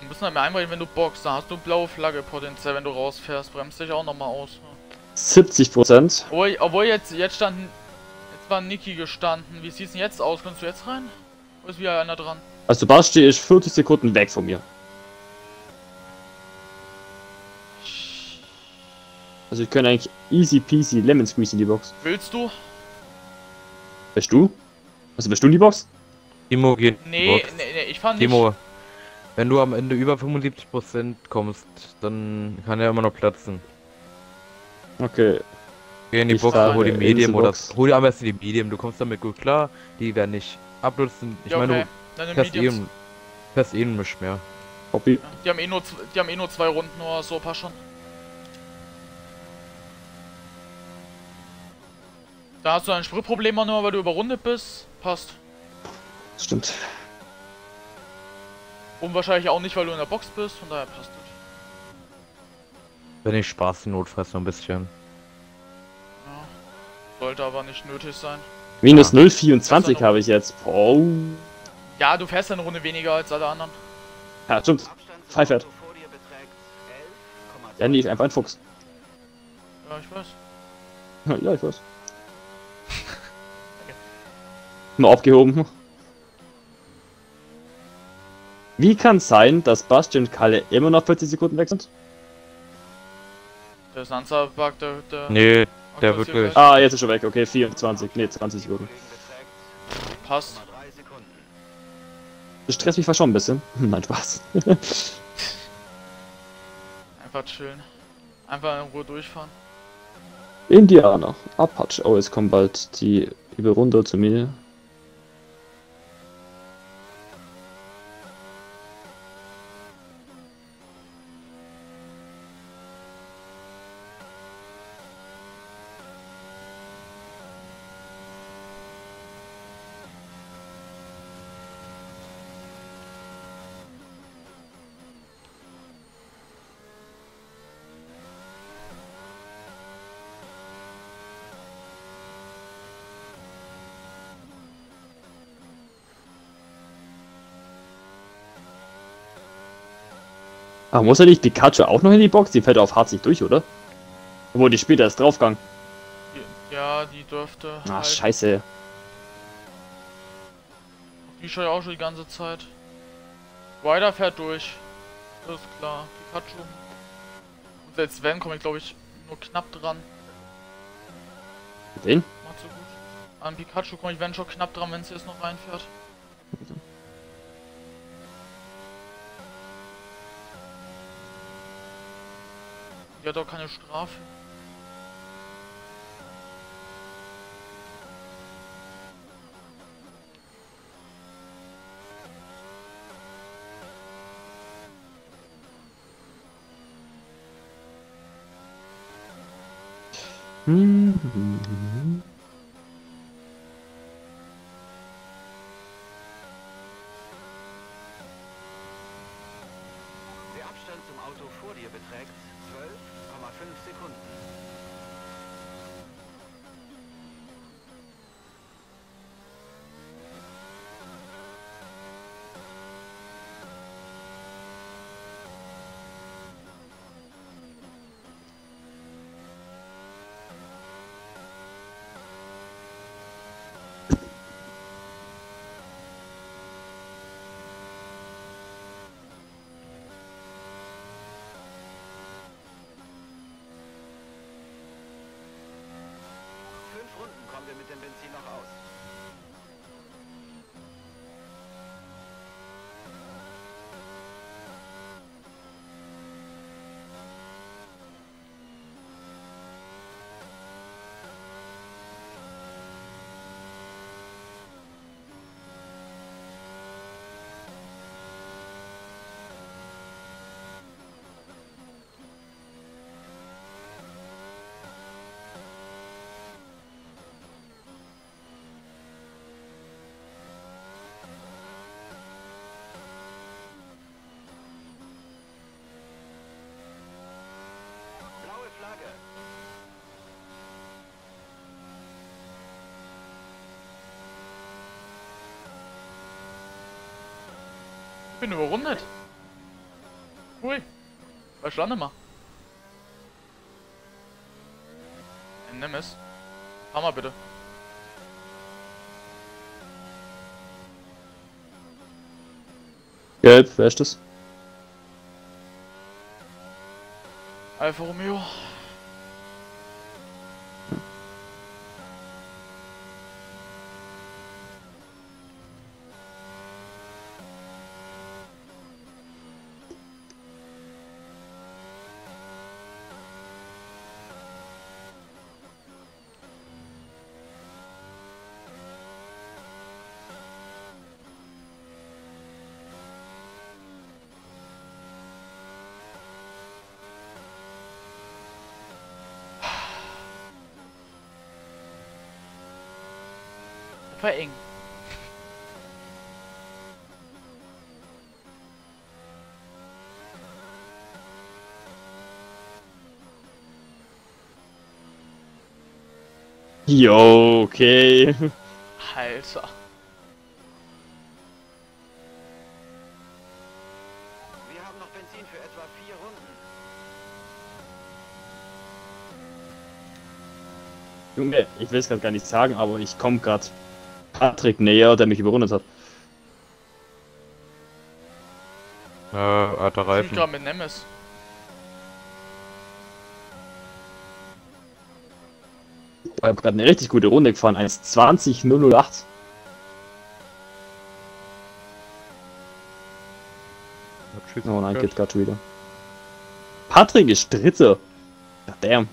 Du musst noch mal einreden, wenn du boxst, dann hast du blaue Flagge potenziell, wenn du rausfährst, bremst dich auch nochmal aus. Ne? siebzig Prozent. Obwohl, obwohl jetzt, jetzt standen. war Niki gestanden. Wie sieht's denn jetzt aus? Kannst du jetzt rein? Oder ist wieder einer dran? Also Basti ist vierzig Sekunden weg von mir. Also ich kann eigentlich easy peasy Lemon Squeeze in die Box. Willst du? Bist du? Also bist du in die Box? Timo geht. Nee, Box. Nee, nee, ich fahr nicht. Timo, wenn du am Ende über fünfundsiebzig Prozent kommst, dann kann er immer noch platzen. Okay. Geh in die ich Box, hol die Medium oder Box. Hol dir am besten die Medium, du kommst damit gut klar, die werden nicht abnutzen. Ich ja, okay. meine, du fährst eh nicht mehr. Hobby. Die haben eh nur, die haben eh nur zwei Runden oder so, passt schon. Da hast du ein Spritproblem nur, weil du überrundet bist. Passt. Stimmt. Und wahrscheinlich auch nicht, weil du in der Box bist, von daher passt es. Wenn ich Spaß in Notfalls noch ein bisschen. Ja. Sollte aber nicht nötig sein. Minus ja. null Komma vierundzwanzig habe ich jetzt. Oh. Ja, du fährst eine Runde weniger als alle anderen. Ja, stimmt. Pfeifert. Ja, nee, ist einfach ein Fuchs. Ja, ich weiß. Ja, ja ich weiß. Nur aufgehoben. Wie kann es sein, dass Basti und Kalle immer noch vierzig Sekunden weg sind? Der ist ein der, der... Nee, der wird gleich. Ah, jetzt ist er weg, okay, vierundzwanzig, nee, zwanzig Sekunden. Passt. Das stresst mich fast schon ein bisschen. Nein, Spaß. Einfach chillen. Einfach in Ruhe durchfahren. Indianer, Apache, oh, es kommen bald die über runter zu mir. Ah, muss ja nicht Pikachu auch noch in die Box? Die fällt auf Hart sich durch, oder? Obwohl, die später ist draufgegangen. Ja, die dürfte. Ah, halt scheiße. Die schaue ich auch schon die ganze Zeit. Ryder fährt durch. Das ist klar. Pikachu. Und selbst wenn, komme ich glaube ich nur knapp dran. Wen? Macht so gut. An Pikachu komme ich wenn schon knapp dran, wenn sie jetzt noch reinfährt. Die hat doch keine Strafe. Mhm. Der Abstand zum Auto vor dir beträgt zwölf Komma fünf Sekunden. Mit dem Benzin noch aus. Ich bin überrundet. Hui. Was lande mal? Nimm es. Hammer bitte. Gelb, wer ist das? Alfa Romeo. War eng. Jo, okay. Alter. Wir haben noch Benzin für etwa vier Runden. Junge, ich will es gerade gar nicht sagen, aber ich komme gerade Patrick näher, der mich überrundet hat. Äh, alter Reifen. Ich bin gerade mit Nemes. Ich habe gerade eine richtig gute Runde gefahren, eins zwanzig null null acht. Oh nein, geht gerade schon wieder. Patrick ist Dritter. Ja, damn.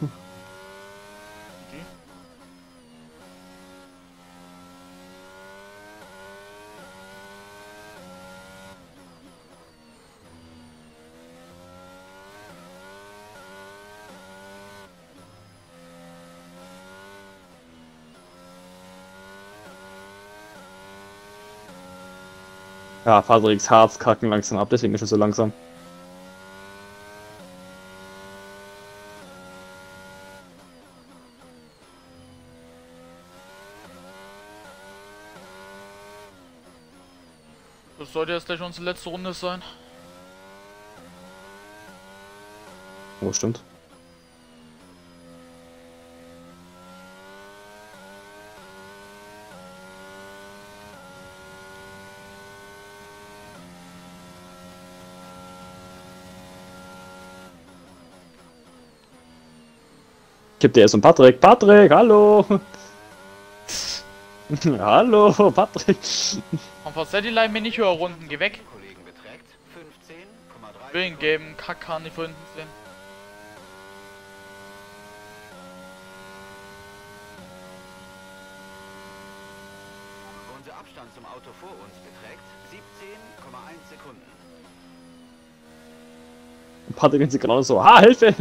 Ja, Fadriks Harz kacken langsam ab, deswegen ist es so langsam. Das sollte jetzt gleich unsere letzte Runde sein. Oh, stimmt. Gibt dir erst um Patrick. Patrick, hallo! Hallo, Patrick! Und von Satellite mir nicht höher Runden, geh weg! Will ihn geben, Kack kann nicht von hinten sehen. Unser Abstand zum Auto vor uns beträgt siebzehn Komma eins Sekunden. Und Patrick ist genau so, ha, Hilfe!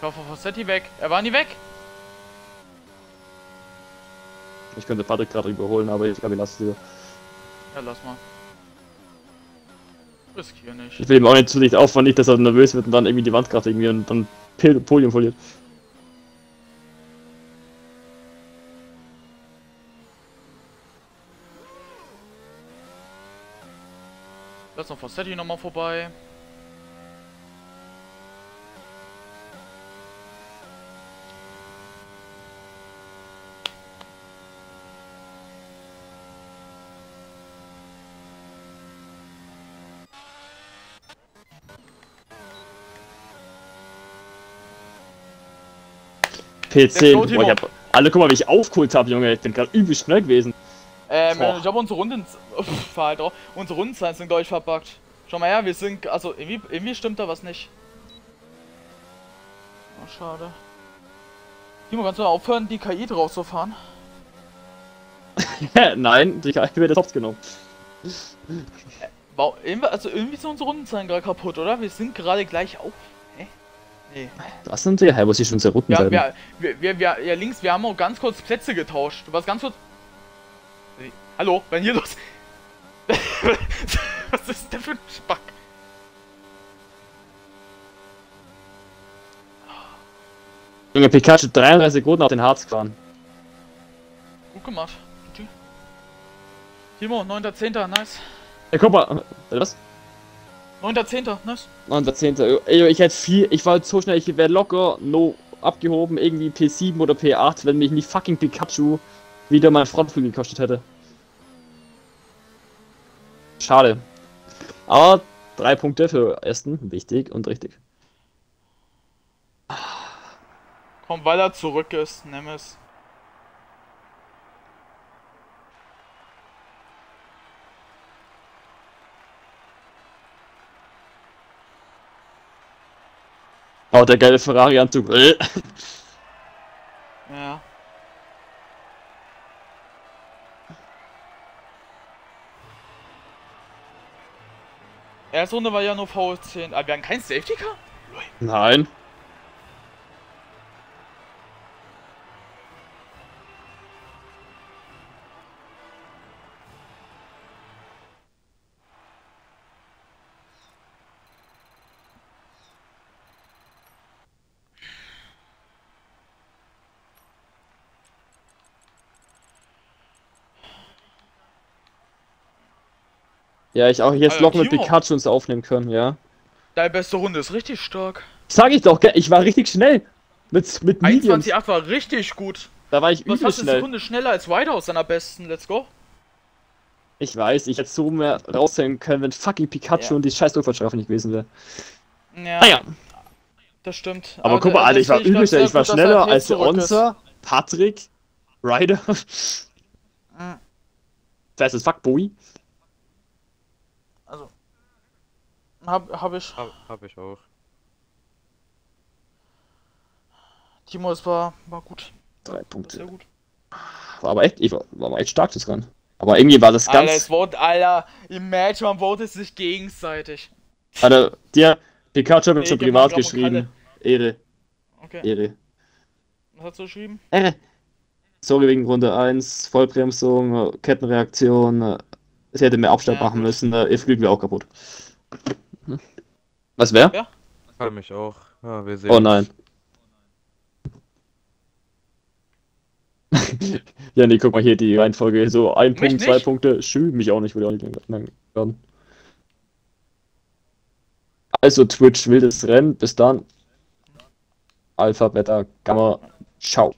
Ich war von Fossetti weg. Er war nie weg. Ich könnte Patrick gerade überholen, aber ich glaube, ich lasse es wieder. Ja, lass mal. Riskier nicht. Ich will ihm auch nicht zu dicht aufwand, nicht, dass er nervös wird und dann irgendwie die Wand kracht irgendwie und dann Podium verliert. Lass noch Fossetti nochmal vorbei. P zehn, go, boah, ich hab, alle, guck mal, wie ich aufgeholt habe, Junge, ich bin gerade übel schnell gewesen. Ähm, boah. Ich glaube, unsere Runden, uff, war halt drauf, unsere Rundenzahlen sind, glaube ich, verpackt. Schau mal her, wir sind, also, irgendwie, irgendwie stimmt da was nicht. Oh, schade. Timo, kannst du mal aufhören, die K I drauf zu fahren? Nein, die K I wird jetzt aufgenommen. Äh, also, irgendwie sind unsere Rundenzahlen gerade kaputt, oder? Wir sind gerade gleich auf. Nee. Was sind die? Hey, wo ist die schon sehr roten Seite? Ja, wir, wir, wir, ja, links, wir haben auch ganz kurz Plätze getauscht. Du warst ganz kurz. Nee. Hallo, wenn hier los. Was ist denn für ein Spack? Junge, Pikachu dreiunddreißig Sekunden auf den Harz gefahren. Gut gemacht. Timo, neunter Zehnter, nice. Ey, guck mal. Was? neunter zehnter, nice. neunter zehnter Ich hätte viel, ich war so schnell, ich wäre locker, no, abgehoben, irgendwie P sieben oder P acht, wenn mich nicht fucking Pikachu wieder mein Frontflug gekostet hätte. Schade. Aber drei Punkte für Aston, wichtig und richtig. Komm, weil er zurück ist, nimm es. Oh, der geile Ferrari-Anzug. Ja. Erste Runde war ja nur V zehn. Aber wir haben keinen Safety-Car? Nein. Ja, ich auch jetzt locker mit Pikachu uns aufnehmen können, ja. Deine beste Runde ist richtig stark. Sag ich doch, ich war richtig schnell. Mit, mit Mediums. einundzwanzig acht war richtig gut. Da war ich übel schnell. Du warst eine Sekunde schneller als Whitehouse seiner besten. Let's go. Ich weiß, ich hätte so mehr raushängen können, wenn fucking Pikachu ja. und die scheiß Rückwärtsstrafe nicht gewesen wäre. Ja. Naja. Das stimmt. Aber, aber guck mal, Alter, ich war übel schnell. Ich war schneller als der Onza, Patrick, Ryder. Das ist fuck, Bowie. Also, hab, hab ich. Hab, hab ich auch. Timo, es war, war gut. Drei Punkte. Sehr gut. War aber echt, ich war, war echt stark, das Rennen. Aber irgendwie war das ganz... Alter, es wurde, Alter, im Match, man votet sich gegenseitig. Alter, dir, Pikachu hat mir schon privat geschrieben. Ehre. Okay. Ehre. Was hast du geschrieben? Ehre. Sorry wegen Runde eins, Vollbremsung, Kettenreaktion... Sie hätte mehr Abstand ja, machen müssen, da fliegen wir auch kaputt. Was wäre? Ja. Kann mich auch. Ja, wir sehen. Oh nein. Ja, nee, guck mal hier die Reihenfolge. So ein mich Punkt, nicht. zwei Punkte. Schü, mich auch nicht, würde auch nicht werden. Also Twitch, wildes Rennen. Bis dann. Alpha, Beta, Gamma. Ciao.